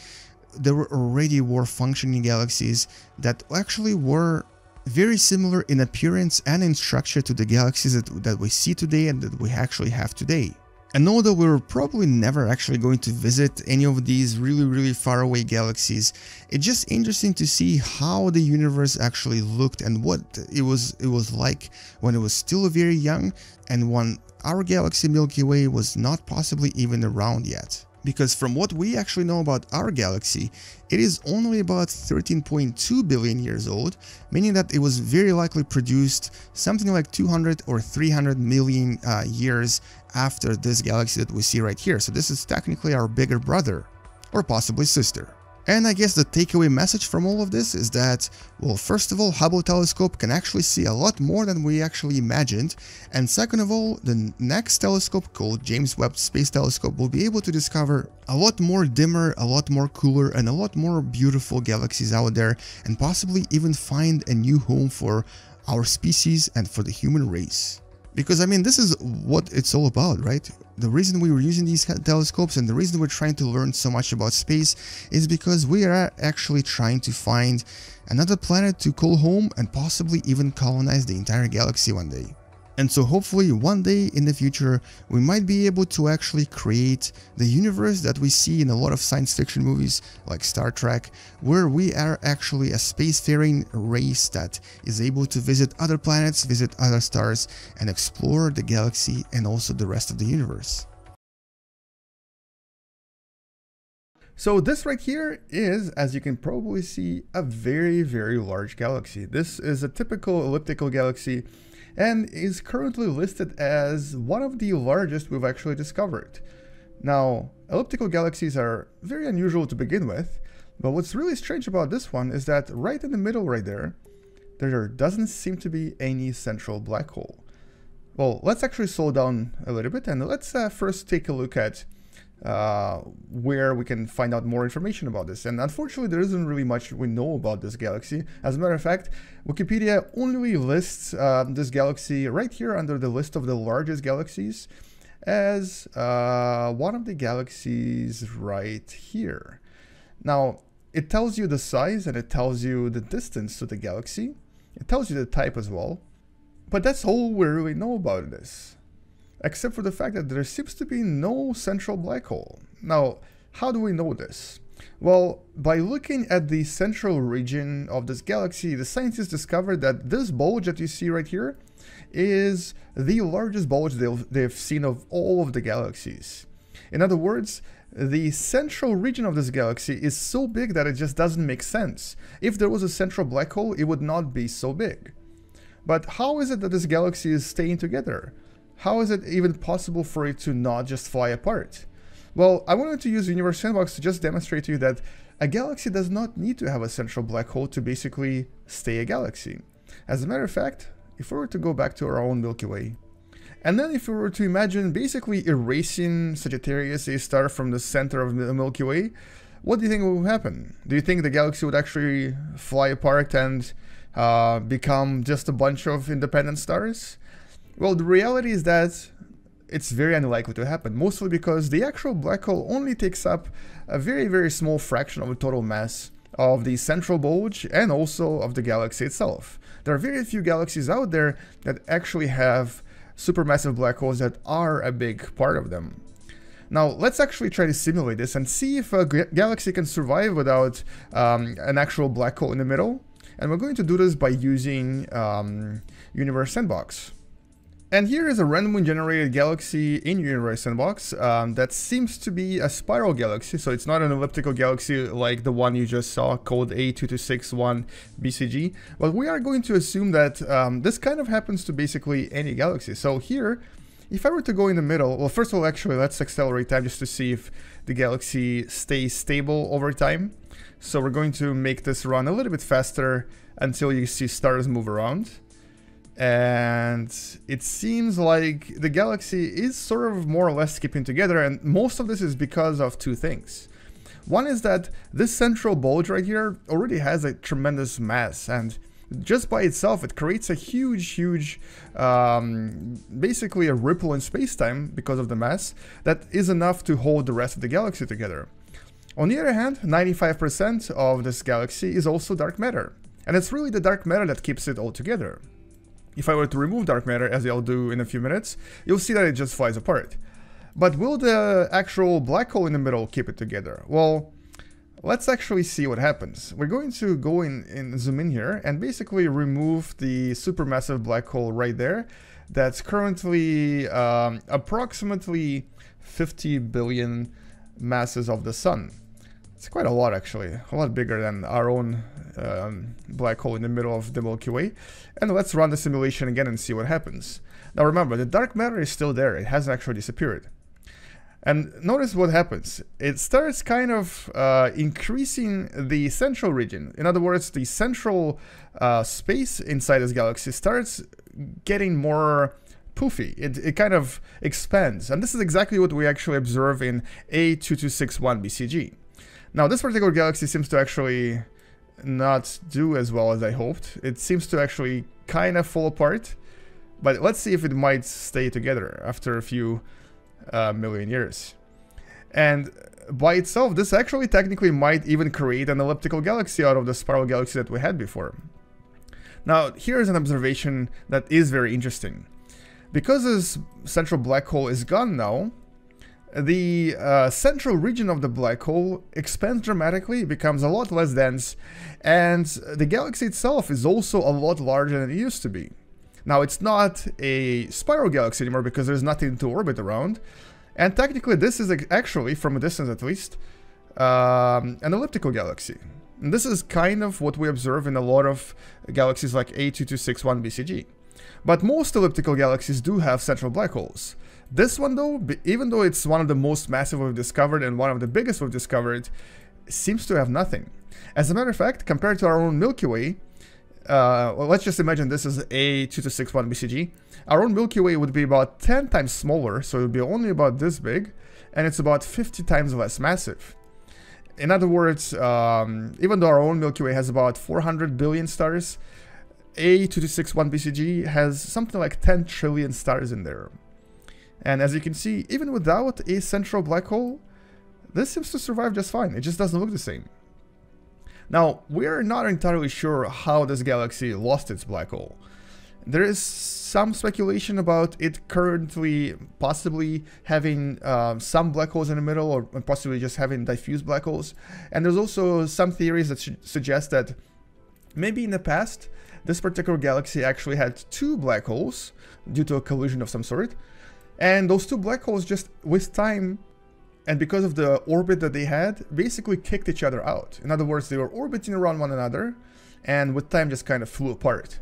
there were already functioning galaxies that actually were very similar in appearance and in structure to the galaxies that we see today and that we actually have today. And although we were probably never actually going to visit any of these really, really far away galaxies, it's just interesting to see how the universe actually looked and what it was like when it was still very young and when our galaxy Milky Way was not possibly even around yet. Because from what we actually know about our galaxy, it is only about 13.2 billion years old, meaning that it was very likely produced something like 200 or 300 million years after this galaxy that we see right here. So this is technically our bigger brother, or possibly sister. And I guess the takeaway message from all of this is that, well, first of all, Hubble telescope can actually see a lot more than we actually imagined, and second of all, the next telescope, called James Webb Space Telescope, will be able to discover a lot more dimmer, a lot more cooler, and a lot more beautiful galaxies out there, and possibly even find a new home for our species and for the human race. Because, I mean, this is what it's all about, right? The reason we were using these telescopes and the reason we're trying to learn so much about space is because we are actually trying to find another planet to call home and possibly even colonize the entire galaxy one day. And so hopefully one day in the future we might be able to actually create the universe that we see in a lot of science fiction movies like Star Trek, where we are actually a spacefaring race that is able to visit other planets, visit other stars, and explore the galaxy and also the rest of the universe. So this right here is, as you can probably see, a very, very large galaxy. This is a typical elliptical galaxy and is currently listed as one of the largest we've actually discovered. Now, elliptical galaxies are very unusual to begin with, but what's really strange about this one is that right in the middle right there doesn't seem to be any central black hole. Well, let's actually slow down a little bit and let's first take a look at where we can find out more information about this. And unfortunately, there isn't really much we know about this galaxy. As a matter of fact, Wikipedia only lists this galaxy right here under the list of the largest galaxies as one of the galaxies right here. Now, it tells you the size and it tells you the distance to the galaxy. It tells you the type as well. But that's all we really know about this, except for the fact that there seems to be no central black hole. Now, how do we know this? Well, by looking at the central region of this galaxy, the scientists discovered that this bulge that you see right here is the largest bulge they've seen of all of the galaxies. In other words, the central region of this galaxy is so big that it just doesn't make sense. If there was a central black hole, it would not be so big. But how is it that this galaxy is staying together? How is it even possible for it to not just fly apart? Well, I wanted to use Universe Sandbox to just demonstrate to you that a galaxy does not need to have a central black hole to basically stay a galaxy. As a matter of fact, if we were to go back to our own Milky Way, and then if we were to imagine basically erasing Sagittarius A star from the center of the Milky Way, What do you think will happen? Do you think the galaxy would actually fly apart and become just a bunch of independent stars? Well, the reality is that it's very unlikely to happen, mostly because the actual black hole only takes up a very, very small fraction of the total mass of the central bulge and also of the galaxy itself. There are very few galaxies out there that actually have supermassive black holes that are a big part of them. Now, let's actually try to simulate this and see if a galaxy can survive without an actual black hole in the middle. And we're going to do this by using Universe Sandbox. And here is a randomly generated galaxy in Universe Sandbox that seems to be a spiral galaxy, so it's not an elliptical galaxy like the one you just saw, called A2261 BCG, but we are going to assume that this kind of happens to basically any galaxy. So here, if I were to go in the middle, well, first of all, actually, let's accelerate time just to see if the galaxy stays stable over time. So we're going to make this run a little bit faster until you see stars move around. And it seems like the galaxy is sort of more or less keeping together, and most of this is because of two things. One is that this central bulge right here already has a tremendous mass, and just by itself it creates a huge, huge, basically a ripple in space-time because of the mass that is enough to hold the rest of the galaxy together. On the other hand, 95% of this galaxy is also dark matter, and it's really the dark matter that keeps it all together. If I were to remove dark matter, as I'll do in a few minutes, you'll see that it just flies apart. But will the actual black hole in the middle keep it together? Well, let's actually see what happens. We're going to go in and zoom in here and basically remove the supermassive black hole right there that's currently approximately 50 billion masses of the sun. It's quite a lot, actually, a lot bigger than our own black hole in the middle of the Milky Way. And let's run the simulation again and see what happens. Now remember, the dark matter is still there, it hasn't actually disappeared. And notice what happens. It starts kind of increasing the central region. In other words, the central space inside this galaxy starts getting more poofy. It kind of expands. And this is exactly what we actually observe in A2261 BCG. Now, this particular galaxy seems to actually not do as well as I hoped. It seems to actually kind of fall apart, but let's see if it might stay together after a few million years. And by itself, this actually technically might even create an elliptical galaxy out of the spiral galaxy that we had before. Now, here's an observation that is very interesting. Because this central black hole is gone now, the central region of the black hole expands dramatically, becomes a lot less dense, and the galaxy itself is also a lot larger than it used to be. Now, it's not a spiral galaxy anymore because there's nothing to orbit around, and technically this is actually, from a distance at least, an elliptical galaxy. And this is kind of what we observe in a lot of galaxies like A2261 BCG. But most elliptical galaxies do have central black holes. This one though, even though it's one of the most massive we've discovered and one of the biggest we've discovered, seems to have nothing. As a matter of fact, compared to our own Milky Way, well, let's just imagine this is A2261 BCG, our own Milky Way would be about 10 times smaller, so it would be only about this big, and it's about 50 times less massive. In other words, even though our own Milky Way has about 400 billion stars, A2261 BCG has something like 10 trillion stars in there. And as you can see, even without a central black hole, this seems to survive just fine. It just doesn't look the same. Now, we're not entirely sure how this galaxy lost its black hole. There is some speculation about it currently possibly having some black holes in the middle, or possibly just having diffuse black holes. And there's also some theories that suggest that maybe in the past, this particular galaxy actually had two black holes due to a collision of some sort. And those two black holes just, with time, and because of the orbit that they had, basically kicked each other out. In other words, they were orbiting around one another, and with time just kind of flew apart.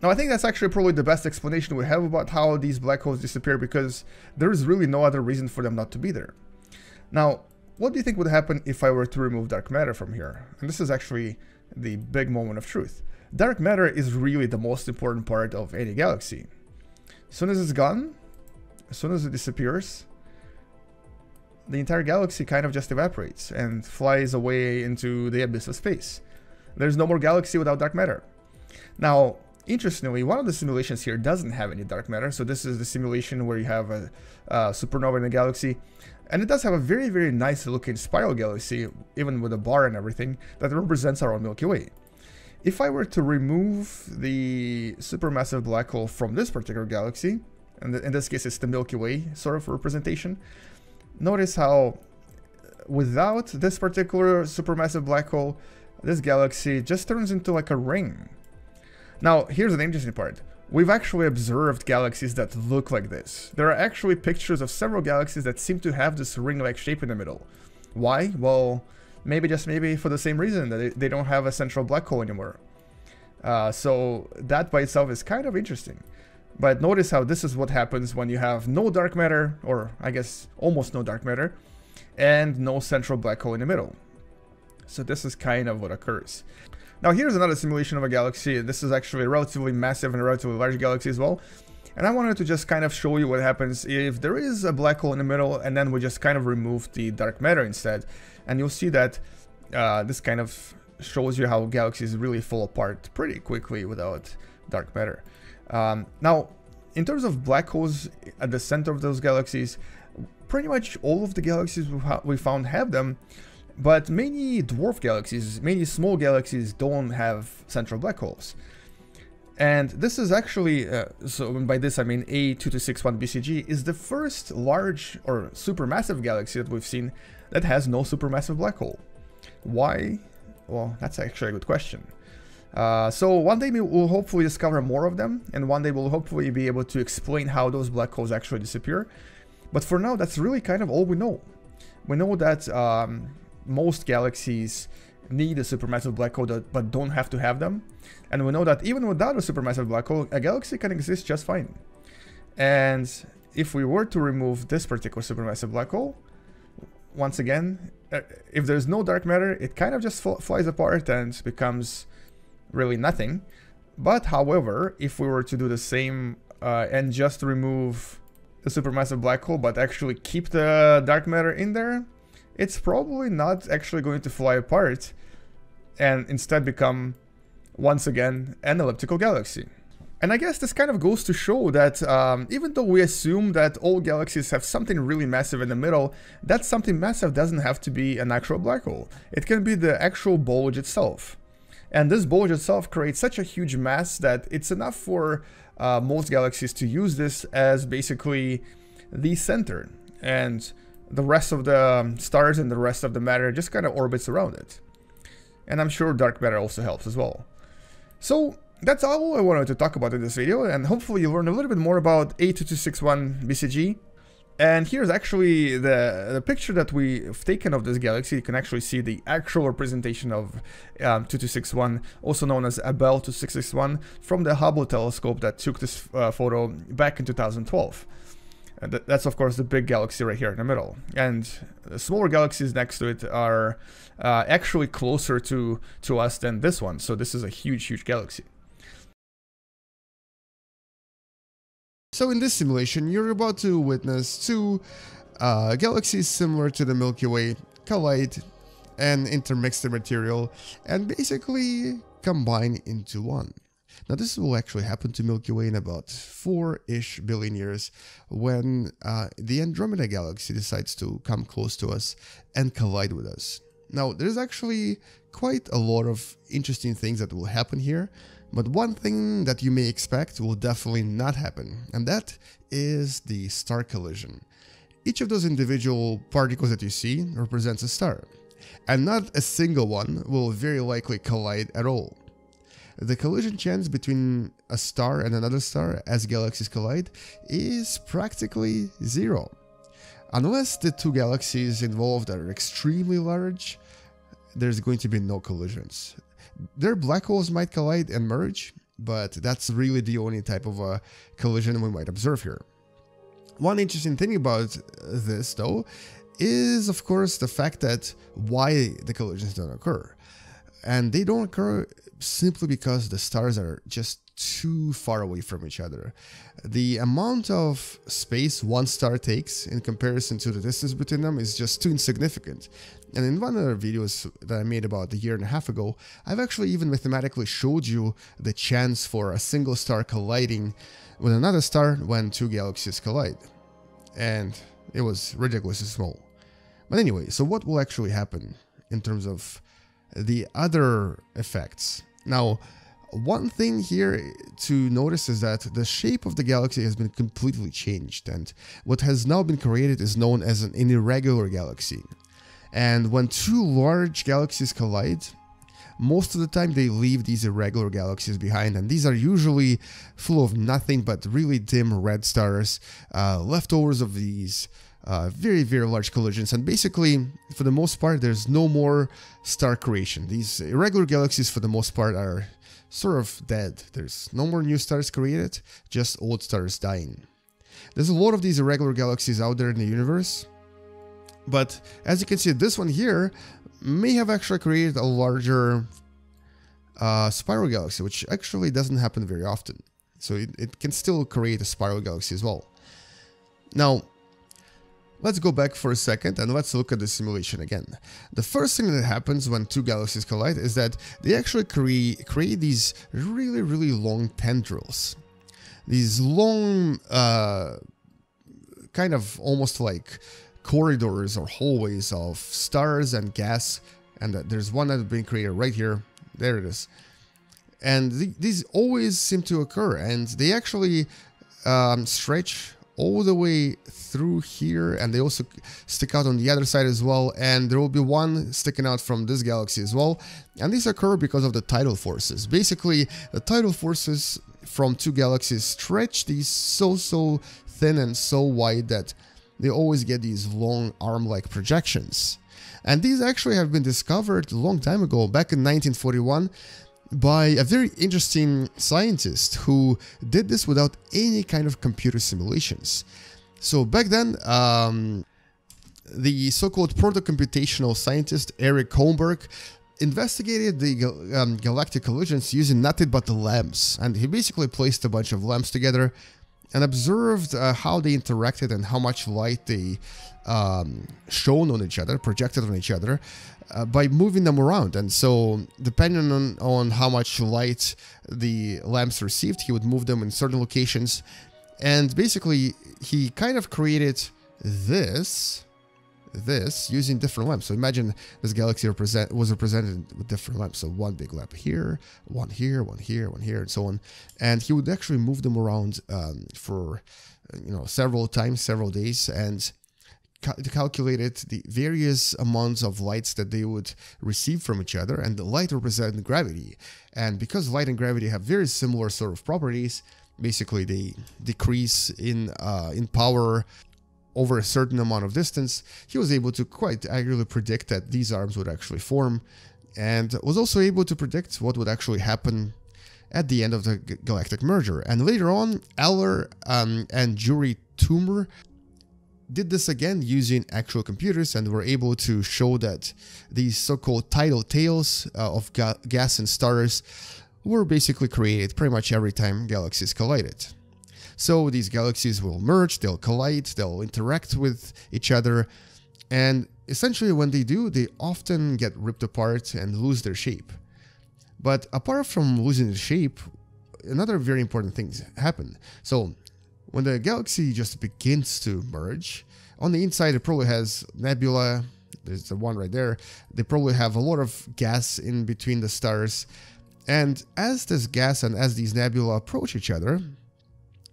Now, I think that's actually probably the best explanation we have about how these black holes disappear, because there is really no other reason for them not to be there. Now, what do you think would happen if I were to remove dark matter from here? And this is actually the big moment of truth. Dark matter is really the most important part of any galaxy. As soon as it's gone, as soon as it disappears, the entire galaxy kind of just evaporates and flies away into the abyss of space. There's no more galaxy without dark matter. Now, interestingly, one of the simulations here doesn't have any dark matter, so this is the simulation where you have a supernova in the galaxy, and it does have a very, very nice looking spiral galaxy, even with a bar and everything, that represents our own Milky Way. If I were to remove the supermassive black hole from this particular galaxy, and in this case it's the Milky Way sort of representation, notice how without this particular supermassive black hole, this galaxy just turns into like a ring. Now, here's an interesting part. We've actually observed galaxies that look like this. There are actually pictures of several galaxies that seem to have this ring-like shape in the middle. Why? Well, maybe, just maybe, for the same reason that they don't have a central black hole anymore. So that by itself is kind of interesting. But notice how this is what happens when you have no dark matter, or I guess almost no dark matter, and no central black hole in the middle. So this is kind of what occurs. Now here's another simulation of a galaxy. This is actually a relatively massive and a relatively large galaxy as well. And I wanted to just kind of show you what happens if there is a black hole in the middle and then we just kind of remove the dark matter instead. And you'll see that this kind of shows you how galaxies really fall apart pretty quickly without dark matter. Now, in terms of black holes at the center of those galaxies, pretty much all of the galaxies we found have them. But many dwarf galaxies, many small galaxies don't have central black holes. And this is actually, so by this I mean A2261 BCG is the first large or supermassive galaxy that we've seen that has no supermassive black hole. Why? Well, that's actually a good question. So one day we'll hopefully discover more of them, and one day we'll hopefully be able to explain how those black holes actually disappear. But for now, that's really kind of all we know. We know that most galaxies need a supermassive black hole but don't have to have them, and we know that even without a supermassive black hole, a galaxy can exist just fine. And if we were to remove this particular supermassive black hole, once again, if there's no dark matter, it kind of just flies apart and becomes really nothing. But however, if we were to do the same and just remove the supermassive black hole but actually keep the dark matter in there, it's probably not actually going to fly apart and instead become, once again, an elliptical galaxy. And I guess this kind of goes to show that even though we assume that all galaxies have something really massive in the middle, that something massive doesn't have to be an actual black hole. It can be the actual bulge itself. And this bulge itself creates such a huge mass that it's enough for most galaxies to use this as basically the center. And the rest of the stars and the rest of the matter just kind of orbits around it. And I'm sure dark matter also helps as well. So that's all I wanted to talk about in this video, and hopefully you learned a little bit more about A2261 BCG. And here's actually the picture that we've taken of this galaxy. You can actually see the actual representation of 2261, also known as Abell 2661, from the Hubble telescope that took this photo back in 2012. And that's, of course, the big galaxy right here in the middle. And the smaller galaxies next to it are actually closer to us than this one. So this is a huge, huge galaxy. So in this simulation, you're about to witness two galaxies similar to the Milky Way collide and intermix their material and basically combine into one. Now, this will actually happen to Milky Way in about 4-ish billion years when the Andromeda galaxy decides to come close to us and collide with us. Now, there's actually quite a lot of interesting things that will happen here, but one thing that you may expect will definitely not happen, and that is the star collision. Each of those individual particles that you see represents a star, and not a single one will very likely collide at all. The collision chance between a star and another star as galaxies collide is practically zero. Unless the two galaxies involved are extremely large, there's going to be no collisions. Their black holes might collide and merge, but that's really the only type of a collision we might observe here. One interesting thing about this, though, is of course the fact that why the collisions don't occur. And they don't occur simply because the stars are just too far away from each other. The amount of space one star takes in comparison to the distance between them is just too insignificant. And in one of the videos that I made about a year and a half ago, I've actually even mathematically showed you the chance for a single star colliding with another star when two galaxies collide. And it was ridiculously small. But anyway, so what will actually happen in terms of the other effects? Now, one thing here to notice is that the shape of the galaxy has been completely changed, and what has now been created is known as an irregular galaxy. And when two large galaxies collide, most of the time they leave these irregular galaxies behind, and these are usually full of nothing but really dim red stars, leftovers of these very, very large collisions. And basically, for the most part, there's no more star creation. These irregular galaxies, for the most part, are sort of dead. There's no more new stars created, just old stars dying. There's a lot of these irregular galaxies out there in the universe, but as you can see, this one here may have actually created a larger spiral galaxy, which actually doesn't happen very often. So it can still create a spiral galaxy as well. Now, let's go back for a second and let's look at the simulation again. The first thing that happens when two galaxies collide is that they actually create these really, really long tendrils. These long kind of almost like corridors or hallways of stars and gas, and there's one that's been created right here. There it is. And these always seem to occur, and they actually stretch all the way through here, and they also stick out on the other side as well, and there will be one sticking out from this galaxy as well. And these occur because of the tidal forces. Basically, the tidal forces from two galaxies stretch these so thin and so wide that they always get these long arm-like projections. And these actually have been discovered a long time ago, back in 1941, by a very interesting scientist who did this without any kind of computer simulations. So back then, the so-called proto-computational scientist Eric Holmberg investigated the galactic collisions using nothing but the lamps. And he basically placed a bunch of lamps together and observed how they interacted and how much light they shone on each other, projected on each other, by moving them around. And so, depending on how much light the lamps received, he would move them in certain locations. And basically, he kind of created this using different lamps. So imagine this galaxy was represented with different lamps. So one big lamp here, one here, one here, one here, and so on. And he would actually move them around for, you know, several times, several days, and calculated the various amounts of lights that they would receive from each other. And the light represents gravity. And because light and gravity have very similar sort of properties, basically they decrease in power over a certain amount of distance, he was able to quite accurately predict that these arms would actually form, and was also able to predict what would actually happen at the end of the galactic merger. And later on, Aller and Juri Toomer did this again using actual computers, and were able to show that these so-called tidal tails of gas and stars were basically created pretty much every time galaxies collided. So these galaxies will merge, they'll collide, they'll interact with each other, and essentially when they do, they often get ripped apart and lose their shape. But apart from losing their shape, another very important thing happens. So when the galaxy just begins to merge, on the inside it probably has nebula, there's the one right there, they probably have a lot of gas in between the stars, and as this gas and as these nebula approach each other,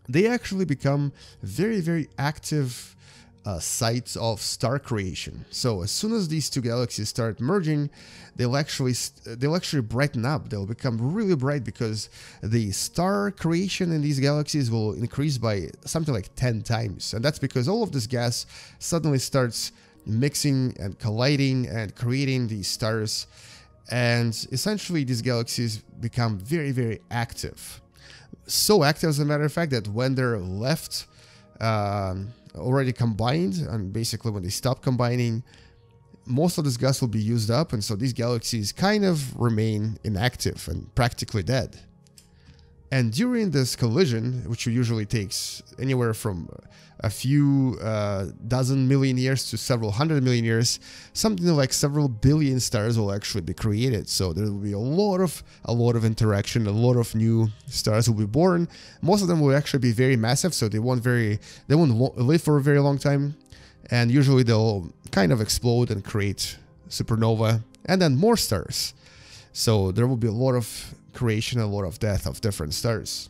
they actually become very, very active sites of star creation. So as soon as these two galaxies start merging, they'll actually brighten up. They'll become really bright because the star creation in these galaxies will increase by something like 10 times. And that's because all of this gas suddenly starts mixing and colliding and creating these stars. And essentially these galaxies become very, very active. So active, as a matter of fact, that when they're left already combined, and basically when they stop combining, most of this gas will be used up, and so these galaxies kind of remain inactive and practically dead. And during this collision, which usually takes anywhere from a few dozen million years to several hundred million years, something like several billion stars will actually be created. So there will be a lot of interaction, a lot of new stars will be born. Most of them will actually be very massive, so they won't live for a very long time. And usually they'll kind of explode and create supernova and then more stars. So there will be a lot of creation, a lot of death of different stars.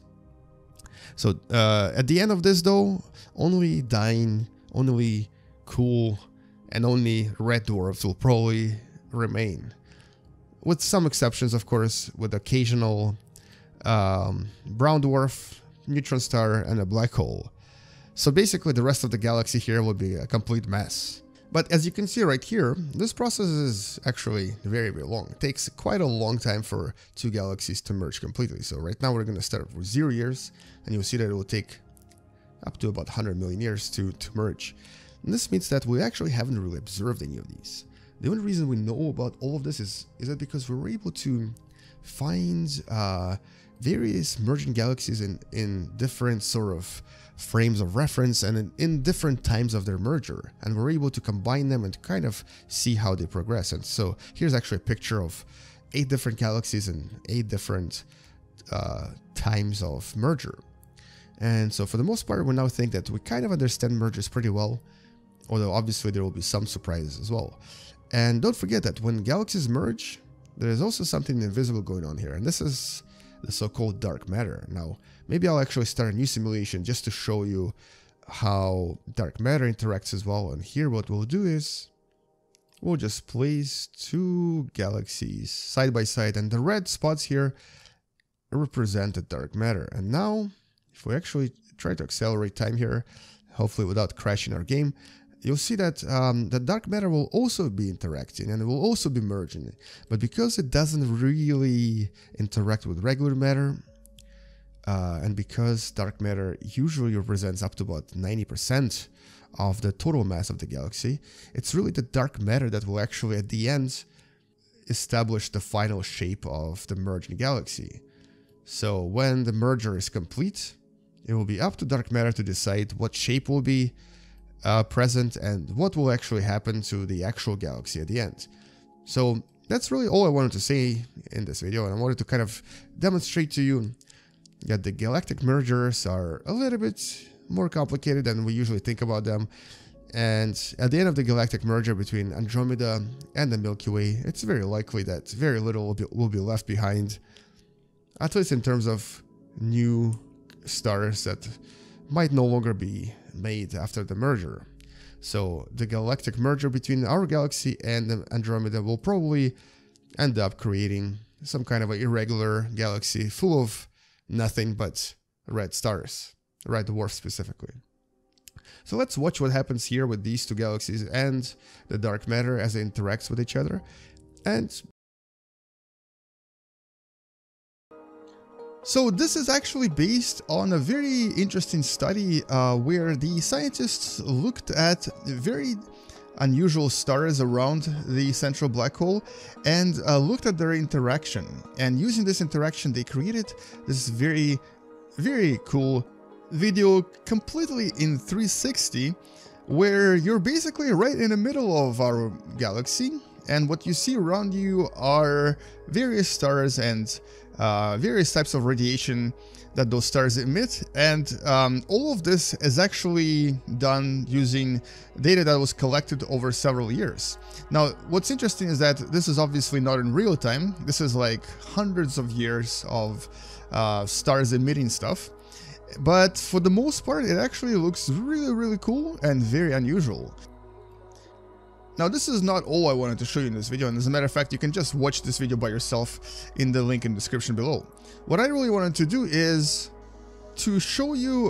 So at the end of this, though, only dying, only cool, and only red dwarfs will probably remain, with some exceptions, of course, with occasional brown dwarf, neutron star, and a black hole. So basically the rest of the galaxy here will be a complete mess. But as you can see right here, this process is actually very, very long. It takes quite a long time for two galaxies to merge completely. So right now we're going to start with 0 years, and you'll see that it will take up to about 100 million years to merge. And this means that we actually haven't really observed any of these. The only reason we know about all of this is that because we were able to find various merging galaxies in different sort of frames of reference and in different times of their merger, and we're able to combine them and kind of see how they progress. And so here's actually a picture of 8 different galaxies and 8 different times of merger. And so for the most part, we now think that we kind of understand mergers pretty well, although obviously there will be some surprises as well. And don't forget that when galaxies merge, there is also something invisible going on here, and this is the so-called dark matter. Now, maybe I'll actually start a new simulation just to show you how dark matter interacts as well. And here what we'll do is we'll just place two galaxies side by side, and the red spots here represent the dark matter. And now, if we actually try to accelerate time here, hopefully without crashing our game, you'll see that the dark matter will also be interacting, and it will also be merging. But because it doesn't really interact with regular matter, and because dark matter usually represents up to about 90% of the total mass of the galaxy, it's really the dark matter that will actually at the end establish the final shape of the merging galaxy. So when the merger is complete, it will be up to dark matter to decide what shape will be present and what will actually happen to the actual galaxy at the end. So that's really all I wanted to say in this video, and I wanted to kind of demonstrate to you that the galactic mergers are a little bit more complicated than we usually think about them. And at the end of the galactic merger between Andromeda and the Milky Way, it's very likely that very little will be left behind, at least in terms of new stars that might no longer be made after the merger. So the galactic merger between our galaxy and Andromeda will probably end up creating some kind of an irregular galaxy full of nothing but red stars, red dwarfs specifically. So let's watch what happens here with these two galaxies and the dark matter as they interact with each other. And so this is actually based on a very interesting study where the scientists looked at very unusual stars around the central black hole and looked at their interaction. And using this interaction, they created this very, very cool video completely in 360, where you're basically right in the middle of our galaxy. And what you see around you are various stars and various types of radiation that those stars emit, and all of this is actually done using data that was collected over several years. Now, what's interesting is that this is obviously not in real time. This is like hundreds of years of stars emitting stuff, but for the most part, it actually looks really, really cool and very unusual. Now, this is not all I wanted to show you in this video, and as a matter of fact, you can just watch this video by yourself in the link in the description below. What I really wanted to do is to show you,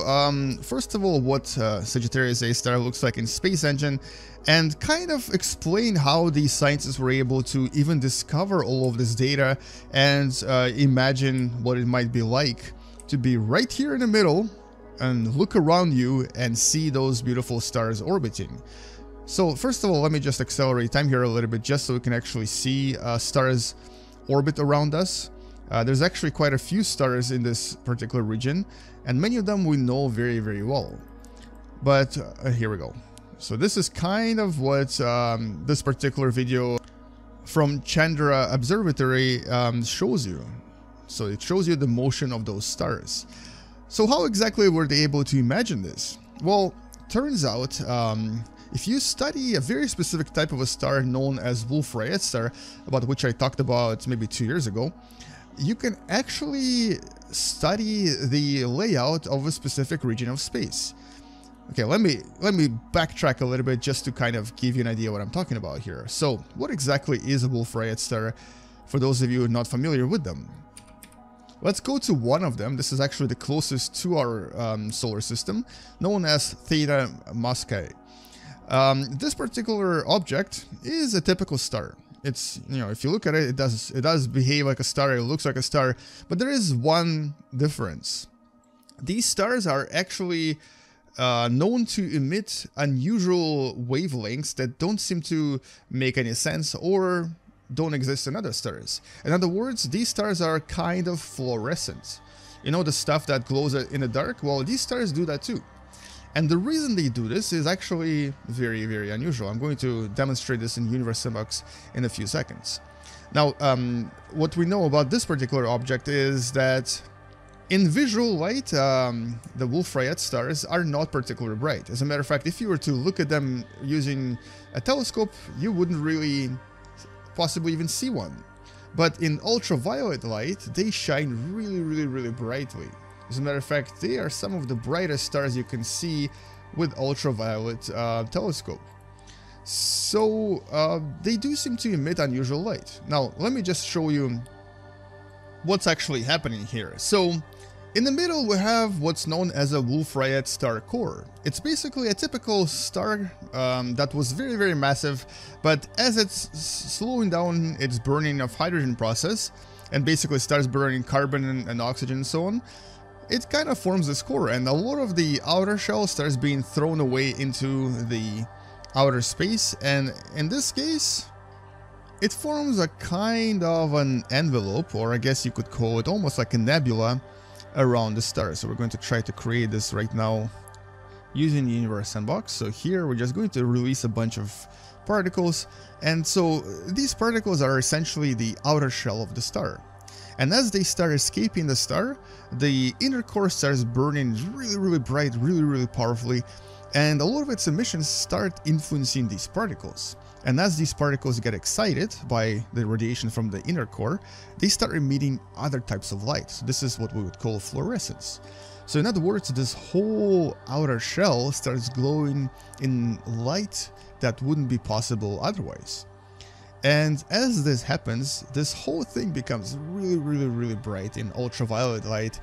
first of all, what Sagittarius A star looks like in Space Engine, and kind of explain how these scientists were able to even discover all of this data and imagine what it might be like to be right here in the middle and look around you and see those beautiful stars orbiting. So first of all, let me just accelerate time here a little bit just so we can actually see stars orbit around us. There's actually quite a few stars in this particular region, and many of them we know very, very well. But here we go. So this is kind of what this particular video from Chandra Observatory shows you. So it shows you the motion of those stars. So how exactly were they able to imagine this? Well, turns out if you study a very specific type of a star known as Wolf-Rayet star, about which I talked about maybe 2 years ago, you can actually study the layout of a specific region of space. Okay, let me backtrack a little bit just to kind of give you an idea what I'm talking about here. So, what exactly is a Wolf-Rayet star for those of you not familiar with them? Let's go to one of them. This is actually the closest to our solar system, known as Theta Muscae. This particular object is a typical star. It's, you know, if you look at it, it does behave like a star, it looks like a star, but there is one difference. These stars are actually known to emit unusual wavelengths that don't seem to make any sense or don't exist in other stars. In other words, these stars are kind of fluorescent. You know, the stuff that glows in the dark? Well, these stars do that too. And the reason they do this is actually very, very unusual. I'm going to demonstrate this in Universe Sandbox in a few seconds. Now, what we know about this particular object is that in visual light, the Wolf-Rayet stars are not particularly bright. As a matter of fact, if you were to look at them using a telescope, you wouldn't really possibly even see one. But in ultraviolet light, they shine really, really, really brightly. As a matter of fact, they are some of the brightest stars you can see with ultraviolet telescope. So they do seem to emit unusual light. Now, let me just show you what's actually happening here. So in the middle, we have what's known as a Wolf-Rayet star core. It's basically a typical star that was very, very massive, but as it's slowing down its burning of hydrogen process, and basically starts burning carbon and oxygen and so on, it kind of forms this core, and a lot of the outer shell starts being thrown away into the outer space, and in this case, it forms a kind of an envelope, or I guess you could call it almost like a nebula around the star. So we're going to try to create this right now using Universe Sandbox. So here we're just going to release a bunch of particles, and so these particles are essentially the outer shell of the star. And as they start escaping the star, the inner core starts burning really, really bright, really, really powerfully, and a lot of its emissions start influencing these particles. And as these particles get excited by the radiation from the inner core, they start emitting other types of light. So this is what we would call fluorescence. So in other words, this whole outer shell starts glowing in light that wouldn't be possible otherwise. And as this happens, this whole thing becomes really, really, really bright in ultraviolet light,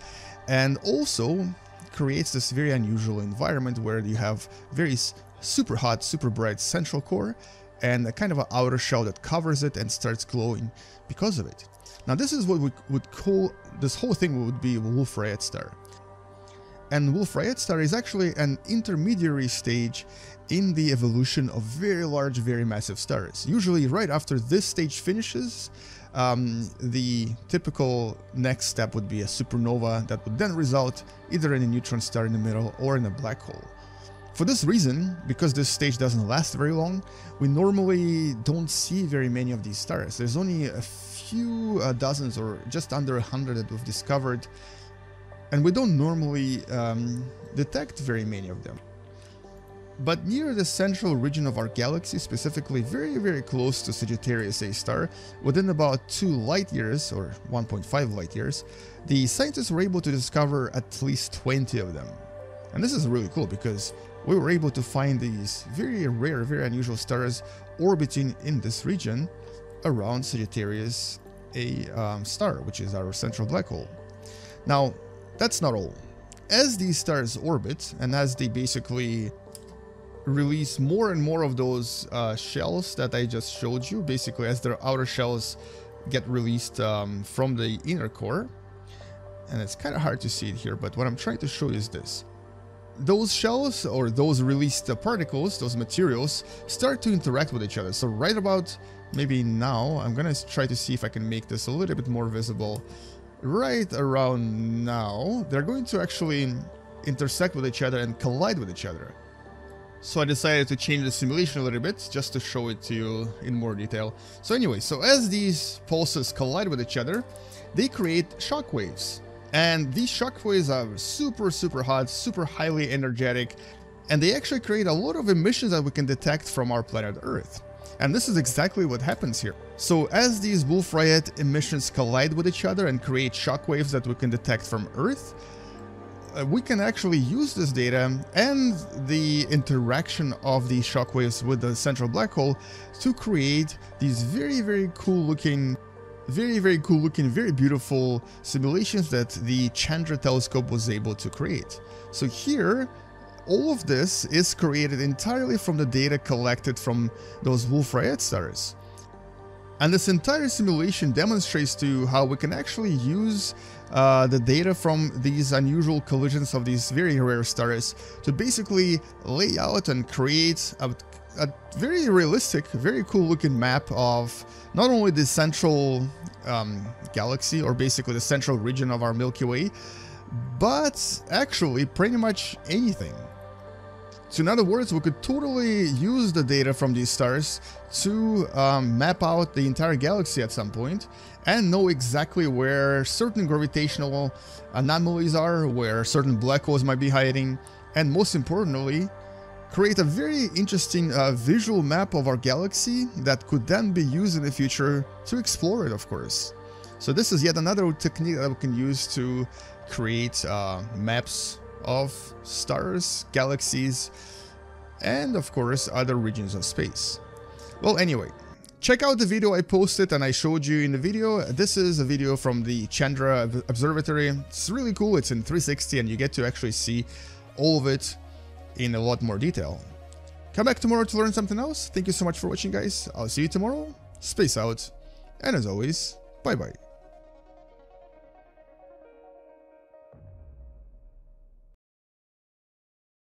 and also creates this very unusual environment where you have very super hot, super bright central core and a kind of an outer shell that covers it and starts glowing because of it. Now, this is what we would call, this whole thing would be Wolf-Rayet star. And Wolf-Rayet star is actually an intermediary stage in the evolution of very large, very massive stars. Usually right after this stage finishes, the typical next step would be a supernova that would then result either in a neutron star in the middle or in a black hole. For this reason, because this stage doesn't last very long, we normally don't see very many of these stars. There's only a few dozens or just under 100 that we've discovered, and we don't normally detect very many of them. But near the central region of our galaxy, specifically very, very close to Sagittarius A star, within about 2 light years or 1.5 light years, the scientists were able to discover at least 20 of them. And this is really cool because we were able to find these very rare, very unusual stars orbiting in this region around Sagittarius A star, which is our central black hole. Now, that's not all. As these stars orbit and as they basically release more and more of those shells that I just showed you, basically as their outer shells get released from the inner core, and it's kind of hard to see it here, but what I'm trying to show you is this. Those shells, or those released particles, those materials, start to interact with each other. So right about maybe now, I'm gonna try to see if I can make this a little bit more visible. right around now, they're going to actually intersect with each other and collide with each other. So I decided to change the simulation a little bit just to show it to you in more detail. So anyway, so as these pulses collide with each other, they create shock waves. And these shock waves are super, super hot, super highly energetic, and they actually create a lot of emissions that we can detect from our planet Earth. And this is exactly what happens here. So as these Wolf-Rayet emissions collide with each other and create shock waves that we can detect from Earth, we can actually use this data and the interaction of these shockwaves with the central black hole to create these very, very cool looking, very beautiful simulations that the Chandra telescope was able to create. So here, all of this is created entirely from the data collected from those Wolf-Rayet stars. And this entire simulation demonstrates to you how we can actually use the data from these unusual collisions of these very rare stars to basically lay out and create a very realistic, very cool looking map of not only the central galaxy, or basically the central region of our Milky Way, but actually pretty much anything. So in other words, we could totally use the data from these stars to map out the entire galaxy at some point and know exactly where certain gravitational anomalies are, where certain black holes might be hiding, and most importantly, create a very interesting visual map of our galaxy that could then be used in the future to explore it, of course. So this is yet another technique that we can use to create maps of stars, galaxies, and of course other regions of space. Well, anyway, check out the video I posted and I showed you in the video. This is a video from the Chandra Observatory. It's really cool. It's in 360 and you get to actually see all of it in a lot more detail. Come back tomorrow to learn something else. Thank you so much for watching, guys. I'll see you tomorrow. Space out. And as always, bye-bye.